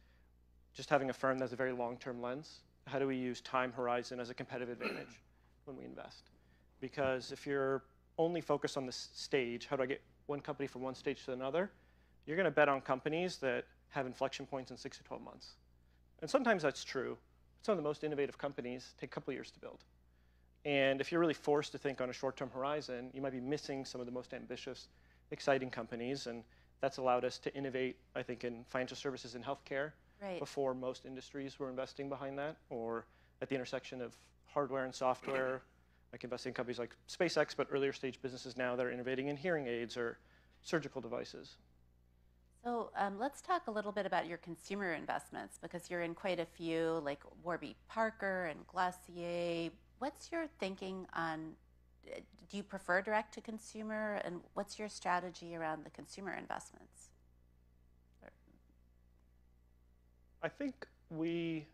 just having a firm that has a very long-term lens. How do we use time horizon as a competitive advantage when we invest? Because if you're only focused on the stage, how do I get one company from one stage to another? You're going to bet on companies that have inflection points in 6 to 12 months. And sometimes that's true. Some of the most innovative companies take a couple of years to build. And if you're really forced to think on a short-term horizon, you might be missing some of the most ambitious, exciting companies. And that's allowed us to innovate, I think, in financial services and healthcare before most industries were investing behind that, or at the intersection of hardware and software, like investing in companies like SpaceX, but earlier stage businesses now that are innovating in hearing aids or surgical devices. So let's talk a little bit about your consumer investments, because you're in quite a few, like Warby Parker and Glossier. What's your thinking on, do you prefer direct to consumer, and what's your strategy around the consumer investments? I think we,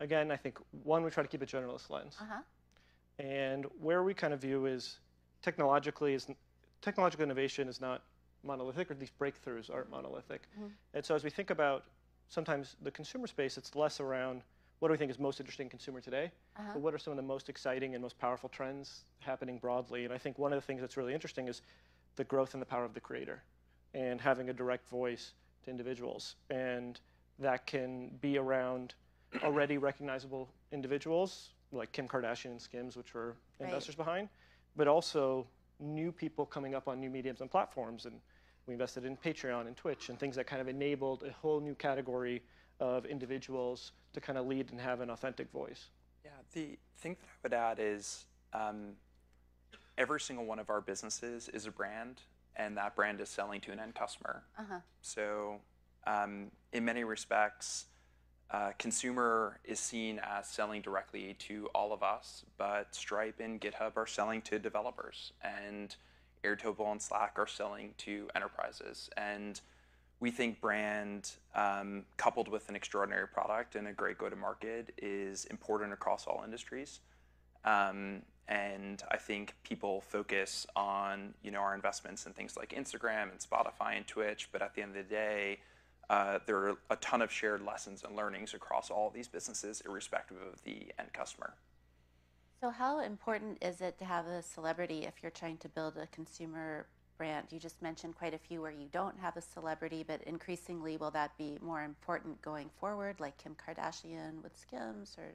again, I think one, we try to keep a generalist lens. And where we kind of view is technological innovation is not monolithic, or these breakthroughs aren't monolithic. And so as we think about sometimes the consumer space, it's less around what do we think is most interesting consumer today, but what are some of the most exciting and most powerful trends happening broadly. And I think one of the things that's really interesting is the growth and the power of the creator, and having a direct voice to individuals. And that can be around already recognizable individuals, like Kim Kardashian and Skims, which were investors behind, but also new people coming up on new mediums and platforms. And we invested in Patreon and Twitch and things that kind of enabled a whole new category of individuals to kind of lead and have an authentic voice. Yeah, the thing that I would add is every single one of our businesses is a brand, and that brand is selling to an end customer. So in many respects, consumer is seen as selling directly to all of us, but Stripe and GitHub are selling to developers, and Airtable and Slack are selling to enterprises. And we think brand, coupled with an extraordinary product and a great go-to-market, is important across all industries. And I think people focus on our investments in things like Instagram and Spotify and Twitch, but at the end of the day, There are a ton of shared lessons and learnings across all of these businesses, irrespective of the end customer. So how important is it to have a celebrity if you're trying to build a consumer brand? You just mentioned quite a few where you don't have a celebrity, but increasingly will that be more important going forward, like Kim Kardashian with Skims? Or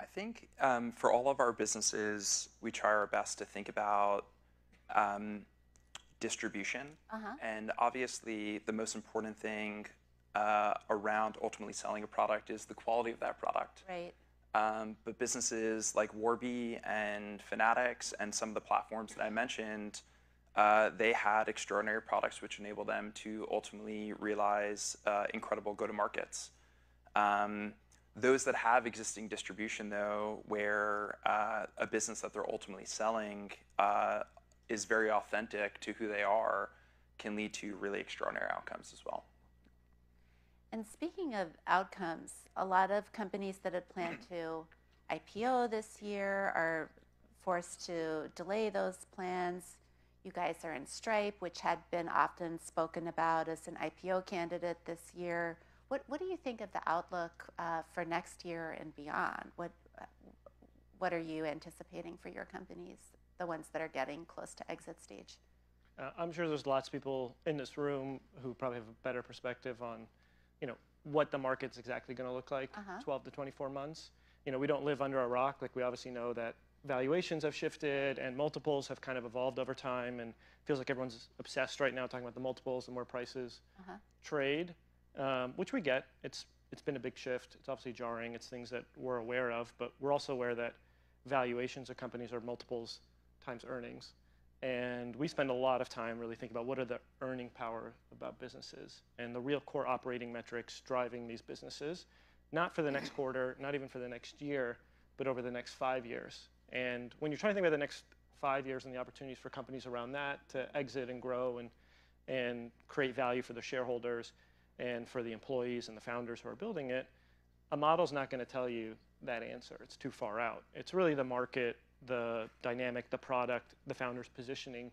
I think for all of our businesses, we try our best to think about distribution. And obviously, the most important thing around ultimately selling a product is the quality of that product. Right. But businesses like Warby and Fanatics and some of the platforms that I mentioned, they had extraordinary products which enable them to ultimately realize incredible go-to-markets. Those that have existing distribution, though, where a business that they're ultimately selling is very authentic to who they are, can lead to really extraordinary outcomes as well. And speaking of outcomes, a lot of companies that had planned to IPO this year are forced to delay those plans. You guys are in Stripe, which had been often spoken about as an IPO candidate this year. What do you think of the outlook for next year and beyond? What are you anticipating for your companies, the ones that are getting close to exit stage? I'm sure there's lots of people in this room who probably have a better perspective on, you know, what the market's exactly going to look like 12 to 24 months. You know, we don't live under a rock. Like, we obviously know that valuations have shifted and multiples have kind of evolved over time, and it feels like everyone's obsessed right now talking about the multiples and where prices trade, which we get. It's been a big shift. It's obviously jarring. It's things that we're aware of, but we're also aware that valuations of companies are multiples times earnings. And we spend a lot of time really thinking about what are the earning power about businesses and the real core operating metrics driving these businesses, not for the next quarter, not even for the next year, but over the next 5 years. And when you're trying to think about the next 5 years and the opportunities for companies around that to exit and grow and create value for the shareholders and for the employees and the founders who are building it, a model's not going to tell you that answer. It's too far out. It's really the market, the dynamic, the product, the founder's positioning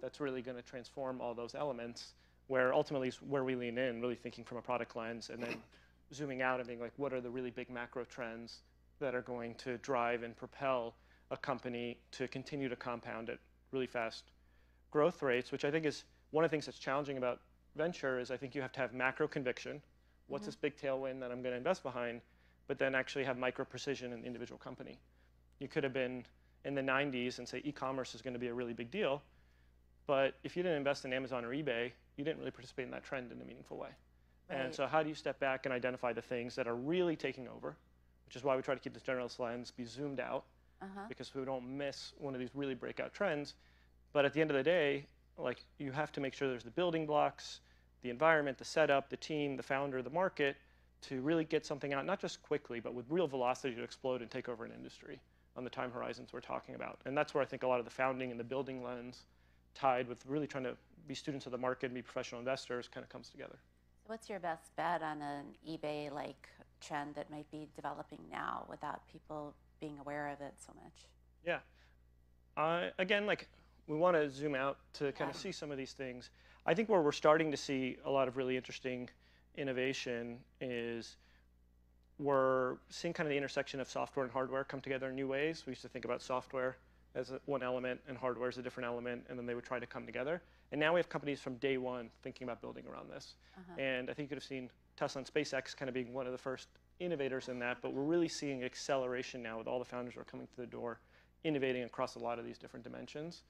that's really going to transform all those elements, where ultimately is where we lean in, really thinking from a product lens and then zooming out and being like, what are the really big macro trends that are going to drive and propel a company to continue to compound at really fast growth rates, which I think is one of the things that's challenging about venture is I think you have to have macro conviction. What's this big tailwind that I'm going to invest behind, but then actually have micro precision in the individual company. You could have been in the 90s and say e-commerce is going to be a really big deal, but if you didn't invest in Amazon or eBay, you didn't really participate in that trend in a meaningful way. Right. And so how do you step back and identify the things that are really taking over, which is why we try to keep this generalist lens, be zoomed out, because we don't miss one of these really breakout trends. But at the end of the day, like, you have to make sure there's the building blocks, the environment, the setup, the team, the founder, the market, to really get something out, not just quickly, but with real velocity to explode and take over an industry on the time horizons we're talking about. And that's where I think a lot of the founding and the building lens tied with really trying to be students of the market and be professional investors kind of comes together. So what's your best bet on an eBay-like trend that might be developing now without people being aware of it so much? Yeah. Again, like, we want to zoom out to kind of see some of these things. I think where we're starting to see a lot of really interesting innovation is we're seeing kind of the intersection of software and hardware come together in new ways. We used to think about software as one element and hardware as a different element, and then they would try to come together. And now we have companies from day one thinking about building around this. And I think you could have seen Tesla and SpaceX kind of being one of the first innovators in that, but we're really seeing acceleration now with all the founders who are coming through the door, innovating across a lot of these different dimensions.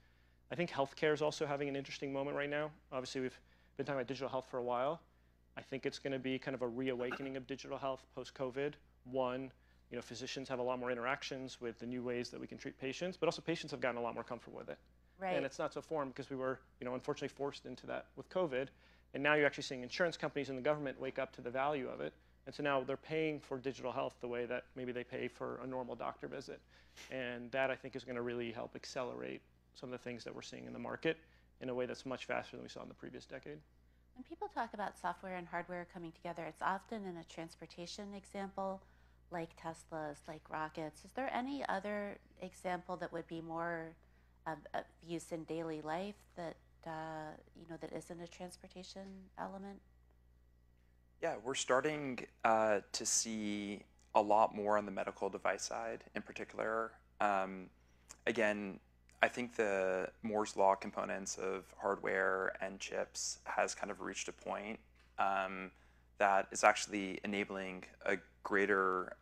I think healthcare is also having an interesting moment right now. Obviously, we've been talking about digital health for a while. I think it's going to be kind of a reawakening of digital health post-COVID. One, you know, physicians have a lot more interactions with the new ways that we can treat patients, but also patients have gotten a lot more comfortable with it. Right. And it's not so foreign because we were, you know, unfortunately forced into that with COVID. And now you're actually seeing insurance companies and the government wake up to the value of it. And so now they're paying for digital health the way that maybe they pay for a normal doctor visit. And that, I think, is going to really help accelerate some of the things that we're seeing in the market in a way that's much faster than we saw in the previous decade. When people talk about software and hardware coming together, it's often in a transportation example, like Teslas, like rockets. Is there any other example that would be more of use in daily life that that isn't a transportation element? Yeah, we're starting to see a lot more on the medical device side in particular. Again, I think the Moore's Law components of hardware and chips has kind of reached a point that is actually enabling a greater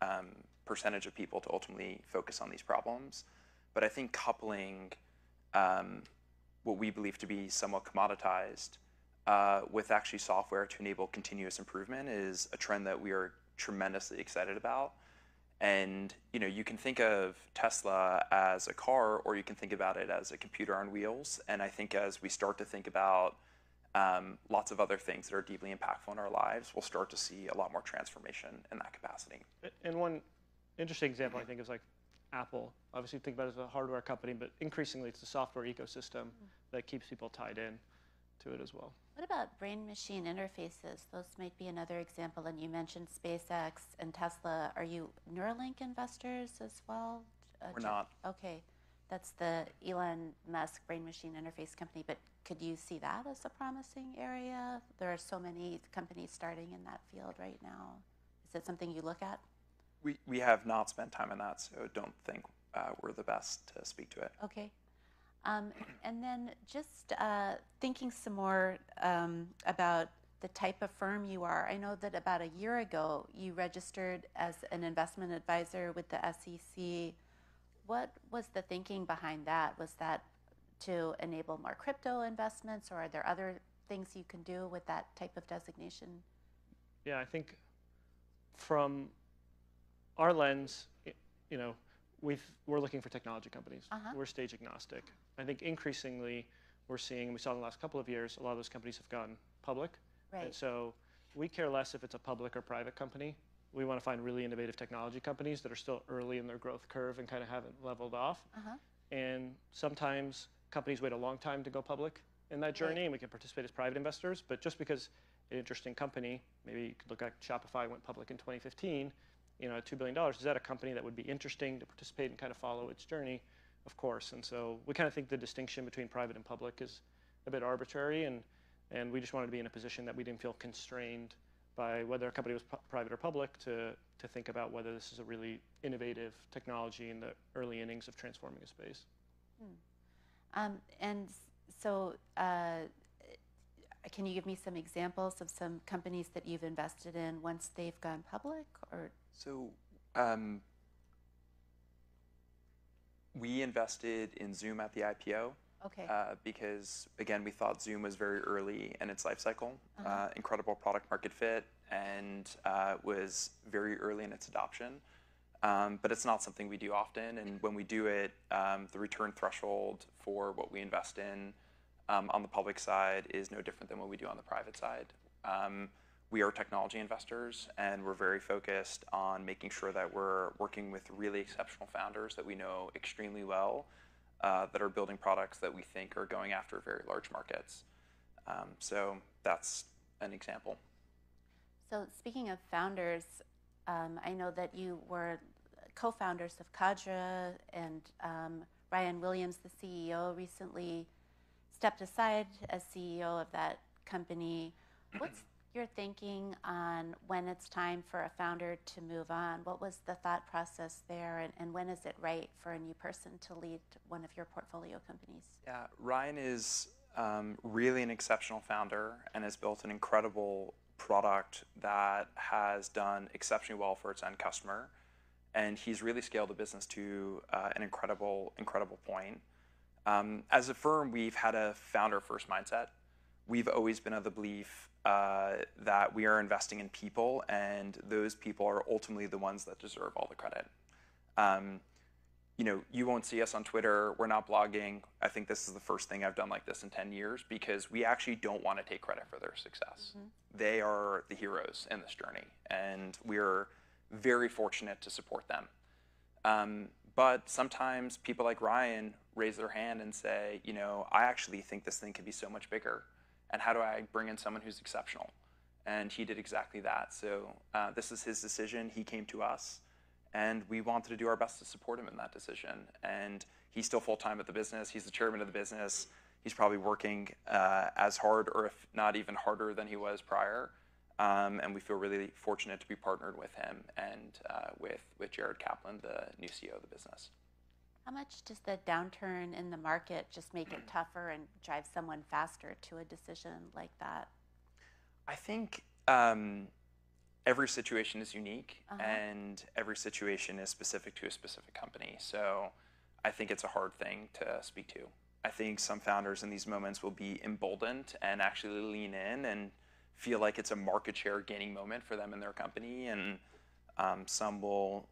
percentage of people to ultimately focus on these problems. But I think coupling what we believe to be somewhat commoditized with actually software to enable continuous improvement is a trend that we are tremendously excited about. And you can think of Tesla as a car, or you can think about it as a computer on wheels. And I think as we start to think about lots of other things that are deeply impactful in our lives, we'll start to see a lot more transformation in that capacity. And one interesting example, I think, is like Apple. Obviously, you think about it as a hardware company, but increasingly it's the software ecosystem that keeps people tied in to it as well. What about brain-machine interfaces? Those might be another example, and you mentioned SpaceX and Tesla. Are you Neuralink investors as well? We're not. Okay, that's the Elon Musk brain-machine interface company, but could you see that as a promising area? There are so many companies starting in that field right now. Is it something you look at? We have not spent time on that, so don't think we're the best to speak to it. Okay. And then just thinking some more about the type of firm you are. I know that about a year ago, you registered as an investment advisor with the SEC. What was the thinking behind that? Was that to enable more crypto investments, or are there other things you can do with that type of designation? Yeah, I think from our lens, we're looking for technology companies. We're stage agnostic. I think increasingly we're seeing, and we saw in the last couple of years, a lot of those companies have gone public. Right. And so we care less if it's a public or private company. We want to find really innovative technology companies that are still early in their growth curve and kind of haven't leveled off. And sometimes companies wait a long time to go public in that journey, and we can participate as private investors. But just because an interesting company, maybe you could look at Shopify went public in 2015, $2 billion, is that a company that would be interesting to participate and kind of follow its journey? Of course. And so we kind of think the distinction between private and public is a bit arbitrary, and we just wanted to be in a position that we didn't feel constrained by whether a company was private or public to think about whether this is a really innovative technology in the early innings of transforming a space. And so can you give me some examples of some companies that you've invested in once they've gone public? Or so we invested in Zoom at the IPO because, again, we thought Zoom was very early in its life cycle, incredible product market fit, and was very early in its adoption. But it's not something we do often, and when we do it, the return threshold for what we invest in on the public side is no different than what we do on the private side. We are technology investors, and we're very focused on making sure that we're working with really exceptional founders that we know extremely well, that are building products that we think are going after very large markets. So that's an example. So speaking of founders, I know that you were co-founders of Cadre, and Ryan Williams, the CEO, recently stepped aside as CEO of that company. What's your thinking on when it's time for a founder to move on? What was the thought process there, and when is it right for a new person to lead one of your portfolio companies? Yeah, Ryan is really an exceptional founder and has built an incredible product that has done exceptionally well for its end customer. And he's really scaled the business to an incredible point. As a firm, we've had a founder-first mindset. We've always been of the belief that we are investing in people, and those people are ultimately the ones that deserve all the credit. You won't see us on Twitter. We're not blogging. I think this is the first thing I've done like this in 10 years because we actually don't want to take credit for their success. They are the heroes in this journey, and we're very fortunate to support them. But sometimes people like Ryan raise their hand and say, I actually think this thing could be so much bigger, and how do I bring in someone who's exceptional? And he did exactly that. So this is his decision. He came to us, and we wanted to do our best to support him in that decision. And he's still full-time at the business. He's the chairman of the business. He's probably working as hard, or if not even harder, than he was prior. And we feel really fortunate to be partnered with him and with Jared Kaplan, the new CEO of the business. How much does the downturn in the market just make it tougher and drive someone faster to a decision like that? I think every situation is unique, and every situation is specific to a specific company. So I think it's a hard thing to speak to. I think some founders in these moments will be emboldened and actually lean in and feel like it's a market share gaining moment for them and their company. And some will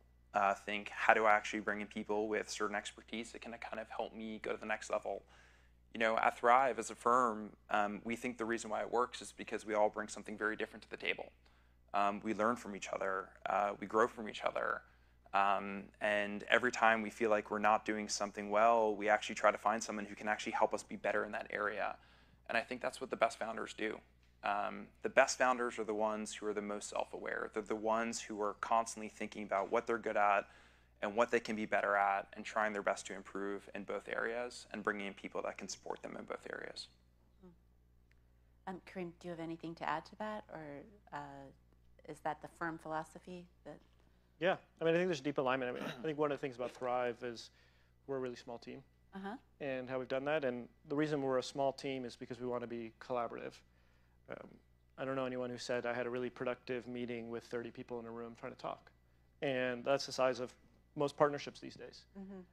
think, how do I actually bring in people with certain expertise that can kind of help me go to the next level? You know, at Thrive as a firm, we think the reason why it works is because we all bring something very different to the table. We learn from each other, we grow from each other, and every time we feel like we're not doing something well, we actually try to find someone who can actually help us be better in that area. And I think that's what the best founders do. The best founders are the ones who are the most self-aware. They're the ones who are constantly thinking about what they're good at and what they can be better at and trying their best to improve in both areas and bringing in people that can support them in both areas. Kareem, do you have anything to add to that, or is that the firm philosophy? That... Yeah, I mean, I think there's deep alignment. I mean, I think one of the things about Thrive is we're a really small team and how we've done that. And the reason we're a small team is because we want to be collaborative. I don't know anyone who said, I had a really productive meeting with 30 people in a room trying to talk. And that's the size of most partnerships these days.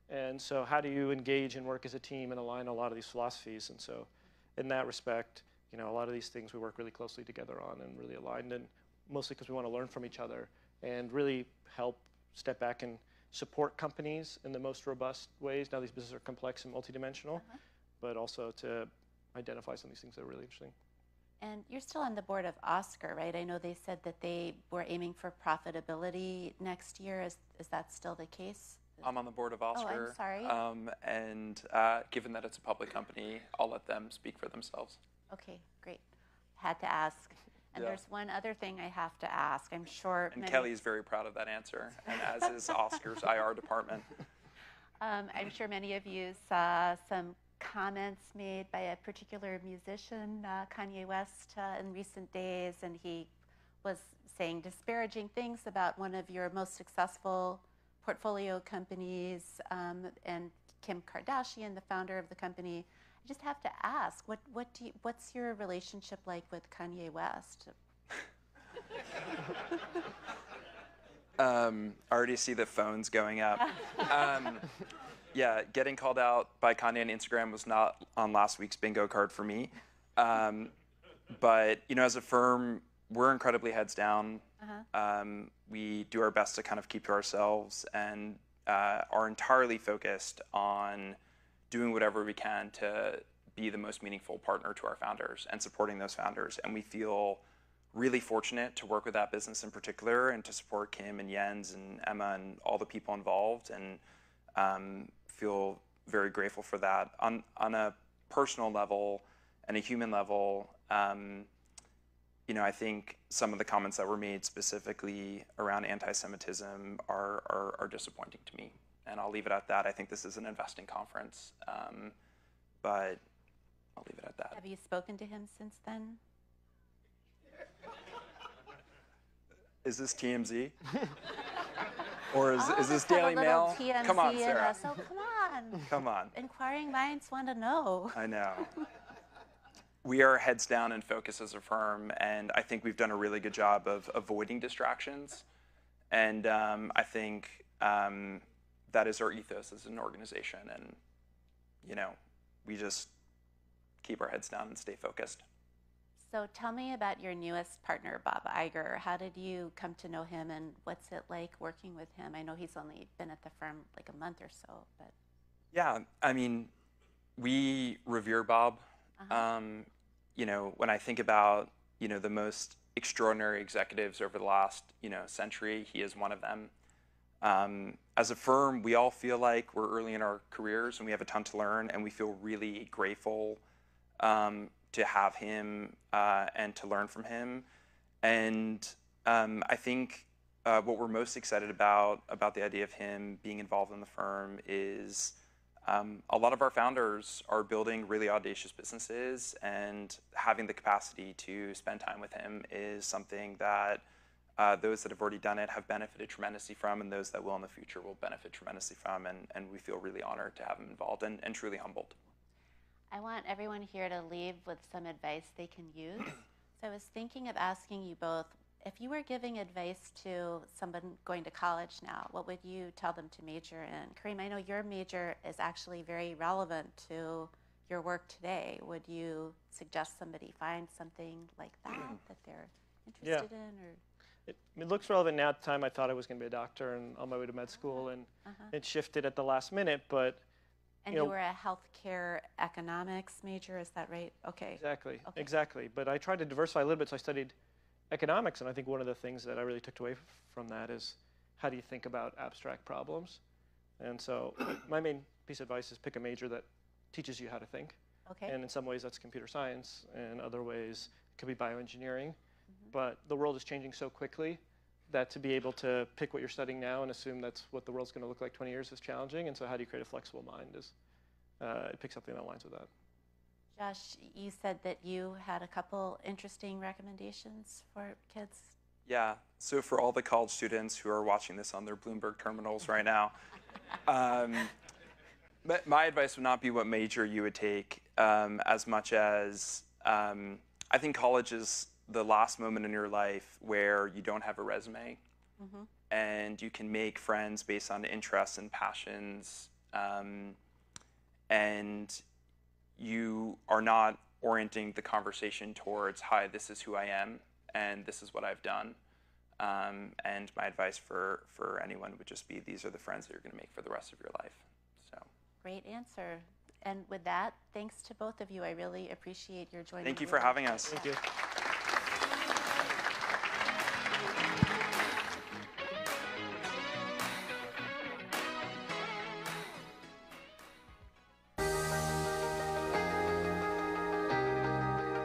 And so how do you engage and work as a team and align a lot of these philosophies? And so in that respect, you know, a lot of these things we work really closely together on and really aligned, and mostly because we want to learn from each other and really help step back and support companies in the most robust ways. Now these businesses are complex and multidimensional, but also to identify some of these things that are really interesting. And you're still on the board of Oscar, right? I know they said that they were aiming for profitability next year. Is that still the case? I'm on the board of Oscar. Oh, I'm sorry. And given that it's a public company, I'll let them speak for themselves. Okay, great. Had to ask. And there's one other thing I have to ask. I'm sure. And Kelly's very proud of that answer, and as is Oscar's IR department. I'm sure many of you saw some comments made by a particular musician, Kanye West, in recent days, and he was saying disparaging things about one of your most successful portfolio companies, and Kim Kardashian, the founder of the company. I just have to ask, what's your relationship like with Kanye West? I already see the phones going up. Yeah, getting called out by Kanye on Instagram was not on last week's bingo card for me. But, you know, as a firm, we're incredibly heads down. We do our best to kind of keep to ourselves and are entirely focused on doing whatever we can to be the most meaningful partner to our founders and supporting those founders. And we feel really fortunate to work with that business in particular and to support Kim and Jens and Emma and all the people involved. And feel very grateful for that. On a personal level and a human level, you know, I think some of the comments that were made specifically around anti-Semitism are disappointing to me. And I'll leave it at that. I think this is an investing conference, but I'll leave it at that. Have you spoken to him since then? Is this TMZ? Or is this Daily Mail? TMZ, come on, Sarah. Oh, come on. Come on. Inquiring minds want to know. I know. We are heads down and focused as a firm, and I think we've done a really good job of avoiding distractions. And I think that is our ethos as an organization. And, you know, we just keep our heads down and stay focused. So tell me about your newest partner, Bob Iger. How did you come to know him, and what's it like working with him? I know he's only been at the firm like a month or so, but. Yeah, I mean, we revere Bob. You know, when I think about, you know, the most extraordinary executives over the last, you know, century, he is one of them. As a firm, we all feel like we're early in our careers and we have a ton to learn, and we feel really grateful to have him and to learn from him. And I think what we're most excited about the idea of him being involved in the firm is A lot of our founders are building really audacious businesses, and having the capacity to spend time with him is something that those that have already done it have benefited tremendously from, and those that will in the future will benefit tremendously from, and we feel really honored to have him involved and truly humbled. I want everyone here to leave with some advice they can use. So I was thinking of asking you both, if you were giving advice to someone going to college now, what would you tell them to major in? Kareem, I know your major is actually very relevant to your work today. Would you suggest somebody find something like that that they're interested in? Or? It looks relevant now. At the time, I thought I was going to be a doctor and on my way to med school, and it shifted at the last minute. And you were a healthcare economics major, is that right? Okay. Exactly, exactly. But I tried to diversify a little bit, so I studied economics, and I think one of the things that I really took away from that is how do you think about abstract problems? And so my main piece of advice is pick a major that teaches you how to think. Okay. And in some ways, that's computer science, and other ways, it could be bioengineering. But the world is changing so quickly that to be able to pick what you're studying now and assume that's what the world's going to look like 20 years is challenging. And so how do you create a flexible mind is pick something that aligns with that. Josh, you said that you had a couple interesting recommendations for kids. Yeah. So for all the college students who are watching this on their Bloomberg terminals right now, my advice would not be what major you would take as much as I think college is the last moment in your life where you don't have a resume and you can make friends based on interests and passions, and you are not orienting the conversation towards, hi, this is who I am and this is what I've done. And my advice for anyone would just be, these are the friends that you're gonna make for the rest of your life, so. Great answer. And with that, thanks to both of you. I really appreciate your joining. Thank you for having us. Thank you.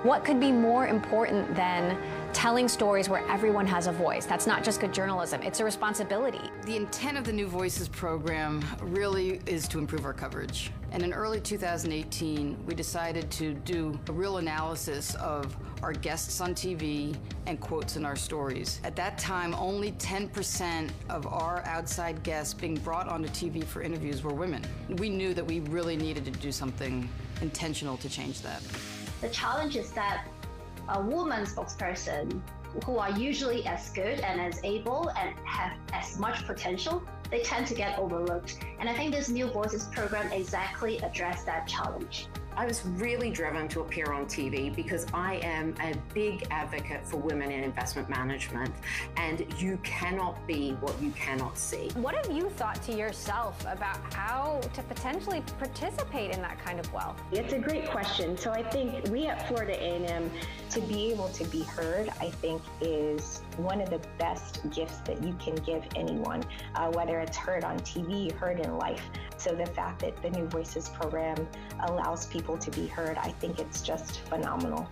What could be more important than telling stories where everyone has a voice? That's not just good journalism, it's a responsibility. The intent of the New Voices program really is to improve our coverage. And in early 2018, we decided to do a real analysis of our guests on TV and quotes in our stories. At that time, only 10% of our outside guests being brought onto TV for interviews were women. We knew that we really needed to do something intentional to change that. The challenge is that a woman spokesperson who are usually as good and as able and have as much potential, they tend to get overlooked. And I think this New Voices program exactly addressed that challenge. I was really driven to appear on TV because I am a big advocate for women in investment management, and you cannot be what you cannot see. What have you thought to yourself about how to potentially participate in that kind of wealth? It's a great question. So I think we at Florida A&M, to be able to be heard, I think is one of the best gifts that you can give anyone, whether it's heard on TV, heard in life. So the fact that the New Voices program allows people to be heard, I think it's just phenomenal.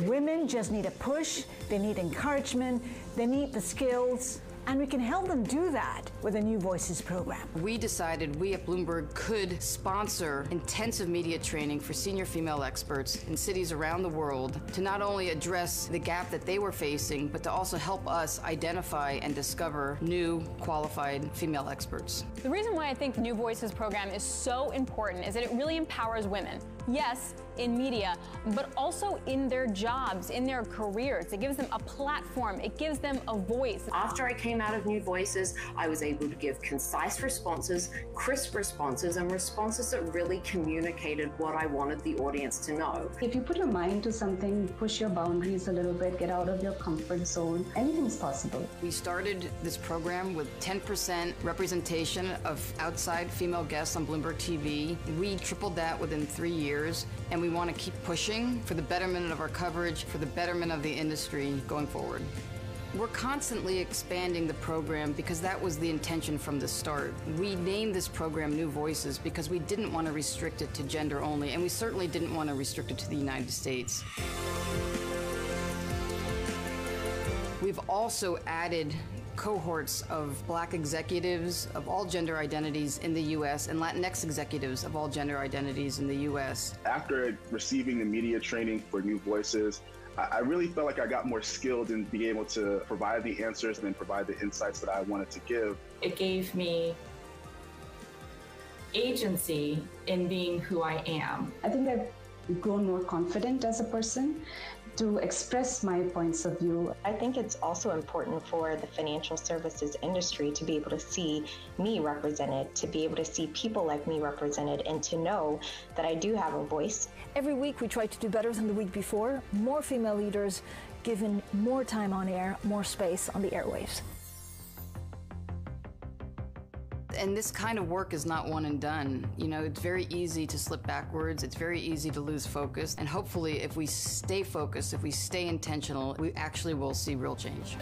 Women just need a push, they need encouragement, they need the skills, and we can help them do that with a New Voices program. We decided we at Bloomberg could sponsor intensive media training for senior female experts in cities around the world to not only address the gap that they were facing, but to also help us identify and discover new qualified female experts. The reason why I think the New Voices program is so important is that it really empowers women. Yes, in media, but also in their jobs, in their careers. It gives them a platform. It gives them a voice. After I came out of New Voices, I was able to give concise responses, crisp responses, and responses that really communicated what I wanted the audience to know. If you put your mind to something, push your boundaries a little bit, get out of your comfort zone, anything's possible. We started this program with 10% representation of outside female guests on Bloomberg TV. We tripled that within 3 years. And we want to keep pushing for the betterment of our coverage, for the betterment of the industry going forward. We're constantly expanding the program because that was the intention from the start. We named this program New Voices because we didn't want to restrict it to gender only, and we certainly didn't want to restrict it to the United States. We've also added cohorts of black executives of all gender identities in the U.S. and Latinx executives of all gender identities in the U.S. After receiving the media training for New Voices, I really felt like I got more skilled in being able to provide the answers and provide the insights that I wanted to give. It gave me agency in being who I am. I think I've grown more confident as a person to express my points of view. I think it's also important for the financial services industry to be able to see me represented, to be able to see people like me represented, and to know that I do have a voice. Every week we try to do better than the week before, more female leaders given more time on air, more space on the airwaves. And this kind of work is not one and done. You know, it's very easy to slip backwards. It's very easy to lose focus. And hopefully, if we stay focused, if we stay intentional, we actually will see real change.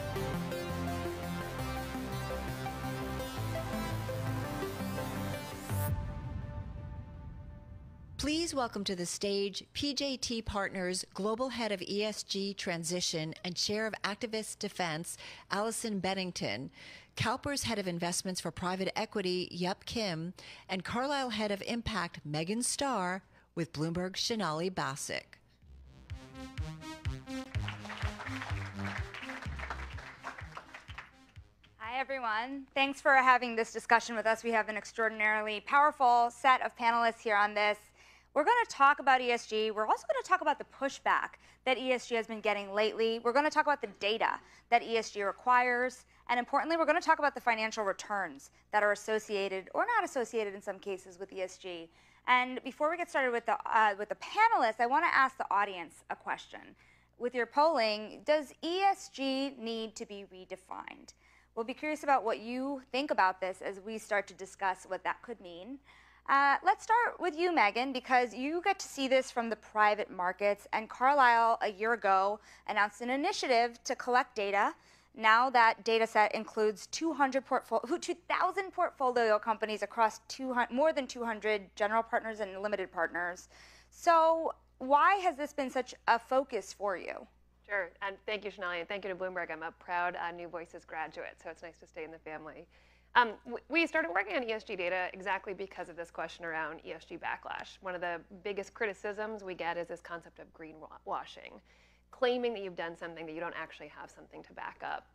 Please welcome to the stage PJT Partners Global Head of ESG Transition and Chair of Activist Defense, Allison Bennington, CalPERS Head of Investments for Private Equity, Yup Kim, and Carlyle Head of Impact, Megan Starr, with Bloomberg's Shanali Basak. Hi, everyone. Thanks for having this discussion with us. We have an extraordinarily powerful set of panelists here on this. We're going to talk about ESG. We're also going to talk about the pushback that ESG has been getting lately. We're going to talk about the data that ESG requires. And importantly, we're going to talk about the financial returns that are associated or not associated in some cases with ESG. And before we get started with the panelists, I want to ask the audience a question. With your polling, does ESG need to be redefined? We'll be curious about what you think about this as we start to discuss what that could mean. Let's start with you, Megan, because you get to see this from the private markets. And Carlyle, a year ago, announced an initiative to collect data. Now that data set includes 2,000 portfolio companies across more than 200 general partners and limited partners. So why has this been such a focus for you? Sure. And thank you, Shanali, and thank you to Bloomberg. I'm a proud New Voices graduate, so it's nice to stay in the family. We started working on ESG data exactly because of this question around ESG backlash. One of the biggest criticisms we get is this concept of greenwashing, claiming that you've done something that you don't actually have something to back up.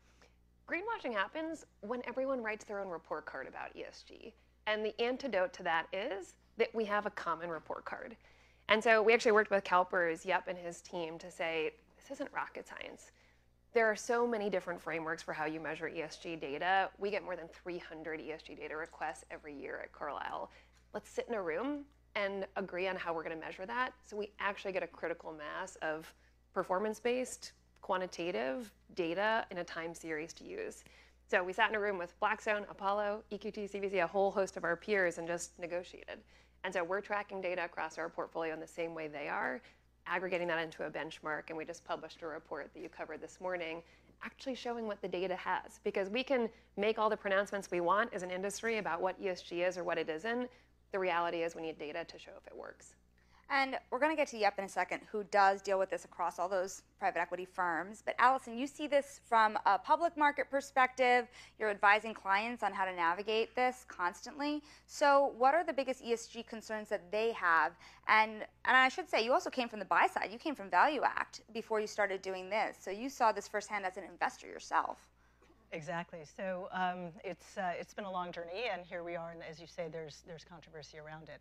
Greenwashing happens when everyone writes their own report card about ESG. And the antidote to that is that we have a common report card. And so we actually worked with CalPERS, Yup, and his team to say, this isn't rocket science. There are so many different frameworks for how you measure ESG data. We get more than 300 ESG data requests every year at Carlyle. Let's sit in a room and agree on how we're going to measure that so we actually get a critical mass of performance-based, quantitative data in a time series to use. So we sat in a room with Blackstone, Apollo, EQT, CVC, a whole host of our peers, and just negotiated. And so we're tracking data across our portfolio in the same way they are, aggregating that into a benchmark, and we just published a report that you covered this morning, actually showing what the data has. Because we can make all the pronouncements we want as an industry about what ESG is or what it isn't. The reality is we need data to show if it works. And we're going to get to Yup in a second, who does deal with this across all those private equity firms. But Allison, you see this from a public market perspective. You're advising clients on how to navigate this constantly. So what are the biggest ESG concerns that they have? And I should say, you also came from the buy side. You came from Value Act before you started doing this. So you saw this firsthand as an investor yourself. Exactly. So it's been a long journey. And here we are. And as you say, there's controversy around it.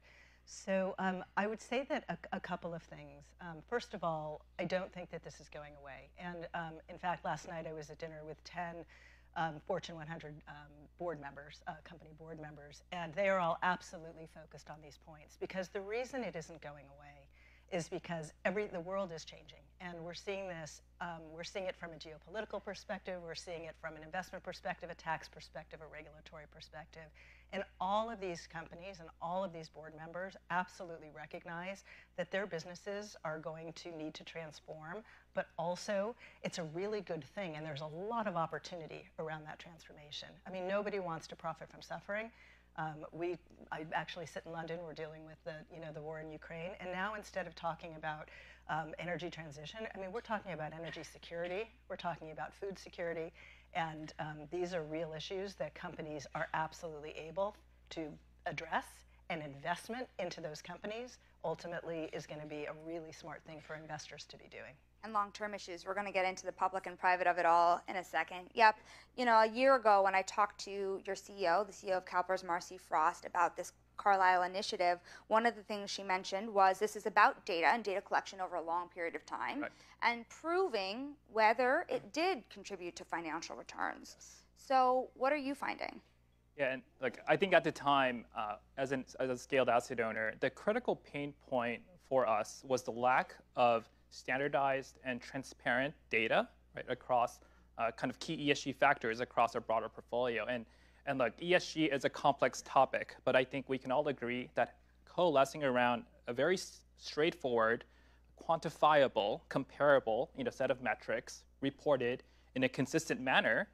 So I would say that a couple of things. First of all, I don't think that this is going away. And in fact, last night I was at dinner with 10 Fortune 100 board members, company board members, and they are all absolutely focused on these points. Because the reason it isn't going away is because the world is changing. And we're seeing this, we're seeing it from a geopolitical perspective, we're seeing it from an investment perspective, a tax perspective, a regulatory perspective. And all of these companies and all of these board members absolutely recognize that their businesses are going to need to transform, but also it's a really good thing, and there's a lot of opportunity around that transformation. I mean, nobody wants to profit from suffering. I actually sit in London. We're dealing with the war in Ukraine, and now instead of talking about energy transition, I mean, we're talking about energy security. We're talking about food security, And these are real issues that companies are absolutely able to address, and investment into those companies ultimately is going to be a really smart thing for investors to be doing. And long-term issues. We're going to get into the public and private of it all in a second. Yep. You know, a year ago when I talked to your CEO, the CEO of CalPERS, Marcy Frost, about this Carlyle initiative, one of the things she mentioned was this is about data and data collection over a long period of time, right, and proving whether it did contribute to financial returns. Yes. So what are you finding? Yeah, and look, I think at the time, as a scaled asset owner, the critical pain point for us was the lack of standardized and transparent data, right, across kind of key ESG factors across our broader portfolio. And look, ESG is a complex topic, but I think we can all agree that coalescing around a very straightforward, quantifiable, comparable, you know, set of metrics reported in a consistent manner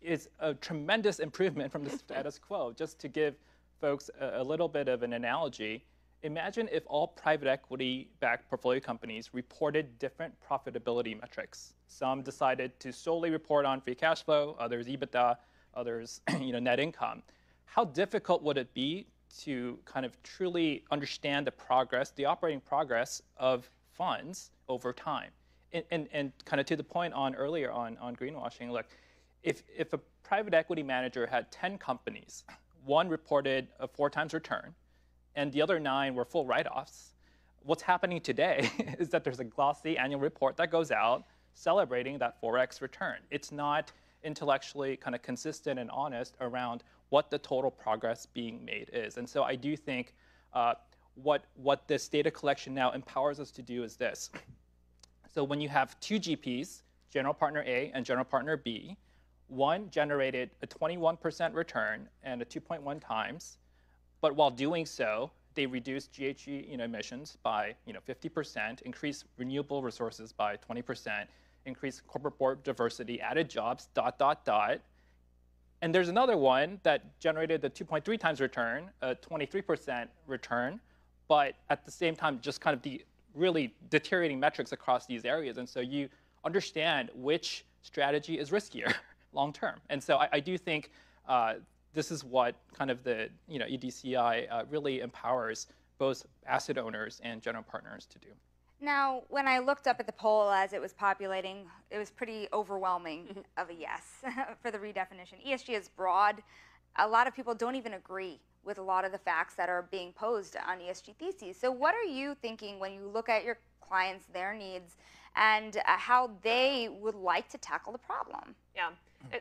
is a tremendous improvement from the status quo. Just to give folks a little bit of an analogy, imagine if all private equity-backed portfolio companies reported different profitability metrics. Some decided to solely report on free cash flow, others EBITDA, others, you know, net income. How difficult would it be to kind of truly understand the progress, the operating progress of funds over time? And kind of to the point on earlier on greenwashing, look, if a private equity manager had 10 companies, one reported a 4 times return, and the other 9 were full write-offs, what's happening today is that there's a glossy annual report that goes out celebrating that 4x return. It's not intellectually kind of consistent and honest around what the total progress being made is. And so I do think what this data collection now empowers us to do is this. So when you have 2 GPs, general partner A and general partner B, one generated a 21% return and a 2.1 times, but while doing so, they reduced GHG emissions by 50%, increased renewable resources by 20%, increased corporate board diversity, added jobs, ... And there's another one that generated the 2.3 times return, a 23% return, but at the same time, just kind of the really deteriorating metrics across these areas. And so you understand which strategy is riskier long-term. And so I do think this is what kind of the EDCI really empowers both asset owners and general partners to do. Now, when I looked up at the poll as it was populating, it was pretty overwhelming of a yes for the redefinition. ESG is broad. A lot of people don't even agree with a lot of the facts that are being posed on ESG theses. So what are you thinking when you look at your clients, their needs, and how they would like to tackle the problem? Yeah,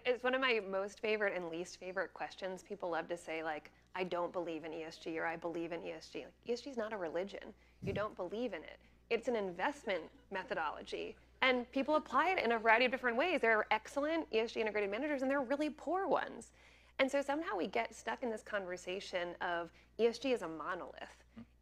it's one of my most favorite and least favorite questions. People love to say, like, I don't believe in ESG, or I believe in ESG. Like, ESG is not a religion. You don't believe in it. It's an investment methodology, and people apply it in a variety of different ways. There are excellent ESG integrated managers, and there are really poor ones. And so somehow we get stuck in this conversation of ESG is a monolith,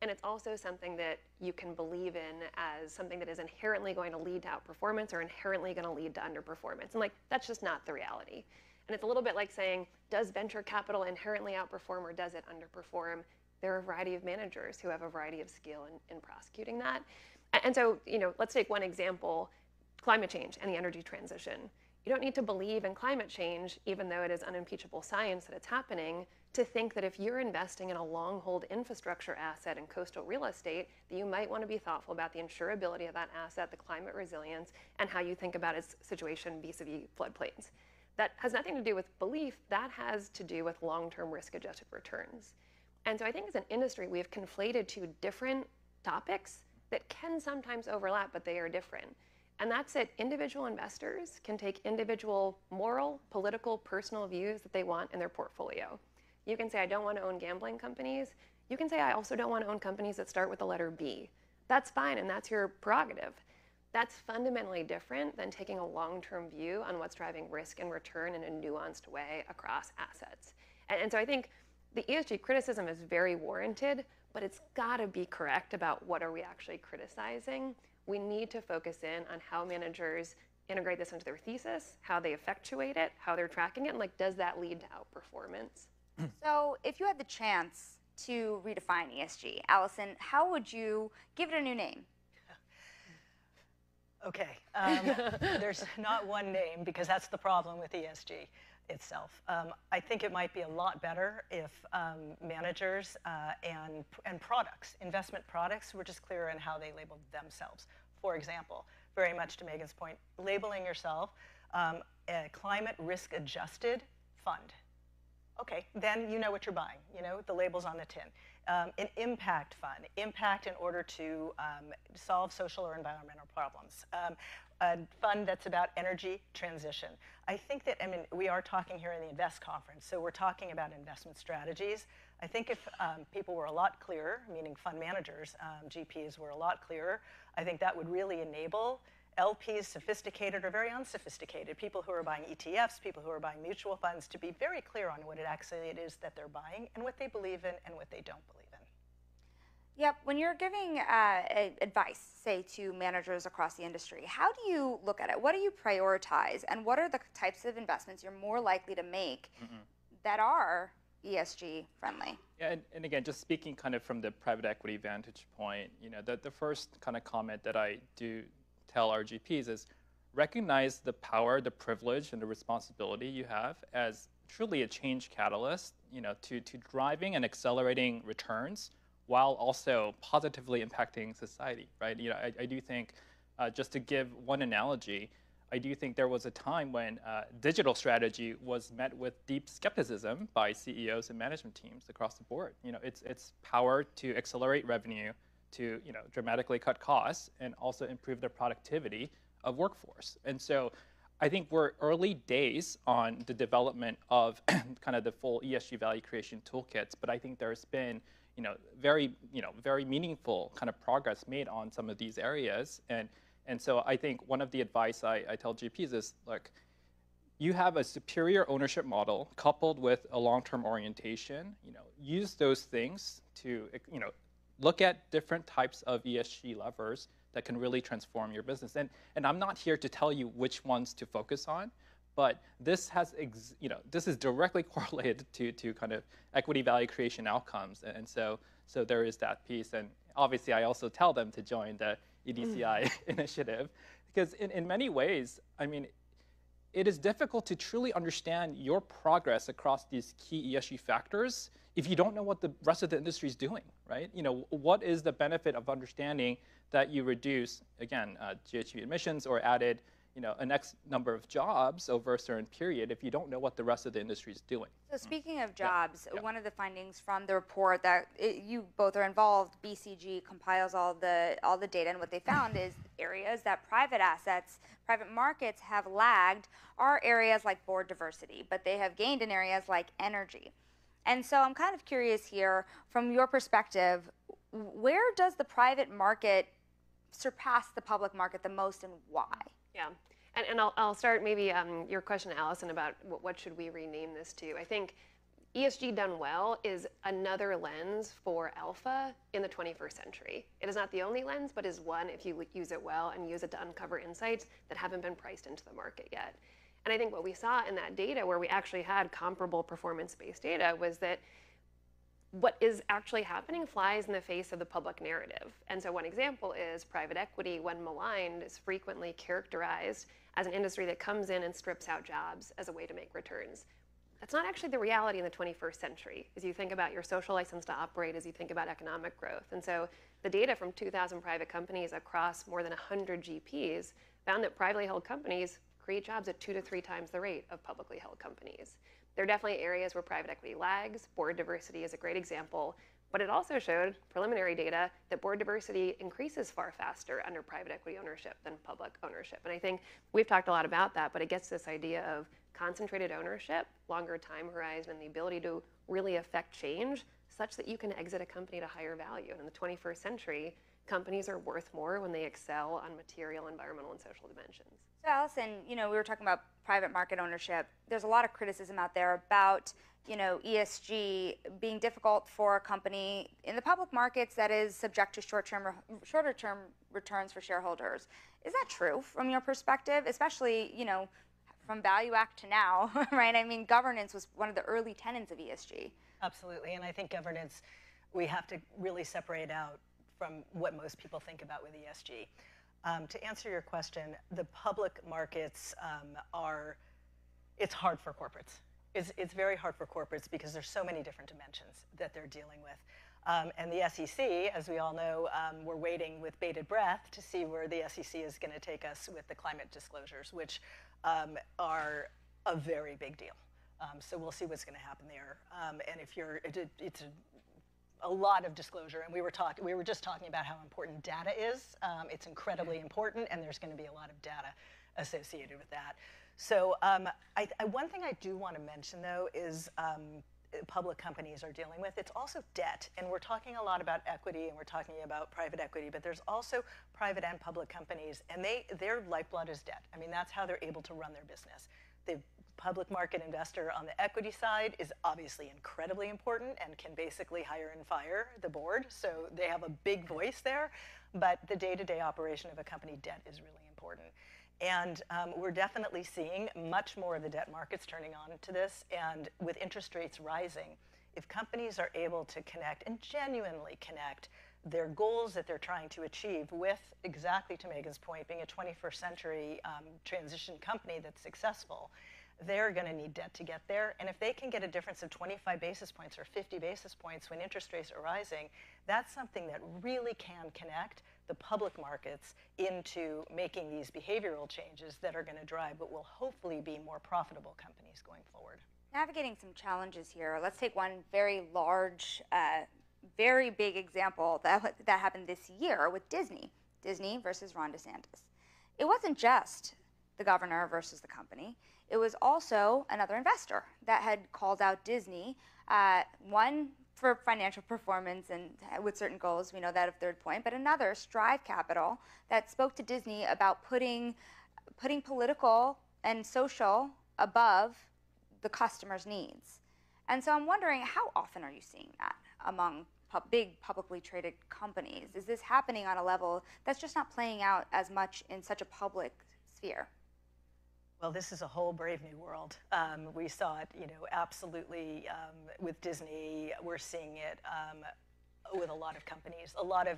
and it's also something that you can believe in as something that is inherently going to lead to outperformance or inherently going to lead to underperformance. And like, that's just not the reality. And it's a little bit like saying, does venture capital inherently outperform or does it underperform? There are a variety of managers who have a variety of skill in prosecuting that. And so, let's take one example, climate change and the energy transition. You don't need to believe in climate change, even though it is unimpeachable science that it's happening, to think that if you're investing in a long-hold infrastructure asset in coastal real estate, that you might want to be thoughtful about the insurability of that asset, the climate resilience, and how you think about its situation vis-a-vis floodplains. That has nothing to do with belief. That has to do with long-term risk-adjusted returns. And so I think as an industry, we have conflated 2 different topics that can sometimes overlap, but they are different. And that's it. Individual investors can take individual moral, political, personal views that they want in their portfolio. You can say, I don't want to own gambling companies. You can say, I also don't want to own companies that start with the letter B. That's fine, and that's your prerogative. That's fundamentally different than taking a long-term view on what's driving risk and return in a nuanced way across assets. And so I think the ESG criticism is very warranted, but it's got to be correct about what are we actually criticizing. We need to focus in on how managers integrate this into their thesis, how they effectuate it, how they're tracking it, and like, does that lead to outperformance? So if you had the chance to redefine ESG, Allison, how would you give it a new name? Okay, there's not one name, because that's the problem with ESG itself. I think it might be a lot better if managers and products, investment products, were just clearer in how they labeled themselves. For example, very much to Megan's point, labeling yourself a climate risk adjusted fund. Okay, then you know what you're buying, you know, the label's on the tin. An impact fund, impact in order to solve social or environmental problems. A fund that's about energy transition. I think that, I mean, we are talking here in the Invest conference, so we're talking about investment strategies. I think if people were a lot clearer, meaning fund managers, GPs were a lot clearer, I think that would really enable LPs, sophisticated or very unsophisticated, people who are buying ETFs, people who are buying mutual funds, to be very clear on what it actually is that they're buying and what they believe in and what they don't believe in. Yep. When you're giving advice, say, to managers across the industry, how do you look at it? What do you prioritize? And what are the types of investments you're more likely to make that are ESG friendly? Yeah, and again, just speaking kind of from the private equity vantage point, you know, the first kind of comment that I do tell our GPs is recognize the power, the privilege, and the responsibility you have as truly a change catalyst, you know, to driving and accelerating returns while also positively impacting society, right? You know, I do think, just to give one analogy, I do think there was a time when digital strategy was met with deep skepticism by CEOs and management teams across the board. You know, it's power to accelerate revenue, to, you know, dramatically cut costs and also improve the productivity of workforce. And so I think we're early days on the development of kind of the full ESG value creation toolkits, but I think there's been, you know, very meaningful kind of progress made on some of these areas. And so I think one of the advice I tell GPs is, look, you have a superior ownership model coupled with a long-term orientation. You know, use those things to, you know, look at different types of ESG levers that can really transform your business. And I'm not here to tell you which ones to focus on, but this has, you know, this is directly correlated to kind of equity value creation outcomes. And so there is that piece. And obviously, I also tell them to join the EDCI initiative, because in many ways, I mean, it is difficult to truly understand your progress across these key ESG factors if you don't know what the rest of the industry is doing, right? You know, what is the benefit of understanding that you reduce, again, GHG emissions or added, you know, an X number of jobs over a certain period if you don't know what the rest of the industry is doing? So speaking of jobs, one of the findings from the report that you both are involved, BCG compiles all the data, and what they found is areas that private assets, private markets have lagged are areas like board diversity, but they have gained in areas like energy. And so I'm kind of curious here, from your perspective, where does the private market surpass the public market the most, and why? Yeah, and I'll start maybe your question, Allison, about what should we rename this to. I think ESG done well is another lens for alpha in the 21st century. It is not the only lens, but is one if you use it well and use it to uncover insights that haven't been priced into the market yet. And I think what we saw in that data, where we actually had comparable performance-based data, was that what is actually happening flies in the face of the public narrative. And so one example is private equity, when maligned, is frequently characterized as an industry that comes in and strips out jobs as a way to make returns. That's not actually the reality in the 21st century, as you think about your social license to operate, as you think about economic growth. And so the data from 2,000 private companies across more than 100 GPs found that privately held companies create jobs at 2 to 3 times the rate of publicly held companies. There are definitely areas where private equity lags. Board diversity is a great example, but it also showed preliminary data that board diversity increases far faster under private equity ownership than public ownership. And I think we've talked a lot about that, but it gets this idea of concentrated ownership, longer time horizon, and the ability to really affect change such that you can exit a company at a higher value. And in the 21st century, companies are worth more when they excel on material, environmental, and social dimensions. So Allison, you know, we were talking about private market ownership. There's a lot of criticism out there about, you know, ESG being difficult for a company in the public markets that is subject to shorter-term returns for shareholders. Is that true from your perspective, especially, you know, from Value Act to now, right? I mean, governance was one of the early tenets of ESG. Absolutely, and I think governance, we have to really separate out from what most people think about with ESG. To answer your question, the public markets it's hard for corporates. It's very hard for corporates because there's so many different dimensions that they're dealing with. And the SEC, as we all know, we're waiting with bated breath to see where the SEC is going to take us with the climate disclosures, which are a very big deal. So we'll see what's going to happen there. And if you're, it's a lot of disclosure. And we were just talking about how important data is. It's incredibly important, and there's going to be a lot of data associated with that. So one thing I do want to mention, though, is public companies are dealing with. It's also debt, and we're talking a lot about equity, and we're talking about private equity, but there's also private and public companies, and their lifeblood is debt. I mean, that's how they're able to run their business. The public market investor on the equity side is obviously incredibly important and can basically hire and fire the board, so they have a big voice there, but the day-to-day operation of a company, debt is really important. And we're definitely seeing much more of the debt markets turning on to this. And with interest rates rising, if companies are able to connect and genuinely connect their goals that they're trying to achieve with, exactly to Megan's point, being a 21st century transition company that's successful, they're going to need debt to get there. And if they can get a difference of 25 basis points or 50 basis points when interest rates are rising, that's something that really can connect the public markets into making these behavioral changes that are going to drive what will hopefully be more profitable companies going forward. Navigating some challenges here. Let's take one very large, very big example that happened this year with Disney. Disney versus Ron DeSantis. It wasn't just the governor versus the company. It was also another investor that had called out Disney, one for financial performance and with certain goals, we know that of Third Point, but another, Strive Capital, that spoke to Disney about putting political and social above the customer's needs. And so I'm wondering, how often are you seeing that among big publicly traded companies? Is this happening on a level that's just not playing out as much in such a public sphere? Well, this is a whole brave new world. We saw it, you know, absolutely with Disney. We're seeing it with a lot of companies. A lot of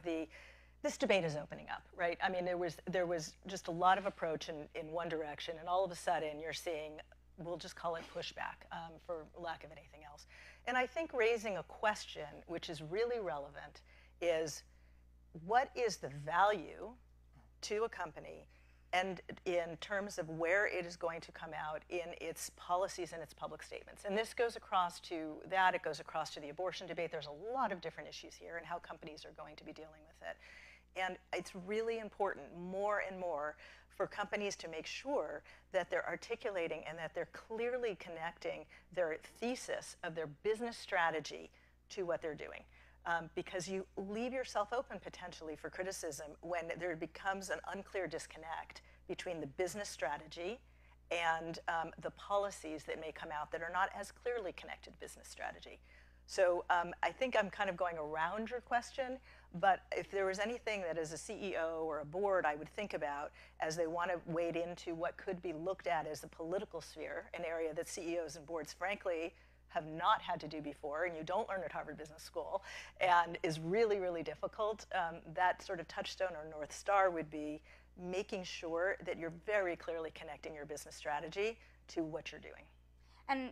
this debate is opening up, right? I mean, there was just a lot of approach in one direction, and all of a sudden you're seeing, we'll just call it pushback for lack of anything else. And I think raising a question, which is really relevant, is what is the value to a company and in terms of where it is going to come out in its policies and its public statements. And this goes across to that, it goes across to the abortion debate. There's a lot of different issues here and how companies are going to be dealing with it. And it's really important, more and more, for companies to make sure that they're articulating and that they're clearly connecting their thesis of their business strategy to what they're doing. Because you leave yourself open potentially for criticism when there becomes an unclear disconnect between the business strategy and the policies that may come out that are not as clearly connected business strategy. So I think I'm kind of going around your question, but if there was anything that as a CEO or a board I would think about as they want to wade into what could be looked at as the political sphere, an area that CEOs and boards, frankly, have not had to do before, and you don't learn at Harvard Business School, and is really, really difficult, that sort of touchstone or North Star would be making sure that you're very clearly connecting your business strategy to what you're doing. And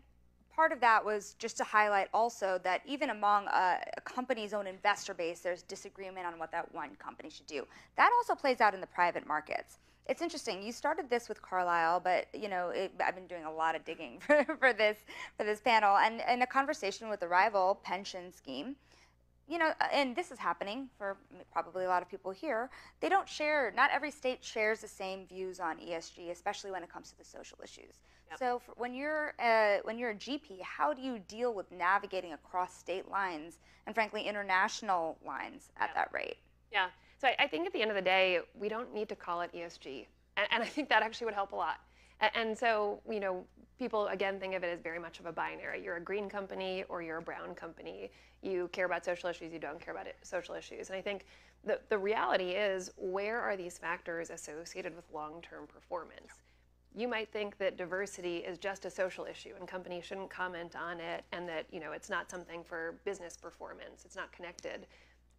part of that was just to highlight also that even among a company's own investor base, there's disagreement on what that one company should do. That also plays out in the private markets. It's interesting. You started this with Carlyle, but you know I've been doing a lot of digging for this panel, and in a conversation with the rival pension scheme, you know, and this is happening for probably a lot of people here. They don't share. Not every state shares the same views on ESG, especially when it comes to the social issues. Yep. So for, when you're a GP, how do you deal with navigating across state lines and frankly international lines at that rate? Yeah. So I think at the end of the day, we don't need to call it ESG. And I think that actually would help a lot. And so, you know, people, again, think of it as very much of a binary. You're a green company or you're a brown company. You care about social issues, you don't care about social issues. And I think the reality is, where are these factors associated with long-term performance? You might think that diversity is just a social issue and companies shouldn't comment on it and that, you know, it's not something for business performance. It's not connected.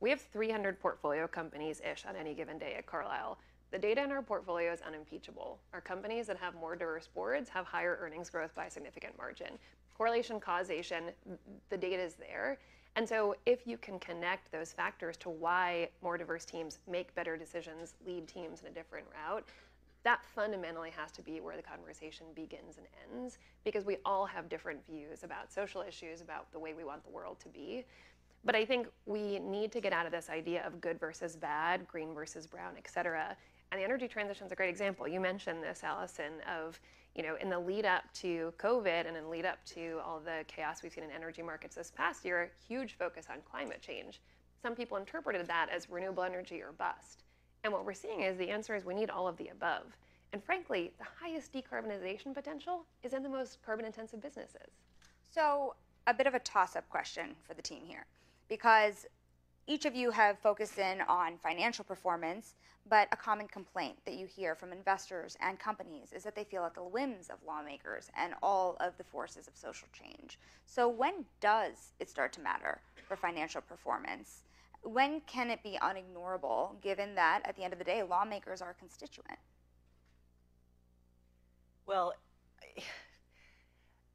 We have 300 portfolio companies-ish on any given day at Carlyle. The data in our portfolio is unimpeachable. Our companies that have more diverse boards have higher earnings growth by a significant margin. Correlation, causation, the data is there. And so if you can connect those factors to why more diverse teams make better decisions, lead teams in a different route, that fundamentally has to be where the conversation begins and ends, because we all have different views about social issues, about the way we want the world to be. But I think we need to get out of this idea of good versus bad, green versus brown, et cetera. And the energy transition is a great example. You mentioned this, Allison, of, you know, in the lead up to COVID and in lead up to all the chaos we've seen in energy markets this past year, huge focus on climate change. Some people interpreted that as renewable energy or bust. And what we're seeing is the answer is we need all of the above. And frankly, the highest decarbonization potential is in the most carbon intensive businesses. So a bit of a toss up question for the team here, because each of you have focused in on financial performance, but a common complaint that you hear from investors and companies is that they feel at the whims of lawmakers and all of the forces of social change. So when does it start to matter for financial performance? When can it be unignorable, given that, at the end of the day, lawmakers are a constituent? Well,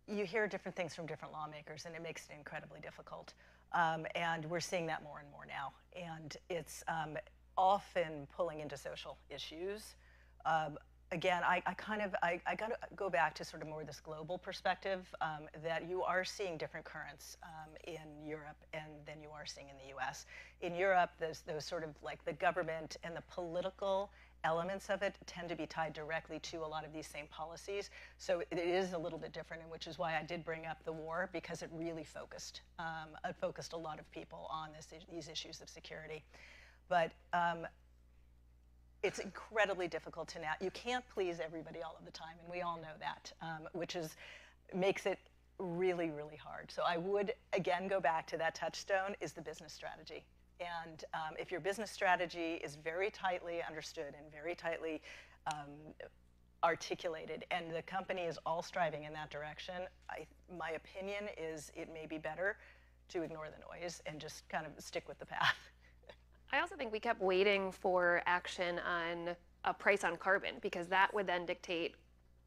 you hear different things from different lawmakers, and it makes it incredibly difficult. And we're seeing that more and more now. And it's often pulling into social issues. Again, I got to go back to sort of more this global perspective, that you are seeing different currents in Europe than you are seeing in the US. In Europe, those sort of like the government and the political elements of it tend to be tied directly to a lot of these same policies. So it is a little bit different, and which is why I did bring up the war, because it really focused, focused a lot of people on these issues of security. But it's incredibly difficult to now. You can't please everybody all of the time, and we all know that, which makes it really, really hard. So I would, again, go back to that touchstone is the business strategy. And if your business strategy is very tightly understood and very tightly articulated, and the company is all striving in that direction, my opinion is it may be better to ignore the noise and just kind of stick with the path. I also think we kept waiting for action on a price on carbon, because that would then dictate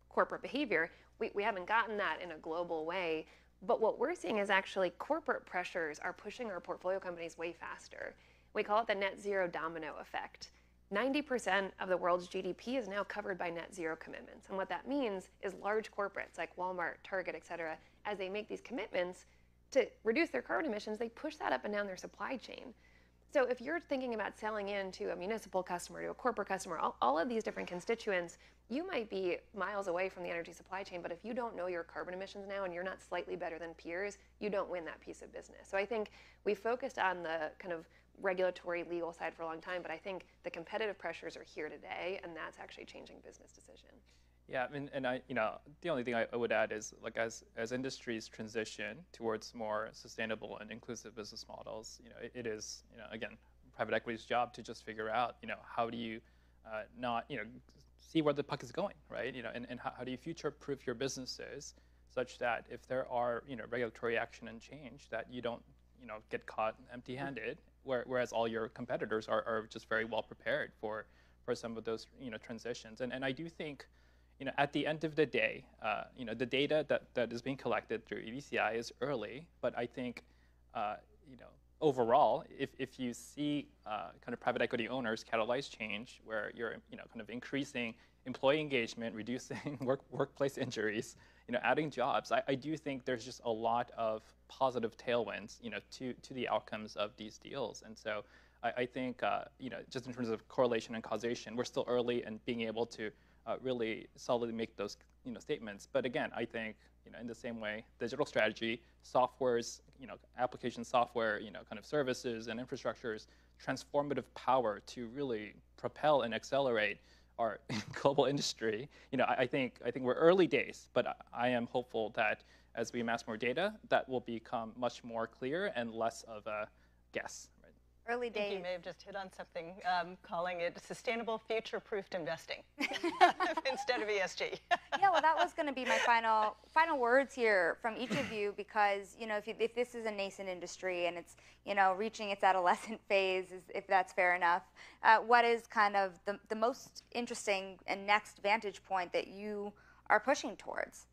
corporate behavior. We haven't gotten that in a global way. But what we're seeing is actually corporate pressures are pushing our portfolio companies way faster. We call it the net zero domino effect. 90% of the world's GDP is now covered by net zero commitments. And what that means is large corporates like Walmart, Target, et cetera, as they make these commitments to reduce their carbon emissions, they push that up and down their supply chain. So if you're thinking about selling in to a municipal customer, to a corporate customer, all of these different constituents, you might be miles away from the energy supply chain, but if you don't know your carbon emissions now and you're not slightly better than peers, you don't win that piece of business. So I think we focused on the kind of regulatory legal side for a long time, but I think the competitive pressures are here today, and that's actually changing business decisions. Yeah, I mean, and the only thing I would add is, like, as industries transition towards more sustainable and inclusive business models, it is, again, private equity's job to just figure out, how do you not, see where the puck is going, right? And how do you future-proof your businesses such that if there are, regulatory action and change, that you don't, get caught empty-handed, whereas all your competitors are just very well prepared for some of those, transitions. And I do think, at the end of the day, the data that is being collected through EDCI is early, but I think, overall, if you see kind of private equity owners catalyze change, where you're, kind of increasing employee engagement, reducing workplace injuries, adding jobs, I do think there's just a lot of positive tailwinds, to the outcomes of these deals, and so I think, just in terms of correlation and causation, we're still early in being able to really solidly make those statements. But again, I think in the same way, digital strategy, softwares, application software, kind of services and infrastructures, transformative power to really propel and accelerate our global industry. I think we're early days, but I am hopeful that as we amass more data, that will become much more clear and less of a guess. Right? Early days. I think you may have just hit on something, calling it sustainable future-proofed investing instead of ESG. Yeah, well, that was going to be my final words here from each of you, because, you know, if this is a nascent industry and it's, you know, reaching its adolescent phase, if that's fair enough, what is kind of the most interesting and next vantage point that you are pushing towards?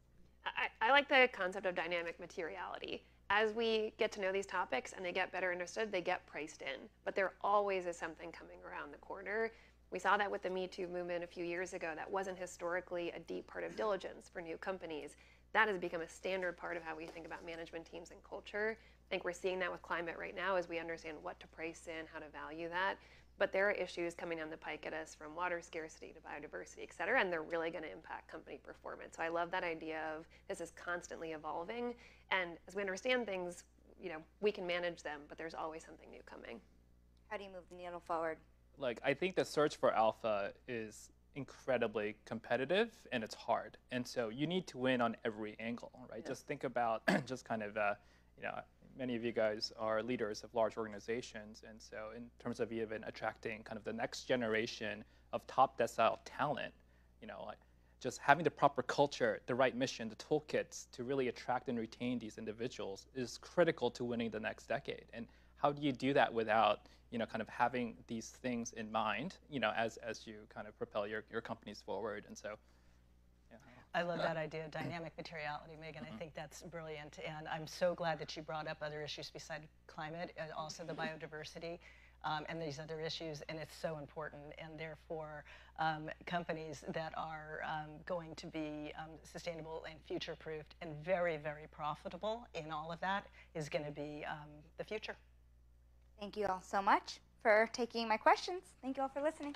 I like the concept of dynamic materiality. As we get to know these topics and they get better understood, they get priced in. But there always is something coming around the corner. We saw that with the Me Too movement a few years ago. That wasn't historically a deep part of diligence for new companies. That has become a standard part of how we think about management teams and culture. I think we're seeing that with climate right now as we understand what to price in, how to value that. But there are issues coming down the pike at us, from water scarcity to biodiversity, et cetera, and they're really going to impact company performance. So I love that idea of this is constantly evolving, and as we understand things, you know, we can manage them, but there's always something new coming. How do you move the needle forward? Like, I think the search for alpha is incredibly competitive, and it's hard. And so you need to win on every angle, right? Yeah. Just think about just kind of, you know, many of you guys are leaders of large organizations, and so in terms of even attracting kind of the next generation of top decile talent, you know, just having the proper culture, the right mission, the toolkits to really attract and retain these individuals is critical to winning the next decade. And how do you do that without, you know, kind of having these things in mind, you know, as you kind of propel your companies forward? And so, yeah. I love that idea of dynamic materiality, Megan. I think that's brilliant. And I'm so glad that you brought up other issues besides climate, and also the biodiversity and these other issues. And it's so important. And therefore, companies that are going to be sustainable and future-proofed and very, very profitable in all of that is going to be the future. Thank you all so much for taking my questions. Thank you all for listening.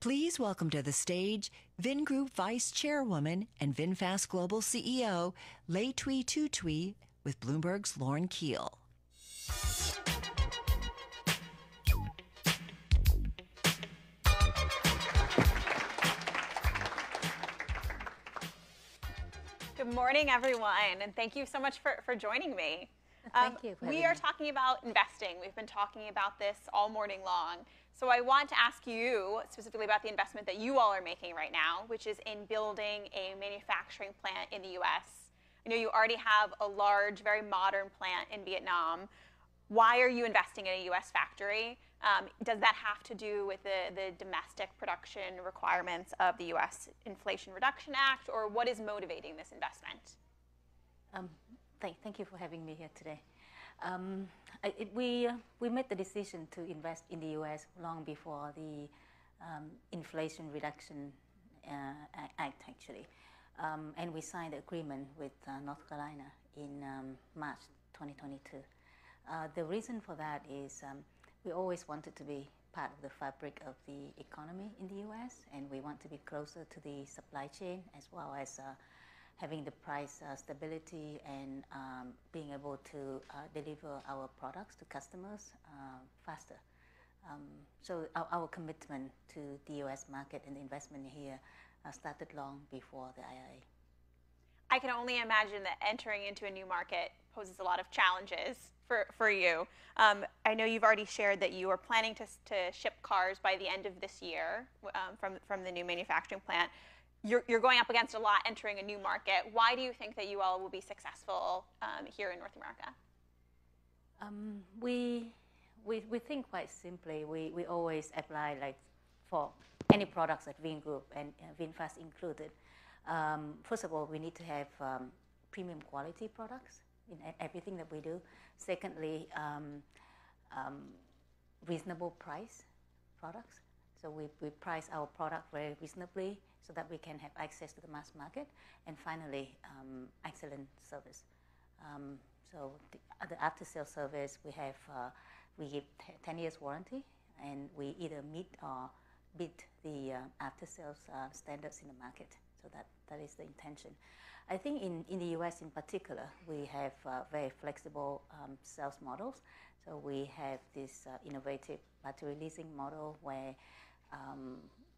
Please welcome to the stage Vingroup Vice Chairwoman and VinFast Global CEO, Leytwi Tutwi, with Bloomberg's Lauren Keel. Good morning, everyone, and thank you so much for joining me. Thank you. We are talking about investing. We've been talking about this all morning long. So I want to ask you specifically about the investment that you all are making right now, which is in building a manufacturing plant in the US. I know you already have a large, very modern plant in Vietnam. Why are you investing in a US factory? Does that have to do with the domestic production requirements of the US Inflation Reduction Act, or what is motivating this investment? Thank you for having me here today. We made the decision to invest in the U.S. long before the Inflation Reduction Act, actually. And we signed the agreement with North Carolina in March 2022. The reason for that is we always wanted to be part of the fabric of the economy in the U.S., and we want to be closer to the supply chain, as well as having the price stability and being able to deliver our products to customers faster. So our commitment to the US market and investment here started long before the IRA. I can only imagine that entering into a new market poses a lot of challenges for you. I know you've already shared that you are planning to ship cars by the end of this year from the new manufacturing plant. You're going up against a lot entering a new market. Why do you think that you all will be successful here in North America? We think quite simply. We always apply, like, for any products at Vingroup, and VinFast included. First of all, we need to have premium quality products in everything that we do. Secondly, reasonable price products. So we price our product very reasonably, so that we can have access to the mass market, and finally, excellent service. So the after-sale service, we have we give 10 years warranty, and we either meet or beat the after-sales standards in the market. So that is the intention. I think in the US in particular, we have very flexible sales models. So we have this innovative battery leasing model where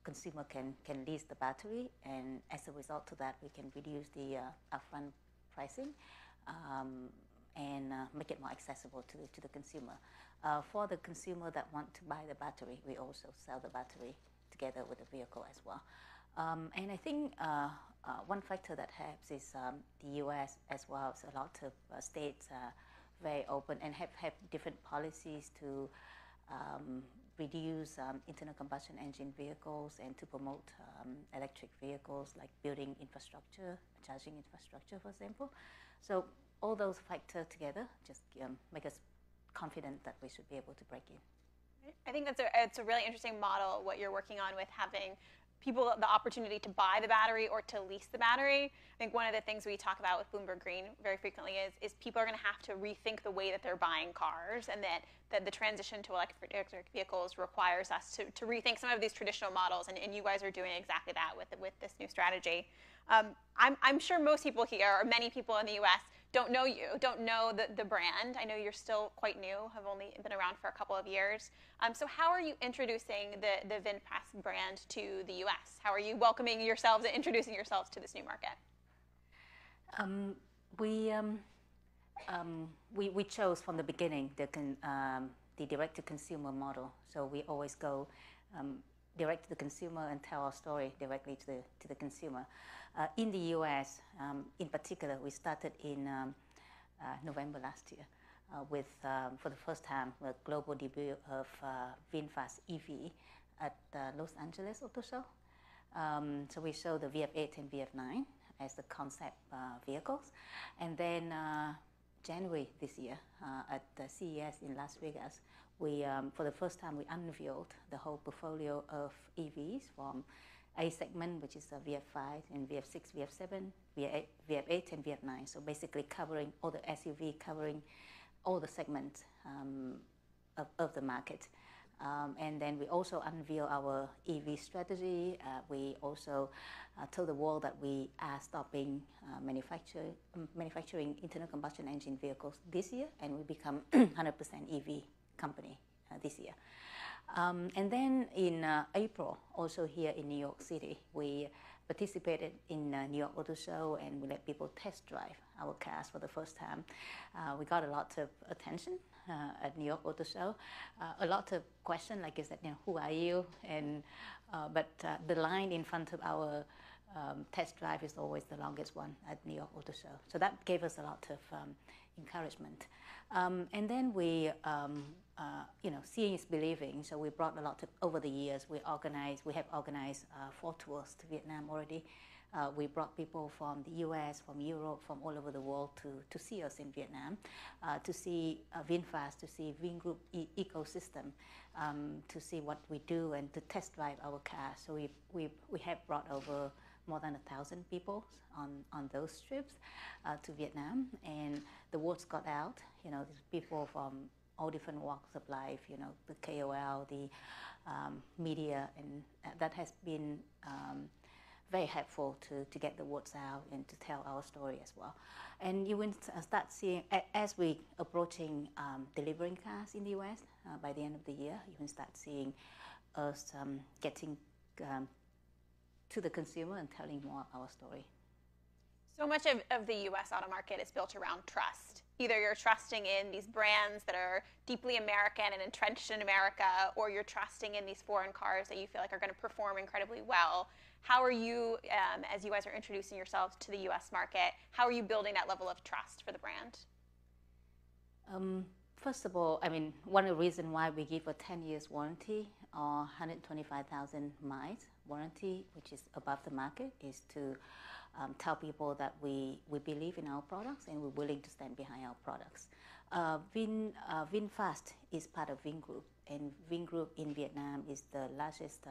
consumer can lease the battery, and as a result of that, we can reduce the upfront pricing and make it more accessible to the consumer. For the consumer that want to buy the battery, we also sell the battery together with the vehicle as well. And I think one factor that helps is the US as well as a lot of states are very open and have different policies to reduce internal combustion engine vehicles and to promote electric vehicles, like building infrastructure, charging infrastructure, for example. So all those factors together just make us confident that we should be able to break in. I think that's it's a really interesting model, what you're working on with having people the opportunity to buy the battery or to lease the battery. I think one of the things we talk about with Bloomberg Green very frequently is people are going to have to rethink the way that they're buying cars, and that the transition to electric vehicles requires us to rethink some of these traditional models, and you guys are doing exactly that with this new strategy. I'm sure most people here, or many people in the U.S., don't know you, don't know the brand. I know you're still quite new, have only been around for a couple of years. So how are you introducing the VinFast brand to the U.S.? How are you welcoming yourselves and introducing yourselves to this new market? We chose from the beginning the direct-to-consumer model. So we always go direct to the consumer and tell our story directly to the consumer. In the US, in particular, we started in November last year with, for the first time, a global debut of VinFast EV at Los Angeles Auto Show. So we showed the VF8 and VF9 as the concept vehicles. And then January this year, at the CES in Las Vegas, we, for the first time, we unveiled the whole portfolio of EVs from A segment, which is VF5 and VF6, VF7, VF8, and VF9. So basically covering all the SUV, covering all the segments of the market. And then we also unveil our EV strategy. We also tell the world that we are stopping manufacturing internal combustion engine vehicles this year, and we become 100% EV company this year. And then in April, also here in New York City, we participated in New York Auto Show, and we let people test drive our cars for the first time. We got a lot of attention at New York Auto Show. A lot of questions, like, is that, you know, who are you? And but the line in front of our test drive is always the longest one at New York Auto Show. So that gave us a lot of encouragement. And then we, you know, seeing is believing. So we brought a lot of, over the years, we have organized 4 tours to Vietnam already. We brought people from the US, from Europe, from all over the world to see us in Vietnam, to see VinFast, to see Vingroup ecosystem, to see what we do and to test drive our cars. So we have brought over more than 1,000 people on those trips to Vietnam, and the words got out. You know, there's people from all different walks of life, you know, the KOL, the media, and that has been very helpful to get the words out and to tell our story as well. And you will start seeing, as we approaching delivering cars in the US, by the end of the year, you can start seeing us getting to the consumer and telling more our story. So much of the US auto market is built around trust. Either you're trusting in these brands that are deeply American and entrenched in America, or you're trusting in these foreign cars that you feel like are going to perform incredibly well. How are you, as you guys are introducing yourselves to the US market, how are you building that level of trust for the brand? First of all, I mean, one of the reasons why we give a 10 years warranty or 125,000 miles warranty, which is above the market, is to tell people that we believe in our products and we're willing to stand behind our products. VinFast is part of Vingroup, and Vingroup in Vietnam is the largest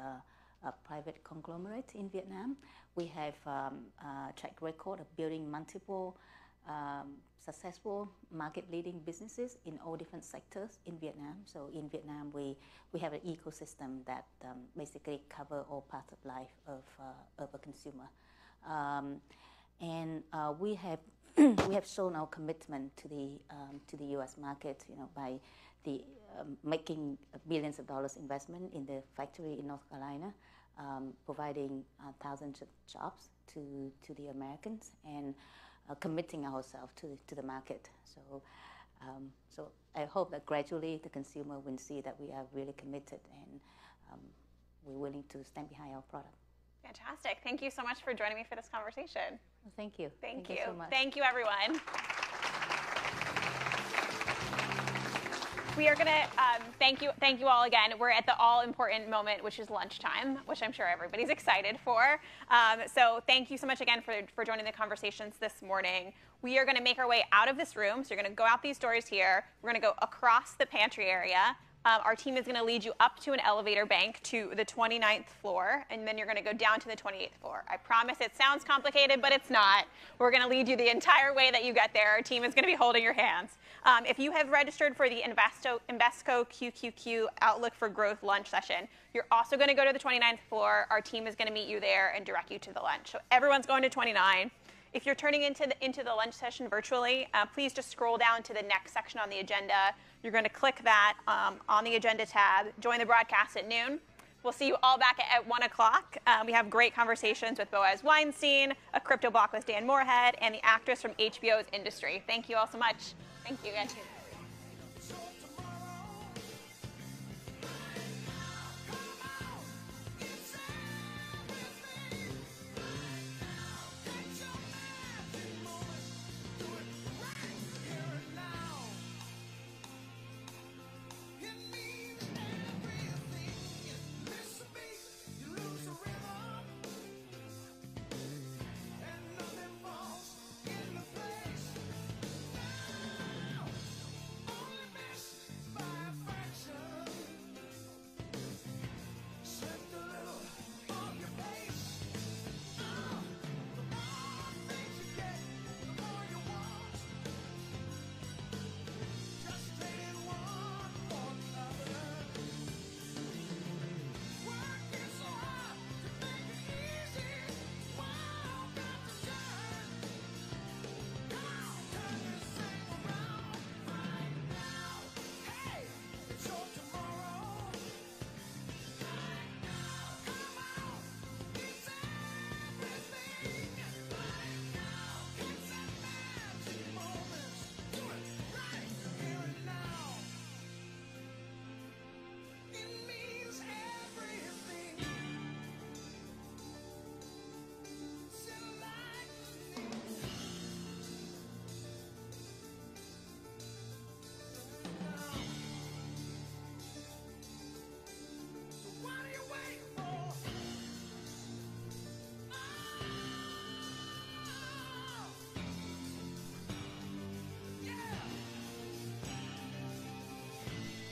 private conglomerate in Vietnam. We have a track record of building multiple successful market-leading businesses in all different sectors in Vietnam. So in Vietnam, we have an ecosystem that basically cover all parts of life of a consumer, and we have we have shown our commitment to the U.S. market, you know, by the making billions of dollars investment in the factory in North Carolina, providing thousands of jobs to the Americans, and committing ourselves to the market. So, so I hope that gradually the consumer will see that we are really committed and we're willing to stand behind our product. Fantastic. Thank you so much for joining me for this conversation. Well, thank you. Thank you so much. Thank you, everyone. We are going to thank you all again. We're at the all-important moment, which is lunchtime, which I'm sure everybody's excited for. So thank you so much again for joining the conversations this morning. We are going to make our way out of this room. So you're going to go out these doors here. We're going to go across the pantry area. Our team is going to lead you up to an elevator bank to the 29th floor, and then you're going to go down to the 28th floor. I promise it sounds complicated, but it's not. We're going to lead you the entire way that you get there. Our team is going to be holding your hands. If you have registered for the Invesco QQQ Outlook for Growth lunch session, you're also going to go to the 29th floor. Our team is going to meet you there and direct you to the lunch. So everyone's going to 29. If you're turning into the lunch session virtually, please just scroll down to the next section on the agenda. You're going to click that on the agenda tab. Join the broadcast at noon. We'll see you all back at 1 o'clock. We have great conversations with Boaz Weinstein, a crypto block with Dan Moorhead, and the actress from HBO's Industry. Thank you all so much. Thank you, guys.